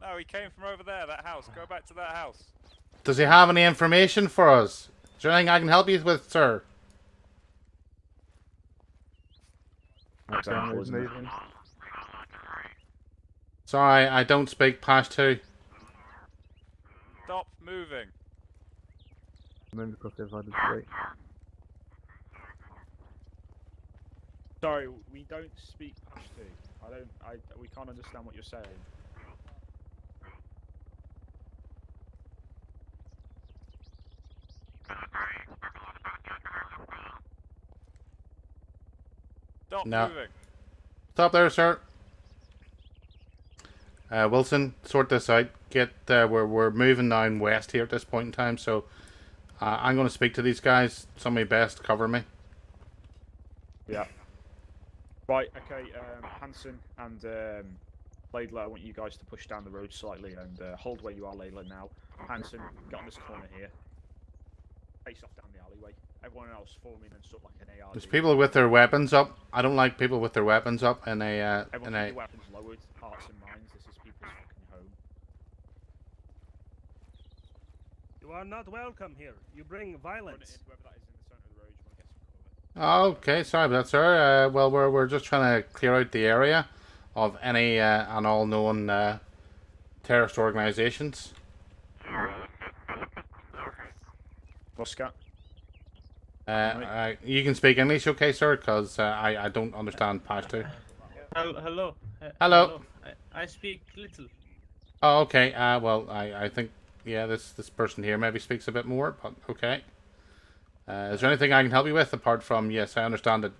No, he came from over there, that house. Go back to that house. Does he have any information for us? Is there anything I can help you with, sir? Alexander was moving. Sorry, I don't speak Pashto. Stop moving. Maybe because they've had a break. Sorry, we don't speak Pashto. I don't. I. We can't understand what you're saying. Stop no. moving. Stop there, sir. Uh, Wilson, sort this out. Get uh, we're we're moving down west here at this point in time. So uh, I'm going to speak to these guys. Somebody best cover me. Yeah. Right, okay, um, Hansen and um, Laidler, I want you guys to push down the road slightly and uh, hold where you are, Laidler, now. Hansen, get on this corner here. Face off down the alleyway. Everyone else forming and stuff like an A R D. There's people with their weapons up. I don't like people with their weapons up and they... Uh, Everyone with their weapons lowered, hearts and minds. This is people's fucking home. You are not welcome here. You bring violence. Okay, sorry about that, sir. Uh, well, we're we're just trying to clear out the area of any uh, and all known uh, terrorist organizations. Muscat. Uh, uh, you can speak English, okay, sir? Because uh, I I don't understand Pashto. Hello. Hello. Hello. I, I speak little. Oh, okay. Uh, well, I I think yeah, this this person here maybe speaks a bit more, but okay. Uh, is there anything I can help you with apart from, yes, I understand that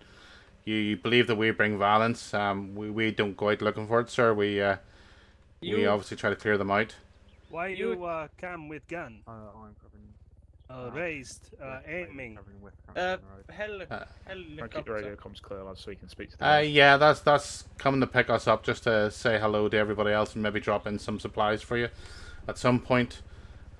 you, you believe that we bring violence. Um, we, we don't go out looking for it, sir. We uh, you, we obviously try to clear them out. Why you uh, come with gun? Uh, I'm covering. Uh, raised, uh, uh, aiming. Uh, hell, hell, uh, keep the radio comms clear, lads, so you can speak to them. Uh, yeah, that's that's coming to pick us up just to say hello to everybody else and maybe drop in some supplies for you at some point.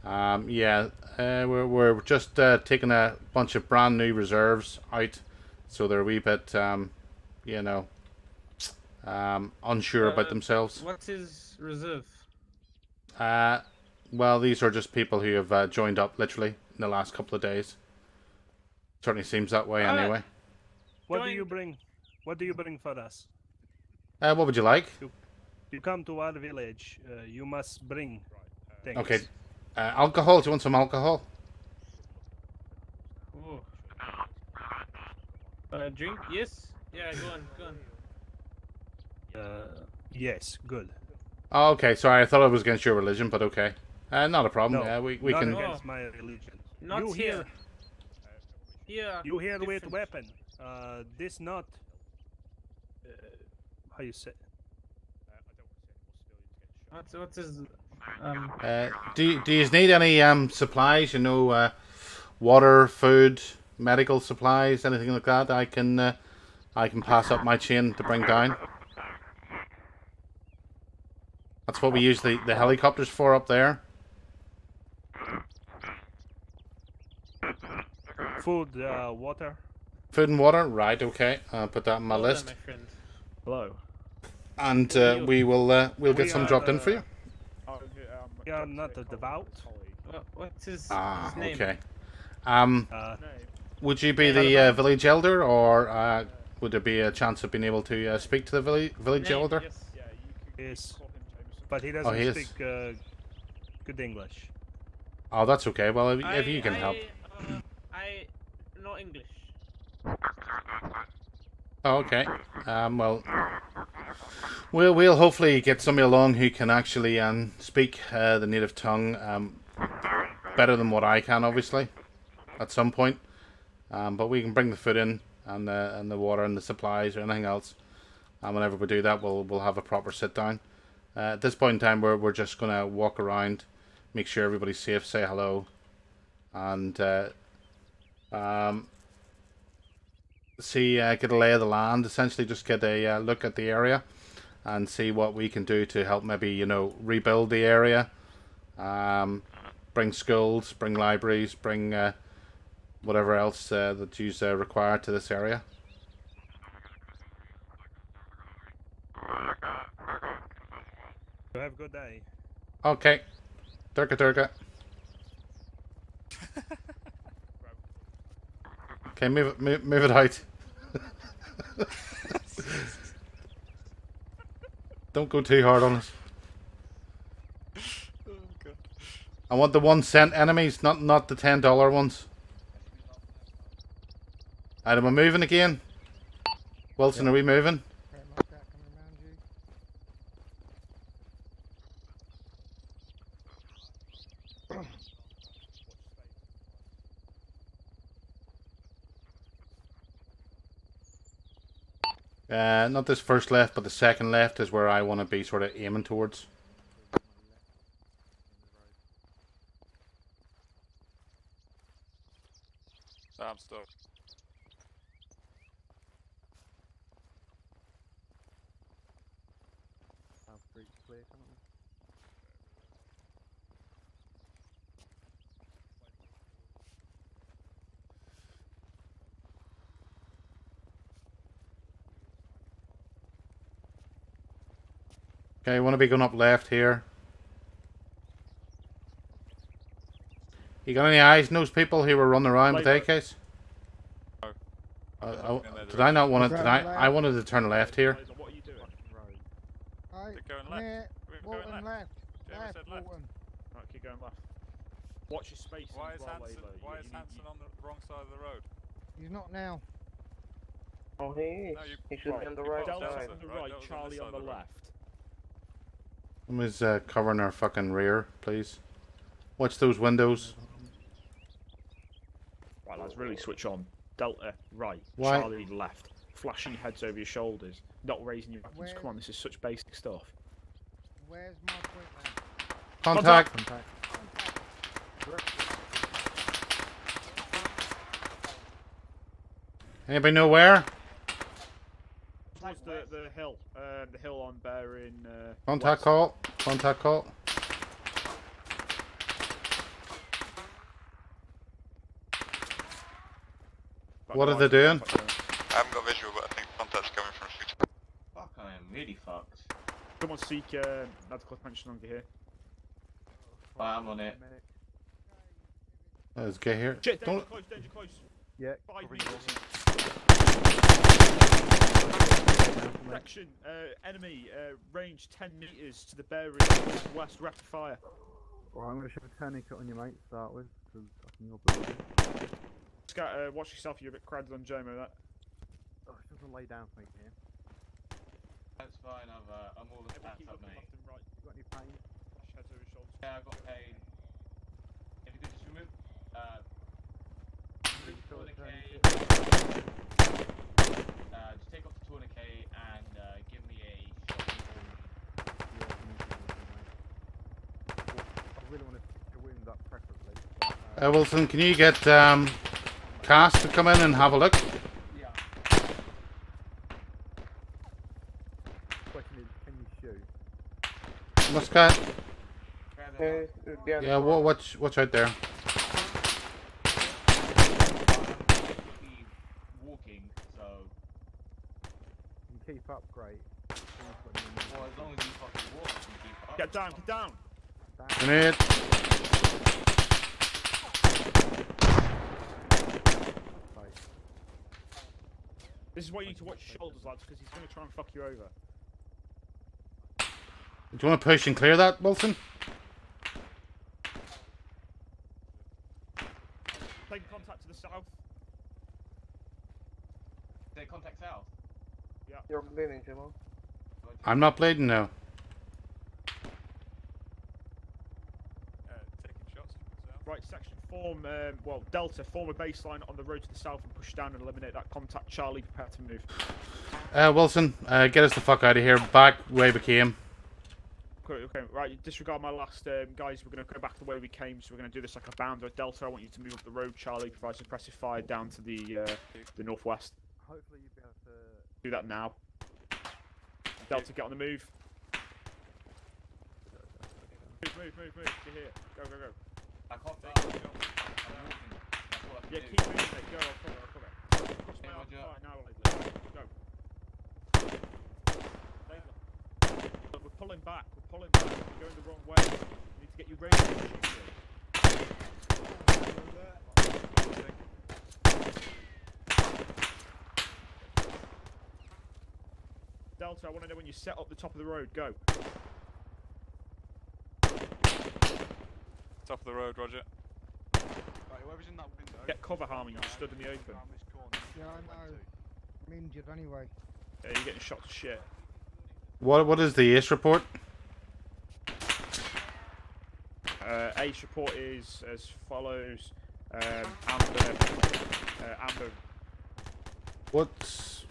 Um, yeah, uh, we're, we're just uh, taking a bunch of brand new reserves out, so they're a wee bit, um, you know, um, unsure uh, about themselves. What is reserve? Uh, well, these are just people who have uh, joined up literally in the last couple of days. Certainly seems that way uh, anyway. What do you bring? What do you bring for us? Uh, what would you like? You, you come to our village. Uh, you must bring things. Okay. Uh, alcohol, do you want some alcohol? Oh. Uh, drink? Yes? Yeah, go on, go on. Uh, yes, good. Oh, okay, sorry, I thought it was against your religion, but okay. Uh, not a problem, no, uh, we, we not can... against my religion. Not you here. here. You here different. With weapon. Uh, this not... Uh, how you say... What's, what's his... Um, uh, do, do you need any um, supplies, you know, uh, water, food, medical supplies, anything like that? I can uh, I can pass up my chain to bring down. That's what we use the, the helicopters for up there. Food, uh, water. Food and water? Right, okay. I'll put that on my Hello, list. My friend. Hello. And uh, we will uh, we'll get we some are, dropped uh, in for you. We are not a devout. What's his, ah, his name? Okay. Um, uh, would you be the uh, village elder, or uh, would there be a chance of being able to uh, speak to the village, village elder? Yes. Yeah, you yes. But he doesn't oh, he speak uh, good English. Oh, that's okay. Well, if, I, if you can I, help. Uh, I know English. Oh, okay. Um, well... We'll, we'll hopefully get somebody along who can actually um, speak uh, the native tongue um, better than what I can, obviously, at some point. Um, but we can bring the food in and the, and the water and the supplies or anything else. And whenever we do that, we'll we'll have a proper sit-down. Uh, at this point in time, we're, we're just going to walk around, make sure everybody's safe, say hello, and uh, um, see, uh, get a lay of the land, essentially just get a uh, look at the area. And see what we can do to help maybe, you know, rebuild the area. Um, bring schools, bring libraries, bring uh, whatever else uh, that you uh, require to this area. Have a good day. Okay. Turka turka. Okay, move it, move, move it out. Don't go too hard on us. Oh, God. I want the one cent enemies, not not the ten dollar ones. Right, am I moving again? Wilson, yeah. Are we moving? Uh, not this first left, but the second left is where I want to be sort of aiming towards. I'm stuck. Okay, you want to be going up left here. You got any eyes in those people who were running around Laidler with A Ks? No. Uh, I, did I not want to? Did I? I wanted to turn left here. What are you doing? Right. They're going left. Yeah, we're going left. left. Jamie left, said left. Walton. Right, keep going left. Watch your space. Why is Hansen? Why is Hansen on the wrong side of the road? He's not now. Oh, he is. No, you, he should right. be on the right Delta's side. on the right. Delta's Charlie on the, on the left. left. Someone's uh, covering our fucking rear, please. Watch those windows. Right, lads, really switch on. Delta, right. Why? Charlie, left. Flashing heads over your shoulders. Not raising your weapons. Come on, this is such basic stuff. Where's my equipment? Contact. Contact. Contact. Anybody know where? Towards the, the hill, uh, the hill on bearing. Uh, Contact west. call. Contact call. Back what are they doing? I haven't got visual, but I think contact's coming from shooting. Fuck, I am really fucked. Come on, seek. Uh, that's close pension on Gehir. Right, I'm on it. Let's get here. Shit, danger close, danger close. Yeah. Direction, uh, enemy, uh, range ten meters to the bearing west, rapid fire. Well, I'm going to shove a tourniquet on your mate to start with, because I can go Scat, uh, watch yourself, you're a bit crowded on Jomo, that. Oh, it doesn't lay down for me here. That's fine, I've, uh, I'm all the stats up, mate. Right. You got any pain? Yeah, I've got pain. If you could just remove, uh, remove the K. Uh, just take off the tourniquet and uh, give me a shot. I really want to pick the wound up preferably. Uh, Wilson, can you get um, Cass to come in and have a look? Yeah. Question is, can you shoot? Muscat? Yeah, well, watch, watch out there. Keep up, great. Well, as long as you fucking walk, you keep up. Get down, get down! Grenade! This is why you need to watch your shoulders, lads, because he's going to try and fuck you over. Do you want to push and clear that, Wilson? Take contact to the south. Take contact south? Yeah. You're bleeding, Jimmo. I'm not bleeding now. Uh, taking shots. Right, section form, um, well, Delta, form a baseline on the road to the south and push down and eliminate that contact. Charlie, prepare to move. Uh, Wilson, uh, get us the fuck out of here. Back way we came. Okay, okay. Right, disregard my last um, guys. We're going to go back the way we came, so we're going to do this like a bounder. Delta, I want you to move up the road. Charlie, provide suppressive fire down to the, uh, the northwest. Hopefully you'll be able to do that now. Delta, get on the move. Move, move, move, move. You're here. Go, go, go. I can't take it. Yeah, keep moving. Go, I'll cover it. Cross my arm. Alright, now I'll leave. Go. We're pulling back. We're pulling back. We're going the wrong way. We need to get you ready. Delta, I want to know when you set up the top of the road. Go. Top of the road, Roger. Right, whoever's in that window. Get cover, Harmon. You stood in the open. Yeah, I know. I'm injured anyway. Yeah, you're getting shot to shit. What what is the ace report? Uh, ace report is as follows. Um, Amber, uh, Amber. What's?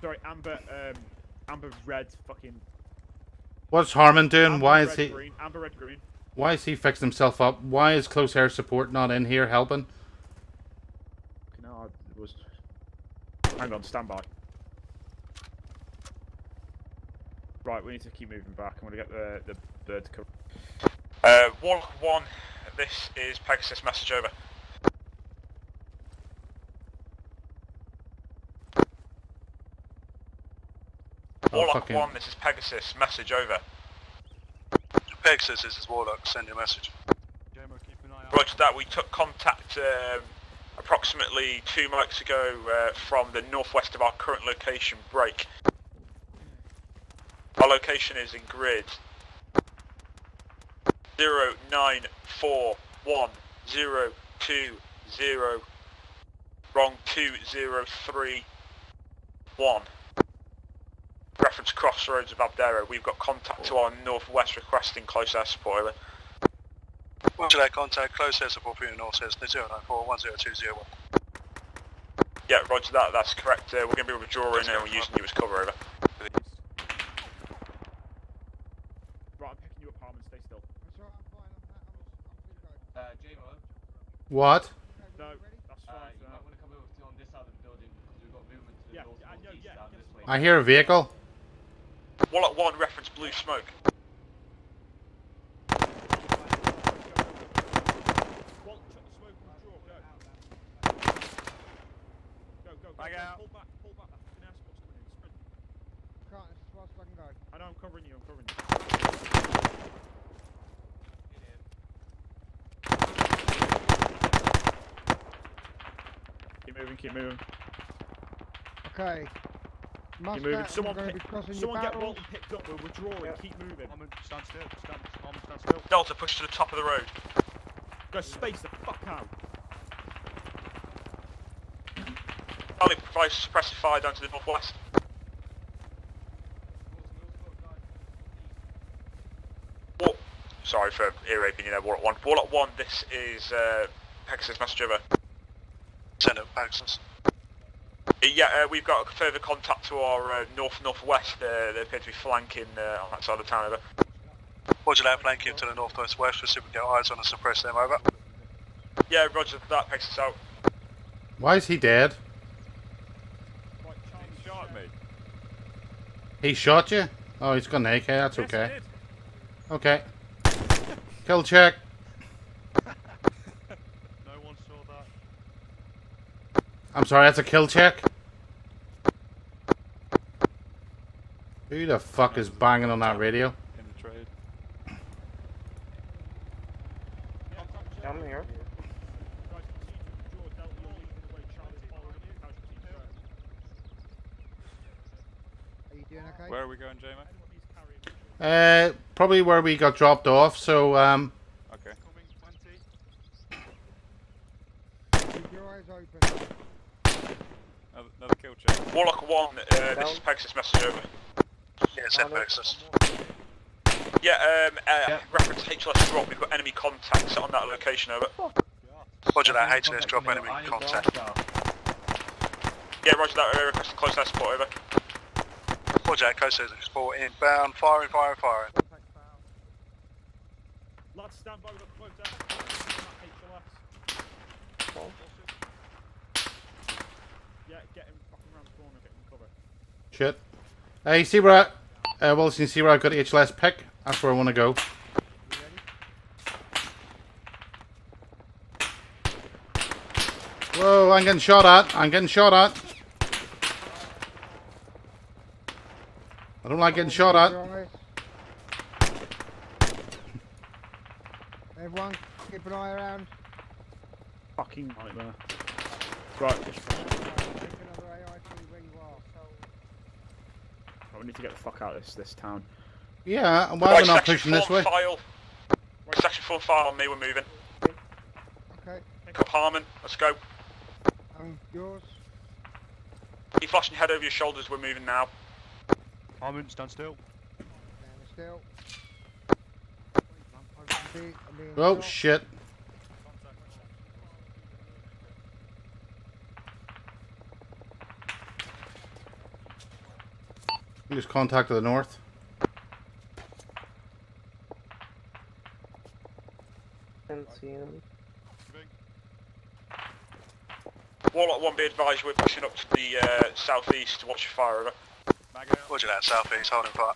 Sorry, Amber. Um, Amber red fucking. What's Harmon doing? Amber, why is he? Green. Amber red green. Why is he fixing himself up? Why is close air support not in here helping? No, I was. Hang on, standby. Right, we need to keep moving back. I'm going to get the, the bird to cover. Uh, Warlock one, this is Pegasus, message over. Oh, Warlock one, this is Pegasus, message over. Pegasus, this is Warlock, send your message. Roger that, we took contact um, approximately two miles ago uh, from the northwest of our current location, break. Our location is in grid zero nine four one zero two zero wrong two zero three one. Reference crossroads of Abdera. We've got contact to our northwest requesting close air support over. Well, should I contact close air support for your north says zero nine four one zero two zero one. Yeah, roger that, that's correct. Uh, we're gonna be withdrawing and we're using you as cover over. What? No, that's fine. Uh, yeah, yeah, yeah, yeah. I hear a vehicle. Wallet one, reference blue smoke. Back out. Pull back, pull back. I can't, it's as fast as I can go. I know, I'm covering you, I'm covering you. Keep moving, keep moving. Okay. Muscat, keep moving. Someone, pick, someone get Walton picked up, we're withdrawing, yeah. Keep moving. I'm stand still, stand, I'm stand still. Delta, push to the top of the road. Go space the fuck out. Charlie, provide suppressive fire down to the northwest. War Sorry for ear raping you there, Warlock one. Warlock one, this is uh, Pegasus, message over. Send up Pegasus. Yeah, uh, we've got further contact to our uh, north-northwest. Uh, they appear to be flanking uh, on that side of town, over. Roger that, flanking to the north-northwest. We'll see if we can get eyes on and suppress them, over. Yeah, roger that, Pegasus out. Why is he dead? Right, he shot me. He shot you? Oh, he's got an A K, that's yes, okay. Okay. Kill check. I'm sorry, that's a kill check? Who the fuck is banging on that radio? In the trade. I'm here. Are you doing okay? Where are we going, Jamie? Uh, probably where we got dropped off, so, um... okay. Keep your eyes open. Another kill check. Warlock one, uh, this is Pegasus, message over. Yeah, send Pegasus. Yeah, um, uh, yeah. Reference H L S drop, we've got enemy contacts on that location, over. Roger that, H L S drop, enemy contact. Yeah, roger that, uh, requesting close air support, over. Roger that, close air support inbound, firing, firing, firing. Lads, stand by with a close air support, H L S. Yeah, get him fucking around the corner, get him cover. Shit. Hey, you see where I, uh, Wilson, you see where I've got H L S pick? That's where I want to go. Whoa, I'm getting shot at, I'm getting shot at. I don't like getting shot at. Everyone, keep an eye around. Fucking nightmare. Right. Just... Oh, we need to get the fuck out of this this town. Yeah, and why are we not pushing this way? File. Right, section four file on me. We're moving. Okay. Pick up Harmon. Let's go. And yours. Keep flashing head over your shoulders. We're moving now. Harmon, stand still. Stand still. Oh shit. Use contact to the north. Can't see him. Warlock one, be advised, we're pushing up to the uh, southeast to watch your fire over. Watching that southeast, holding fire.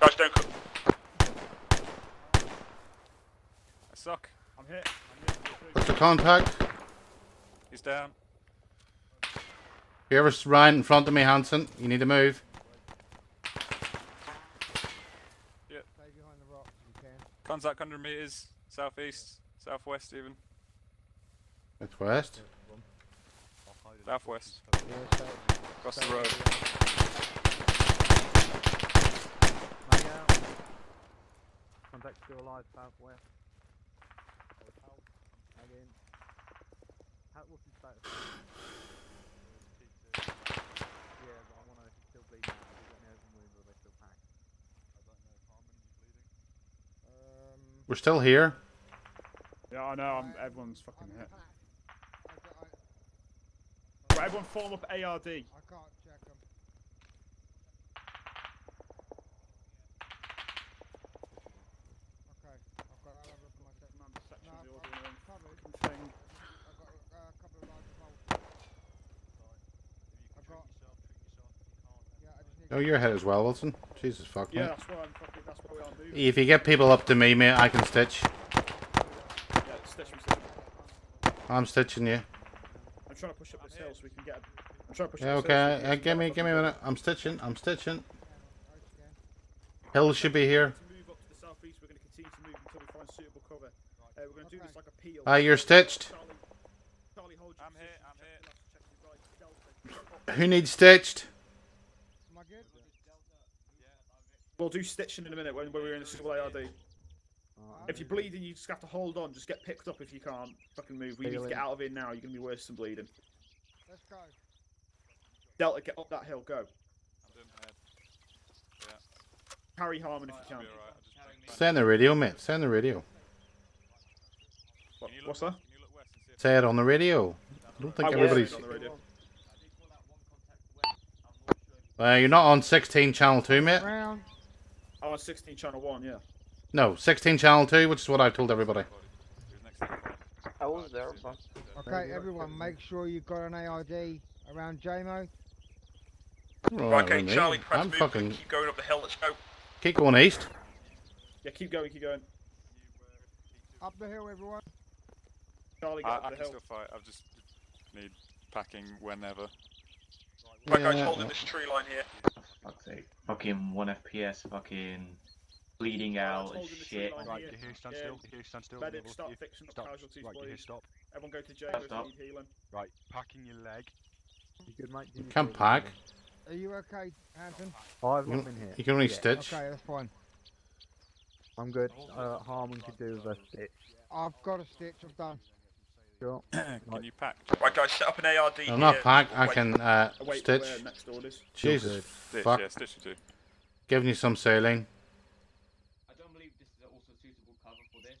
Guys, don't come. I suck. I'm hit. What's the contact? He's down. Whoever's right in front of me, Hansen, you need to move. Yep. Stay behind the rocks if you can. Contact one hundred metres, southeast, southwest even. It's west? Southwest. Across the road. Contact still alive, southwest. We're still here. Yeah, I know. I'm, everyone's fucking hit. Right, everyone, form up A R D. I can't check them. Okay, I've got. I'll have a look at my second number section of the order thing. Oh, you're ahead as well, Wilson. Jesus fuck, mate. Yeah, that's what I'm fucking, that's what we are doing. If you get people up to me, mate, I can stitch. Yeah, stitch, I'm stitching. I'm stitching you. I'm trying to push up this hill so we can get... I'm trying to push yeah, up okay, so uh, give me, give me a minute. I'm stitching, I'm stitching. Hill should be here. Ah, you're stitched. Charlie, hold you. I'm here, I'm here. Who needs stitched? We'll do stitching in a minute when we're in the school A R D. Right. If you're bleeding, you just have to hold on. Just get picked up if you can't fucking move. We need to get out of here now. You're going to be worse than bleeding. Let's go. Delta, get up that hill. Go. I'm doing my head. Yeah. Carry Harmon if you can. Stay on the radio, mate. Stay on the radio. What, what's that? Say it on the radio. I don't think I everybody's... Uh, you're not on sixteen channel two, mate. Round. Oh, on sixteen channel one, yeah. No, sixteen channel two, which is what I told everybody. I was there, but... Okay, everyone, make sure you've got an A I D around J M O. Right, okay, Charlie, press I'm move, fucking... keep going up the hill, let's go. Keep going east. Yeah, keep going, keep going. Up the hill, everyone. Charlie, get I, up I the hill. I can still fight, I just need packing whenever. Right, yeah, guys, holding this tree line here. Fuck's sake. Fucking one F P S, fucking bleeding out and shit. Right, Gehir, yeah. stand still. Gehir, yeah. stand still. Medic, start if, fixing stop. Casualties, right, Gehir, stop. Everyone go to jail if you need healing. Right, packing your leg. You good, mate? You can pack. Are you okay, Hansen? Oh, I've not been here. You can only yeah. stitch. Okay, that's fine. I'm good. Uh, Harmon could do with a stitch. I've got a stitch, I'm done. Sure. Can right. you pack? Right, guys, set up an A R D. I'm here. Not packed, I wait. can uh, wait stitch. Next Jesus. Stitch, fuck. Yeah, stitch you do. Giving you some saline. I don't believe this is also suitable cover for this.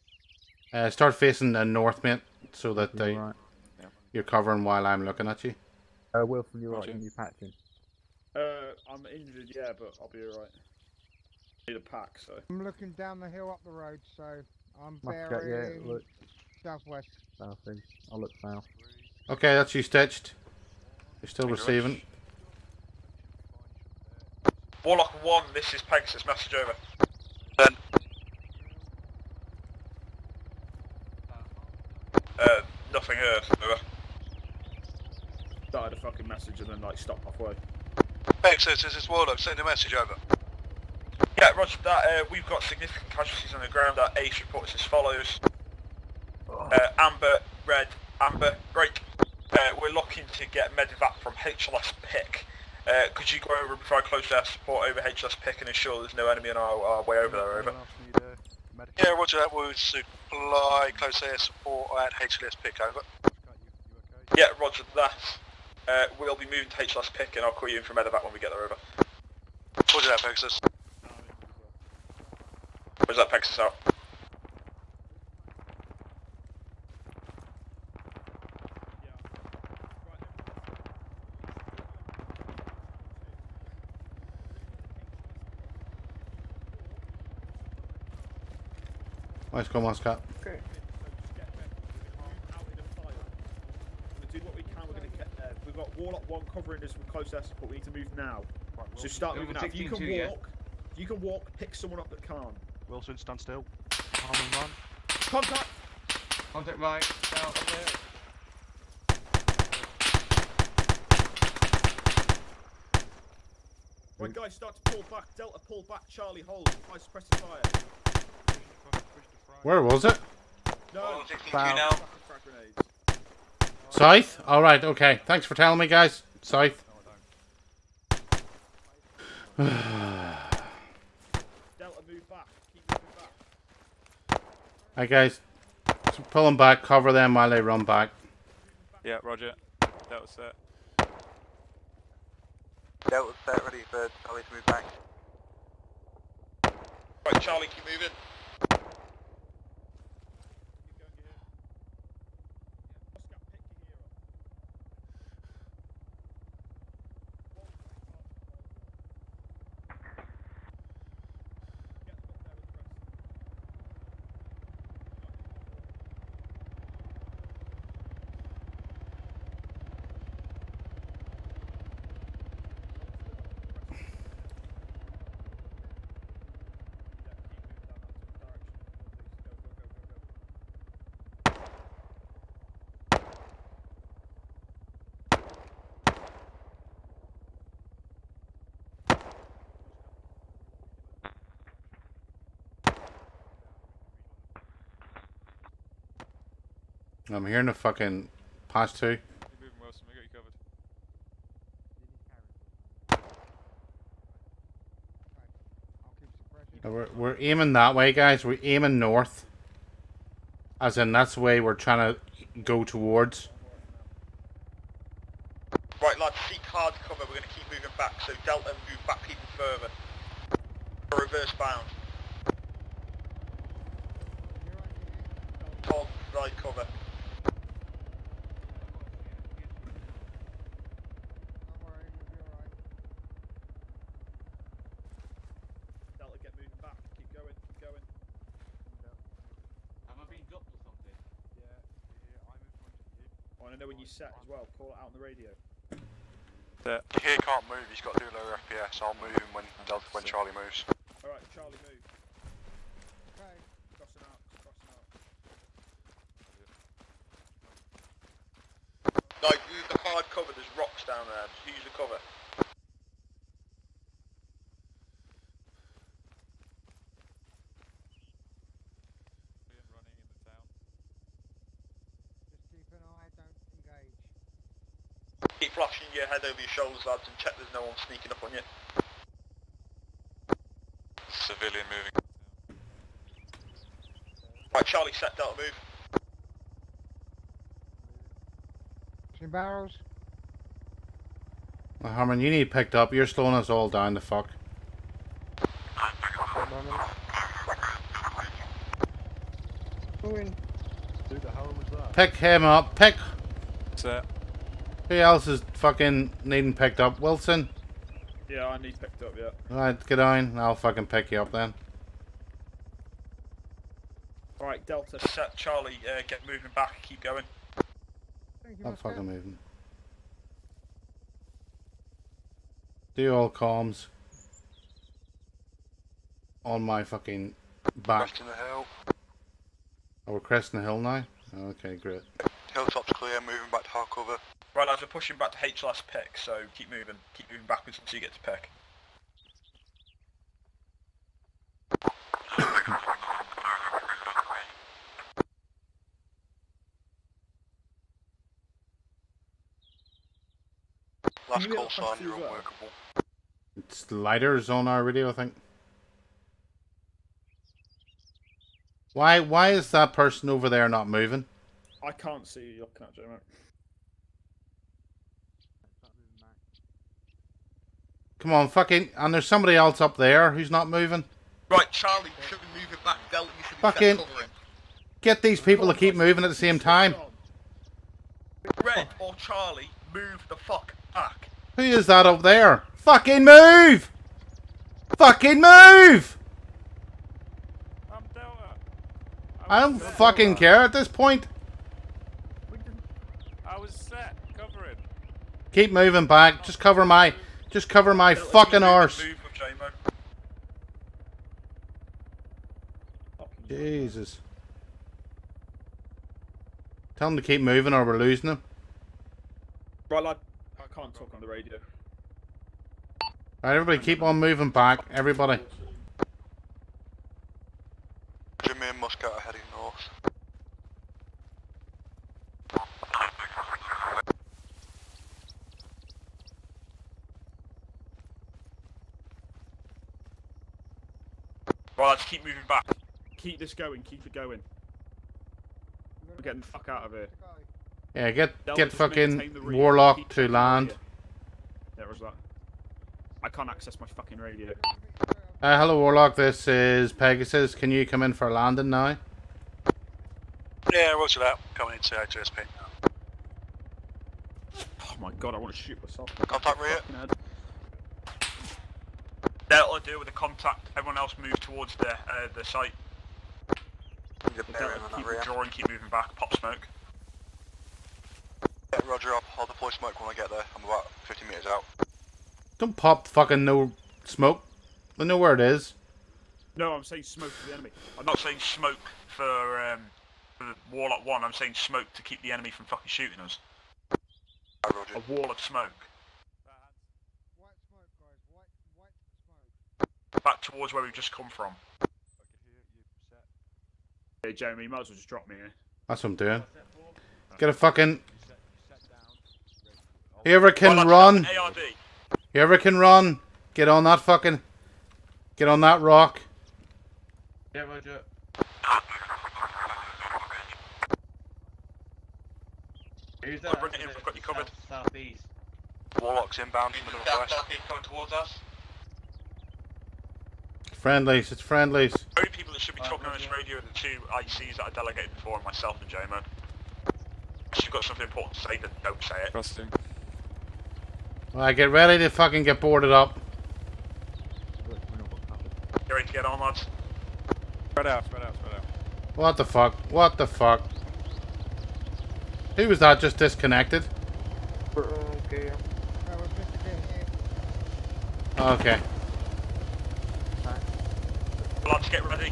Uh, start facing the north, mate, so that they, right. yeah. you're covering while I'm looking at you. Uh, Wilson, you're right, you need patching. Uh, I'm injured, yeah, but I'll be alright. I need a pack, so. I'm looking down the hill up the road, so I'm burying yeah, southwest. South I'll look south. Okay, that's you stitched. You're still Thank receiving. Warlock one, this is Pegasus, message over. Then. Uh, nothing heard, over. Started a fucking message and then, like, stopped halfway. Pegasus, this is Warlock, send a message over. Yeah, roger that. Uh, we've got significant casualties on the ground. Our ace reports as follows. Uh, amber, red, amber, break. Uh, we're looking to get medevac from H L S Pick. Uh, could you go over and provide close air support over H L S Pick and ensure there's no enemy on our, our way over there, over? Yeah, roger that. We'll supply close air support at H L S Pick, over. Yeah, roger that. Uh, we'll be moving to H L S Pick and I'll call you in for medevac when we get there, over. Roger that, Pegasus. Roger that, Pegasus out. Nice go, Muscat. Okay. Do what we can. We're going to get. Uh, we've got Warlock one covering us with close air support. We need to move now. Right, so start moving now. If you can walk, yeah. if you can walk. Pick someone up that can't. Wilson, stand still. Harmon, run. Contact. Contact right. Down up there. Right, guys, start to pull back. Delta, pull back. Charlie, hold. Guys, press the fire. Where was it? No, now. Scythe? Alright, okay. Thanks for telling me, guys. Scythe. Delta, move back. Keep moving back. Alright, guys. So pull them back, cover them while they run back. Yeah, roger. Delta set. Delta set, ready for Charlie to move back. Right, Charlie, keep moving. I'm hearing a fucking past two. You're moving, Wilson. We got you covered. No, we're, we're aiming that way, guys. We're aiming north. As in, that's the way we're trying to go towards. Right, lads, seek hard cover. We're going to keep moving back. So Delta, move back even further. We're reverse bound. Hold right cover. Set as well, call it out on the radio. The Gehir can't move, he's got too low F P S, I'll move him when Delta, when Charlie moves. Alright, Charlie move. Okay. Crossing out, crossing out. No, use the hard cover, there's rocks down there, just use the cover. Flashing your head over your shoulders, lads, and check there's no one sneaking up on you. Civilian moving. Right, Charlie, set down, move. Two barrels. Well, Harmon, you need picked up. You're slowing us all down, the fuck. Dude, the hell was that? Pick him up. Pick. Set. Who else is fucking needing picked up? Wilson? Yeah, I need picked up, yeah. Alright, get on. I'll fucking pick you up then. Alright, Delta, set Charlie, uh, get moving back, keep going. Not fucking moving. Do all comms. On my fucking back. Cresting the hill. Oh, we're cresting the hill now? Okay, great. Hilltop's clear, moving back to hard cover. Right lads, we're pushing back to H last pick, so keep moving. Keep moving backwards until you get to pick. Last call sign, you're unworkable. It's Lighter's on our radio, I think. Why why is that person over there not moving? I can't see you looking at Jamie. Come on, fucking, and there's somebody else up there who's not moving. Right, Charlie, you should be moving back, Del, you should be fucking covering. Get these people to keep moving at the same time. Red or Charlie, move the fuck back. Who is that up there? Fucking move! Fucking move! I don't fucking care at this point. I was set. Cover it. Keep moving back. Just cover my, just cover my fucking arse. Jesus. Tell them to keep moving or we're losing them. Right, lad. I can't talk on the radio. Right, everybody, keep on moving back. Everybody. Jimmy and Muscat are heading north. Right, let's keep moving back. Keep this going, keep it going. We're getting the fuck out of here. Yeah, get get fucking Warlock to land. There was that. I can't access my fucking radio. Uh, hello Warlock, this is Pegasus. Can you come in for a landing now? Yeah, roger that. Coming into H S P now. Oh my god, I want to shoot myself. Contact rear. That'll do with the contact. Everyone else move towards the, uh, the site. Keep withdrawing, keep moving back. Pop smoke. Yeah, roger, I'll deploy smoke when I get there. I'm about fifty metres out. Don't pop fucking no smoke. I know where it is. No, I'm saying smoke for the enemy. I'm not saying smoke for, um, for Warlock one, I'm saying smoke to keep the enemy from fucking shooting us. Oh, roger. A wall of smoke. White smoke, guys. White, white smoke. Back towards where we've just come from. Hey, Jamie, you might as well just drop me here. That's what I'm doing. Get a fucking... Whoever can well, run... A R D. Whoever can run, get on that fucking... Get on that rock. Yeah, roger. Who's that? We're in, we've got you covered. Southeast. Warlock's inbound from the northwest. Coming towards us. Friendlies, it's friendlies. The only people that should be talking right, on this radio are the two I Cs that I delegated before, and myself and J-Man. If you've got something important to say, then don't say it. Trusting. Alright, get ready to fucking get boarded up. You're ready to get on, lads. Spread out, spread out, spread out. What the fuck? What the fuck? Who was that just disconnected? Okay. Okay. Lads, get ready.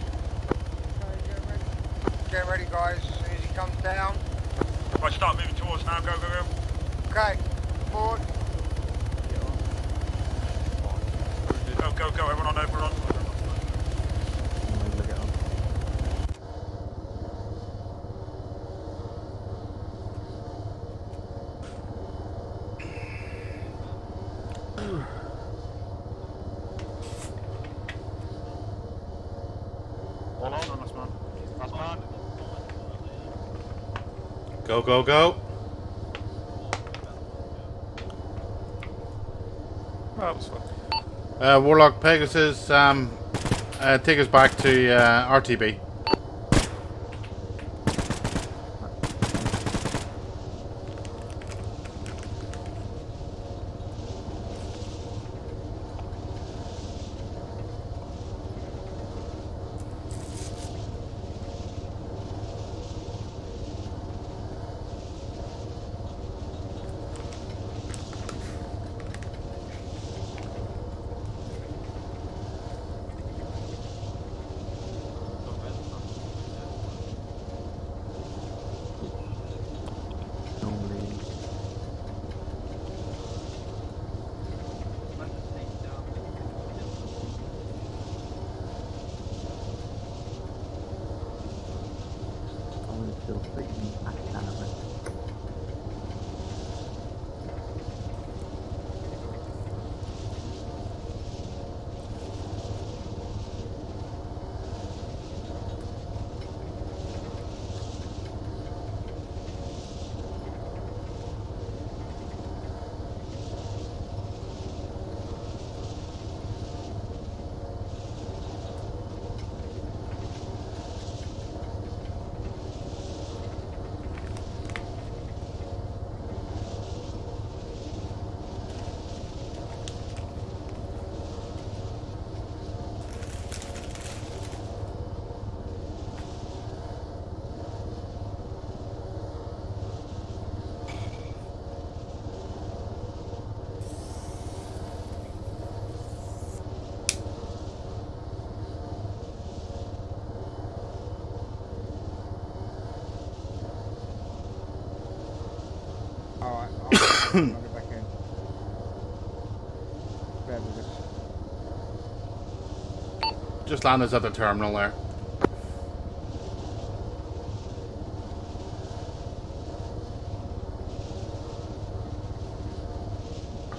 Get ready, guys. As soon as he comes down. Right, start moving towards now. Go, go, go. Okay. Forward. Go, go, go. Everyone on, everyone on. Go, go, go! Uh, Warlock Pegasus, um, uh, take us back to uh, R T B. I'll get back in. Bear with it. Just land us at the terminal there.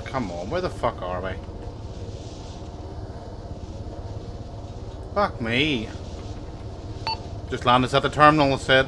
Come on, where the fuck are we? Fuck me. Just land us at the terminal, I said.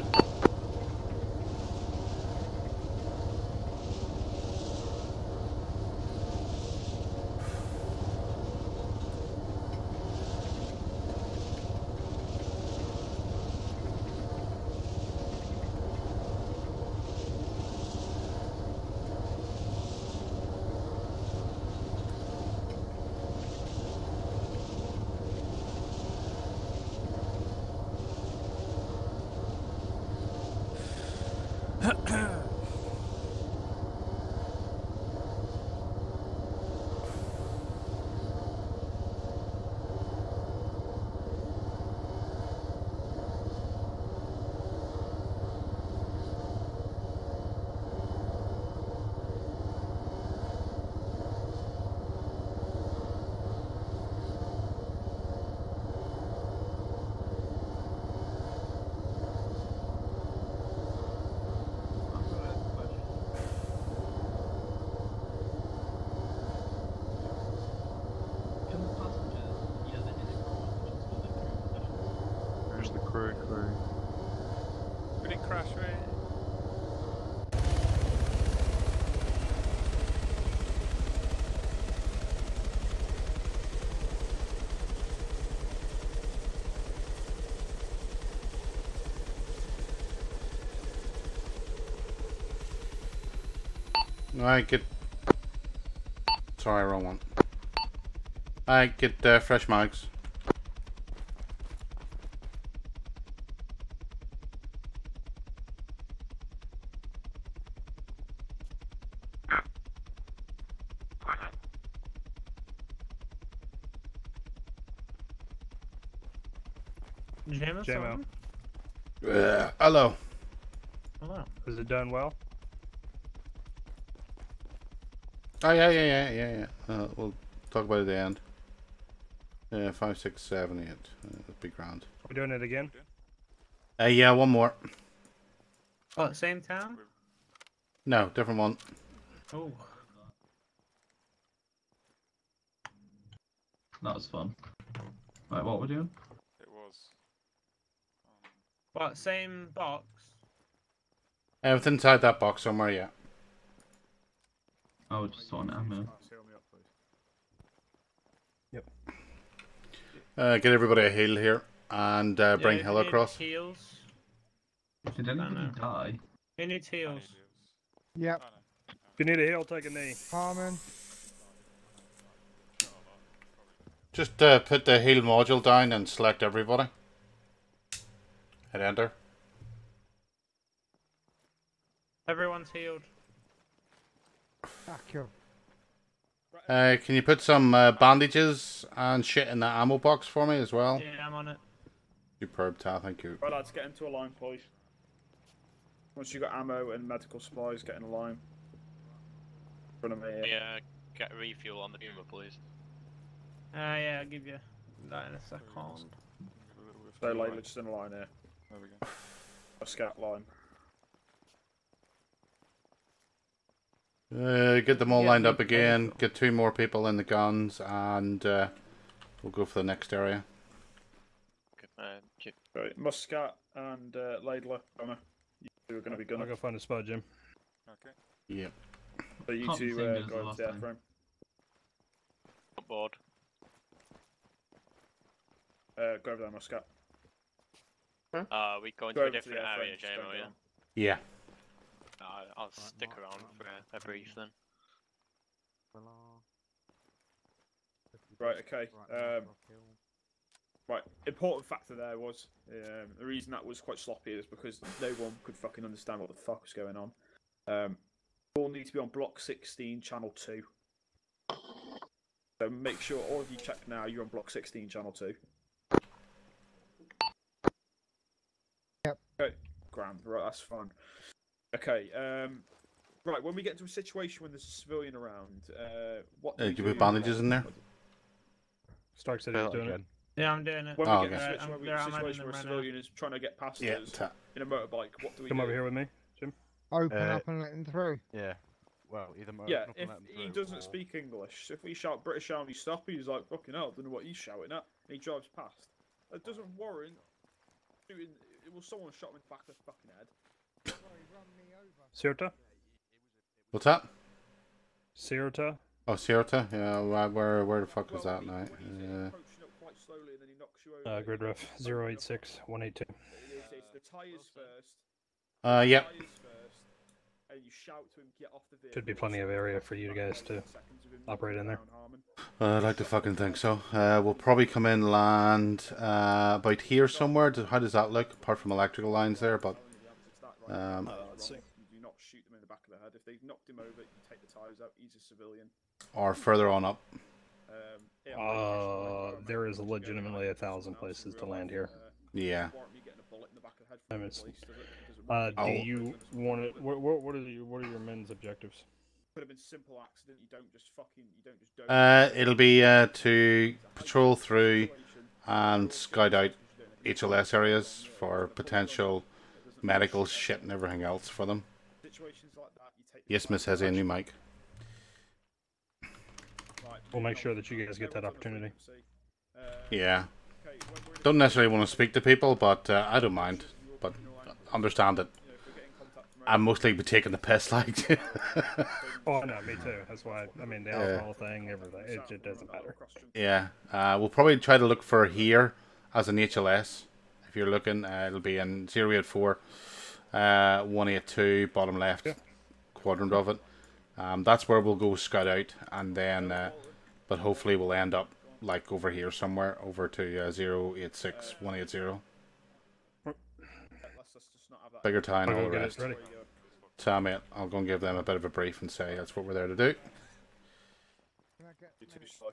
Alright, get... Sorry, wrong one. Alright, get uh, fresh mugs. J M O. Uh, hello. Hello. Is it done well? Oh, yeah, yeah, yeah, yeah, yeah. Uh, we'll talk about it at the end. Yeah, five, six, seven, eight. Uh, that'd be grand. Are we doing it again? Uh, yeah, one more. What, same town? No, different one. Oh. That was fun. Right, what were we doing? It was. Um... What, same box? Uh, it's inside that box somewhere, yeah. Oh, just on ammo. Yep. Uh, get everybody a heal here and uh, bring yeah, Hill across. Heals. Did anyone die? Who needs heals? Yep. If you need a heal, take a knee. Harmon. Just uh, put the heal module down and select everybody. Hit enter. Everyone's healed. Uh, can you put some uh, bandages and shit in the ammo box for me as well? Yeah, I'm on it. Superb, Ta, thank you. Right, lads, get into a line, please. Once you've got ammo and medical supplies, get in a line. In front of me. Yeah, get a refuel on the Puma, please. Ah, uh, yeah, I'll give you that in a second. So, Laidler, just in a line here. There we go. A scat line. Uh, get them all yeah, lined up again, get two more people in the guns, and uh, we'll go for the next area. Good man. Right, Muscat and uh, Laidler, Gunner. You two are going to be Gunner. I'll go find a spot, Jim. Okay. Yep. So you Can't two uh, go into the airframe. Not bored. Uh, go over there, Muscat. Huh? Uh, we go into go a different area, Jamie, yeah? Yeah. No, I'll stick around for a, a brief then. Right, okay. Um, right, important factor there was um, the reason that was quite sloppy is because no one could fucking understand what the fuck was going on. Um, all need to be on block sixteen, channel two. So make sure all of you check now. You're on block sixteen, channel two. Yep. Okay, grand. Right, that's fine. Okay, um, Right, when we get to a situation when there's a civilian around, uh, what do uh, we do? Do we bandages in there? Stark said he's doing it. Yeah, I'm doing it. When oh, we get okay. to a situation, situation where a civilian is trying to get past yeah, us tap. in a motorbike, what do we Come do? Come over here with me, Jim. Open uh, up and let him through. Yeah. Well, either yeah, if he doesn't or... speak English, if we shout British Army stop, he's like, fucking hell, I don't know what he's shouting at. And he drives past. It doesn't warrant shooting. It was someone shot him in the back of the fucking head. Sierta? What's that? Sierta? Oh, Sierta? Yeah, where, where the fuck well, was that he, night? Yeah. Uh, uh, grid ref zero eight six one eight two. It's the tyres first. Uh, yep. And you shout to him, get off the vehicle. Should be plenty of area for you guys to operate in there. Uh, I'd like to fucking think so. Uh, we'll probably come in land uh, about here somewhere. How does that look? Apart from electrical lines there, but um, uh, let's see. You do not shoot them in the back of the head. If they've knocked him over, you take the tires out. He's a civilian. Or further on up. Um, uh, there is legitimately a thousand places to land here. Yeah. I mean, Uh, do oh. you want to? What, what are your What are your men's objectives? Could have been simple accident. You don't just fucking. You don't just. Don't uh, it'll be uh, to patrol through and scout out H L S areas for potential medical shit and everything else for them. Situations like that, you take. Yes, Miss Hezzy and you, Mike. We'll make sure that you guys get that opportunity. Yeah. Don't necessarily want to speak to people, but uh, I don't mind. But. Understand that I'm mostly taking the piss, like. Oh no, me too. That's why. I mean, the alcohol yeah. thing, everything. It, it doesn't matter. Yeah, uh, we'll probably try to look for here as an H L S. If you're looking, uh, it'll be in zero eight four, uh, one eight two, bottom left yeah. quadrant of it. Um, that's where we'll go scout out, and then, uh, but hopefully we'll end up like over here somewhere, over to uh, zero eight six one eight zero. Bigger time and all the rest. So, mate, I'll go and give them a bit of a brief and say that's what we're there to do. Can I get, You're too slow.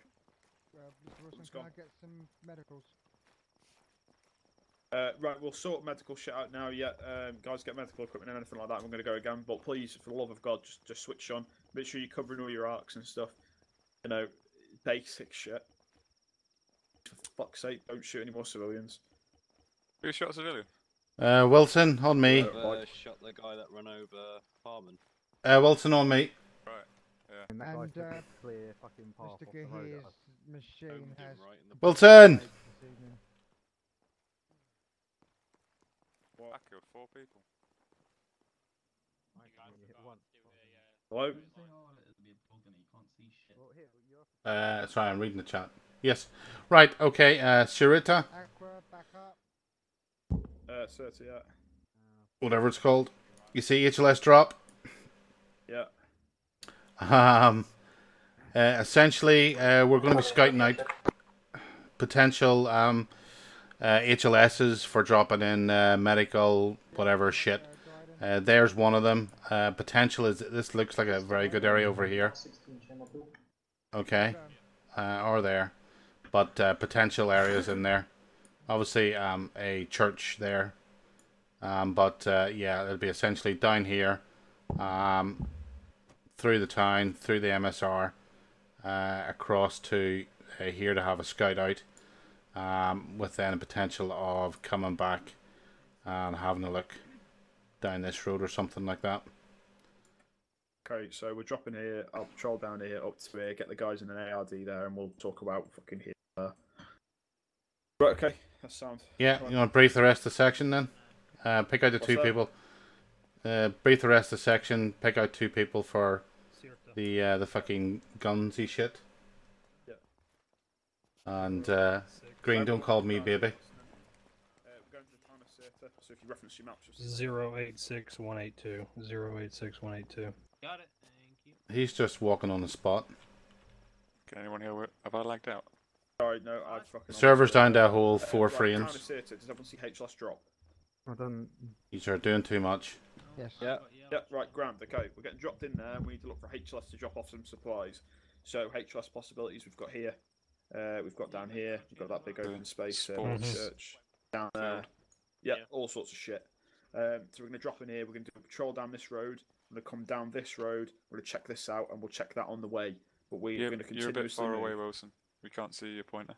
Uh, Mister Wilson, can I get some medicals? Uh, right, we'll sort medical shit out now. Yeah, um, guys, get medical equipment and anything like that. I'm going to go again, but please, for the love of God, just, just switch on. Make sure you're covering all your arcs and stuff. You know, basic shit. For fuck's sake, don't shoot any more civilians. Who shot a civilian? Uh, Wilson, on me. Uh, shot the guy that ran over Harmon. Uh, Wilson, on me. Right, yeah. And, uh, clear fucking path Mister Gehir's machine has... Wilson! What? I killed four people. Hello? Uh, sorry, I'm reading the chat. Yes. Right, okay, uh, Sierta. Uh, thirty, yeah. Whatever it's called. You see H L S drop? Yeah. Um, uh, essentially, uh, we're going to be scouting out potential um, uh, H L Ss for dropping in uh, medical, whatever shit. Uh, there's one of them. Uh, potential is, this looks like a very good area over here. Okay. Uh, or there. But uh, potential areas in there. Obviously, um, a church there, um, but uh, yeah, it'll be essentially down here, um, through the town, through the M S R, uh, across to uh, here to have a scout out, um, with then a potential of coming back and having a look down this road or something like that. Okay, so we're dropping here. I'll patrol down here, up to here, get the guys in an A R D there, and we'll talk about fucking here. Uh, right, okay. That sounds yeah, fine. You want to brief the rest of the section then? Uh, pick out the What's two that? people. Uh, brief the rest of the section. Pick out two people for Sierta. the uh, the fucking gunsy shit. Yeah. And uh, Green, don't call me baby. Uh, we're going to the time of Sierta, so if you reference your maps, just zero eight six one eight two zero eight six one eight two. Got it. Thank you. He's just walking on the spot. Can anyone hear what have I lagged out? Sorry, no, I fucking server's down to a whole four uh, frames. Does everyone see H L S drop? I don't. You are doing too much. Yes. Yeah. Yeah. Right, grand. Okay, we're getting dropped in there. We need to look for H L S to drop off some supplies. So H L S possibilities we've got here. Uh, we've got down here. We've got that big open space uh, church down there. Yeah, all sorts of shit. Um, so we're gonna drop in here. We're gonna do a patrol down this road. I'm going to come down this road, we're going to check this out, and we'll check that on the way. But we're you're, going to continue. You're a bit far move. away, Wilson. We can't see your pointer.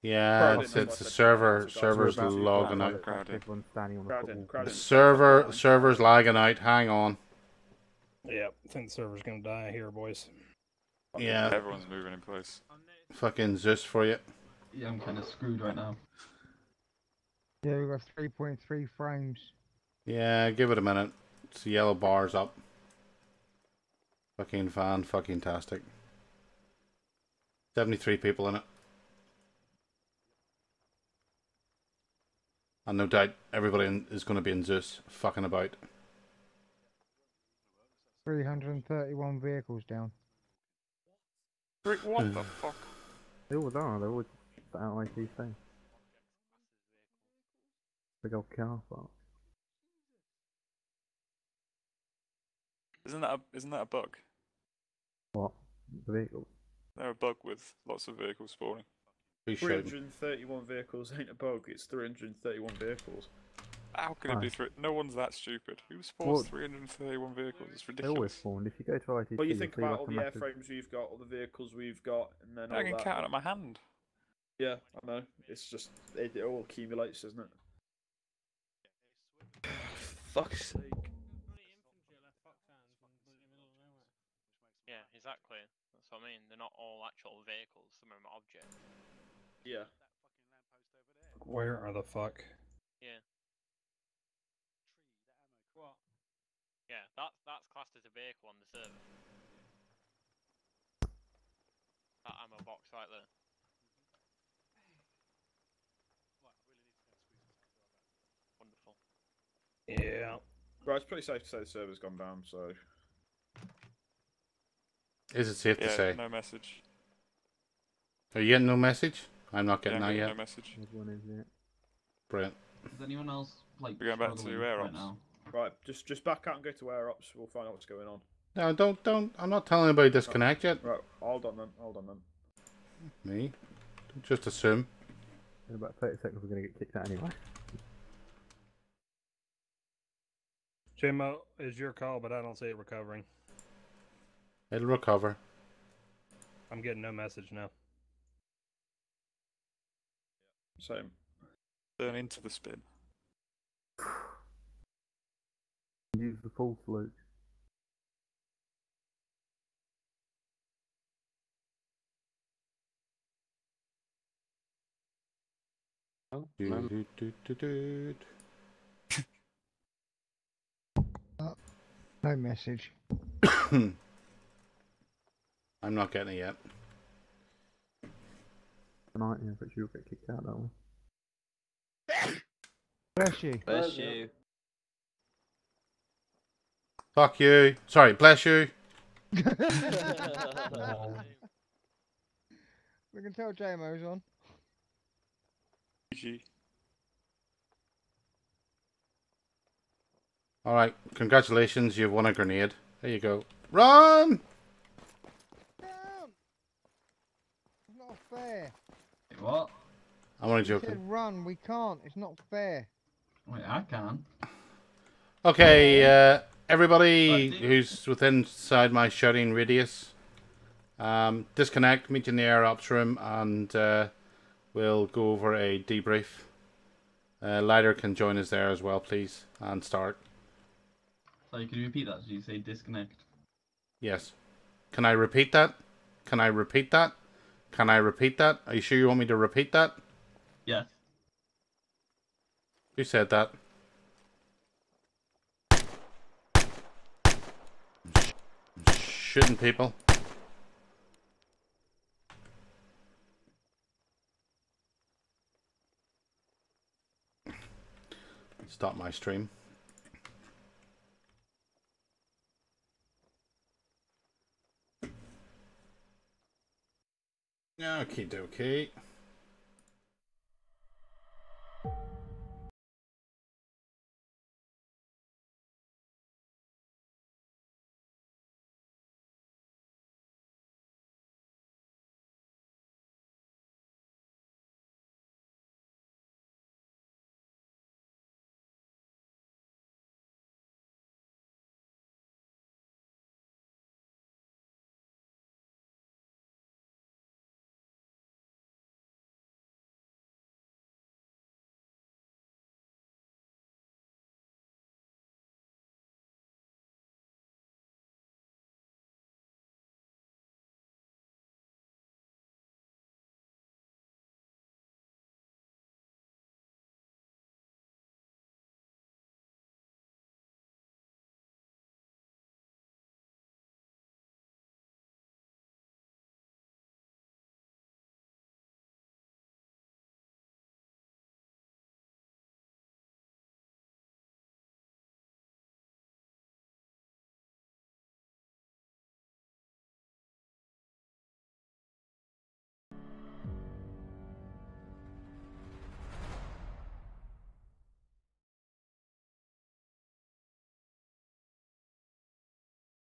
Yeah, it's, it's the server. Server's logging out. The server, server's lagging out. Hang on. Yeah, I think the server's going to die here, boys. Yeah. Everyone's moving in place. Fucking Zeus for you. Yeah, I'm kind of screwed right now. Yeah, we've got three point three frames. Yeah, give it a minute. It's the yellow bars up. Fucking fan, fucking tastic. seventy-three people in it. And no doubt everybody in, is going to be in Zeus fucking about. three hundred thirty-one vehicles down. What the fuck? They all are, they're all out like these things. Big old car park. Isn't that a, isn't that a bug? What? The vehicle? They're a bug with lots of vehicles spawning. three hundred thirty-one vehicles ain't a bug, it's three hundred thirty-one vehicles. How can Hi. it be three? No one's that stupid. Who spawns well, three hundred thirty-one vehicles? It's ridiculous. They always spawned. If you go to I T C, well, you think about all the massive... airframes we've got, all the vehicles we've got, and then I all that. I can count at my hand. Yeah, I know. It's just, it, it all accumulates, doesn't it? Fuck's sake. Yeah, exactly. That's what I mean. They're not all actual vehicles, some of them are objects. Yeah. Where are the fuck? Yeah. Yeah, that, that's classed as a vehicle on the server. That ammo box right there. Wonderful. Yeah. Right, it's pretty safe to say the server's gone down, so... Is it safe yeah, to say? No message. Are you getting no message? I'm not getting yeah, that yet. No message. Brilliant. Is anyone else, like, we're going back to air right now? Right, just just back out and go to air ops. We'll find out what's going on. No, don't don't. I'm not telling anybody to disconnect right. yet. Right, hold on then. Hold on then. Me, just assume. In about thirty seconds, we're gonna get kicked out anyway. J M O, is your call, but I don't see it recovering. It'll recover. I'm getting no message now. Same. Turn into the spin. Use the full flute. Oh, do, do, do, do, do. Oh, no message. I'm not getting it yet. Tonight, yeah, but you'll get kicked out that one. Bless you. Bless you. Fuck you. Sorry, bless you. We can tell J M O's on. Alright, congratulations, you've won a grenade. There you go. Run! Damn. It's not fair. Wait, what? I'm only joking. You said run, we can't. It's not fair. Wait, I can. Okay, uh... everybody who's within inside my shouting radius, um, disconnect, meet you in the air ops room, and uh, we'll go over a debrief. Uh, Lighter can join us there as well, please, and start. Sorry, can you repeat that? Did you say disconnect? Yes. Can I repeat that? Can I repeat that? Can I repeat that? Are you sure you want me to repeat that? Yes. Who said that? Shooting people. Stop my stream. Okie dokie.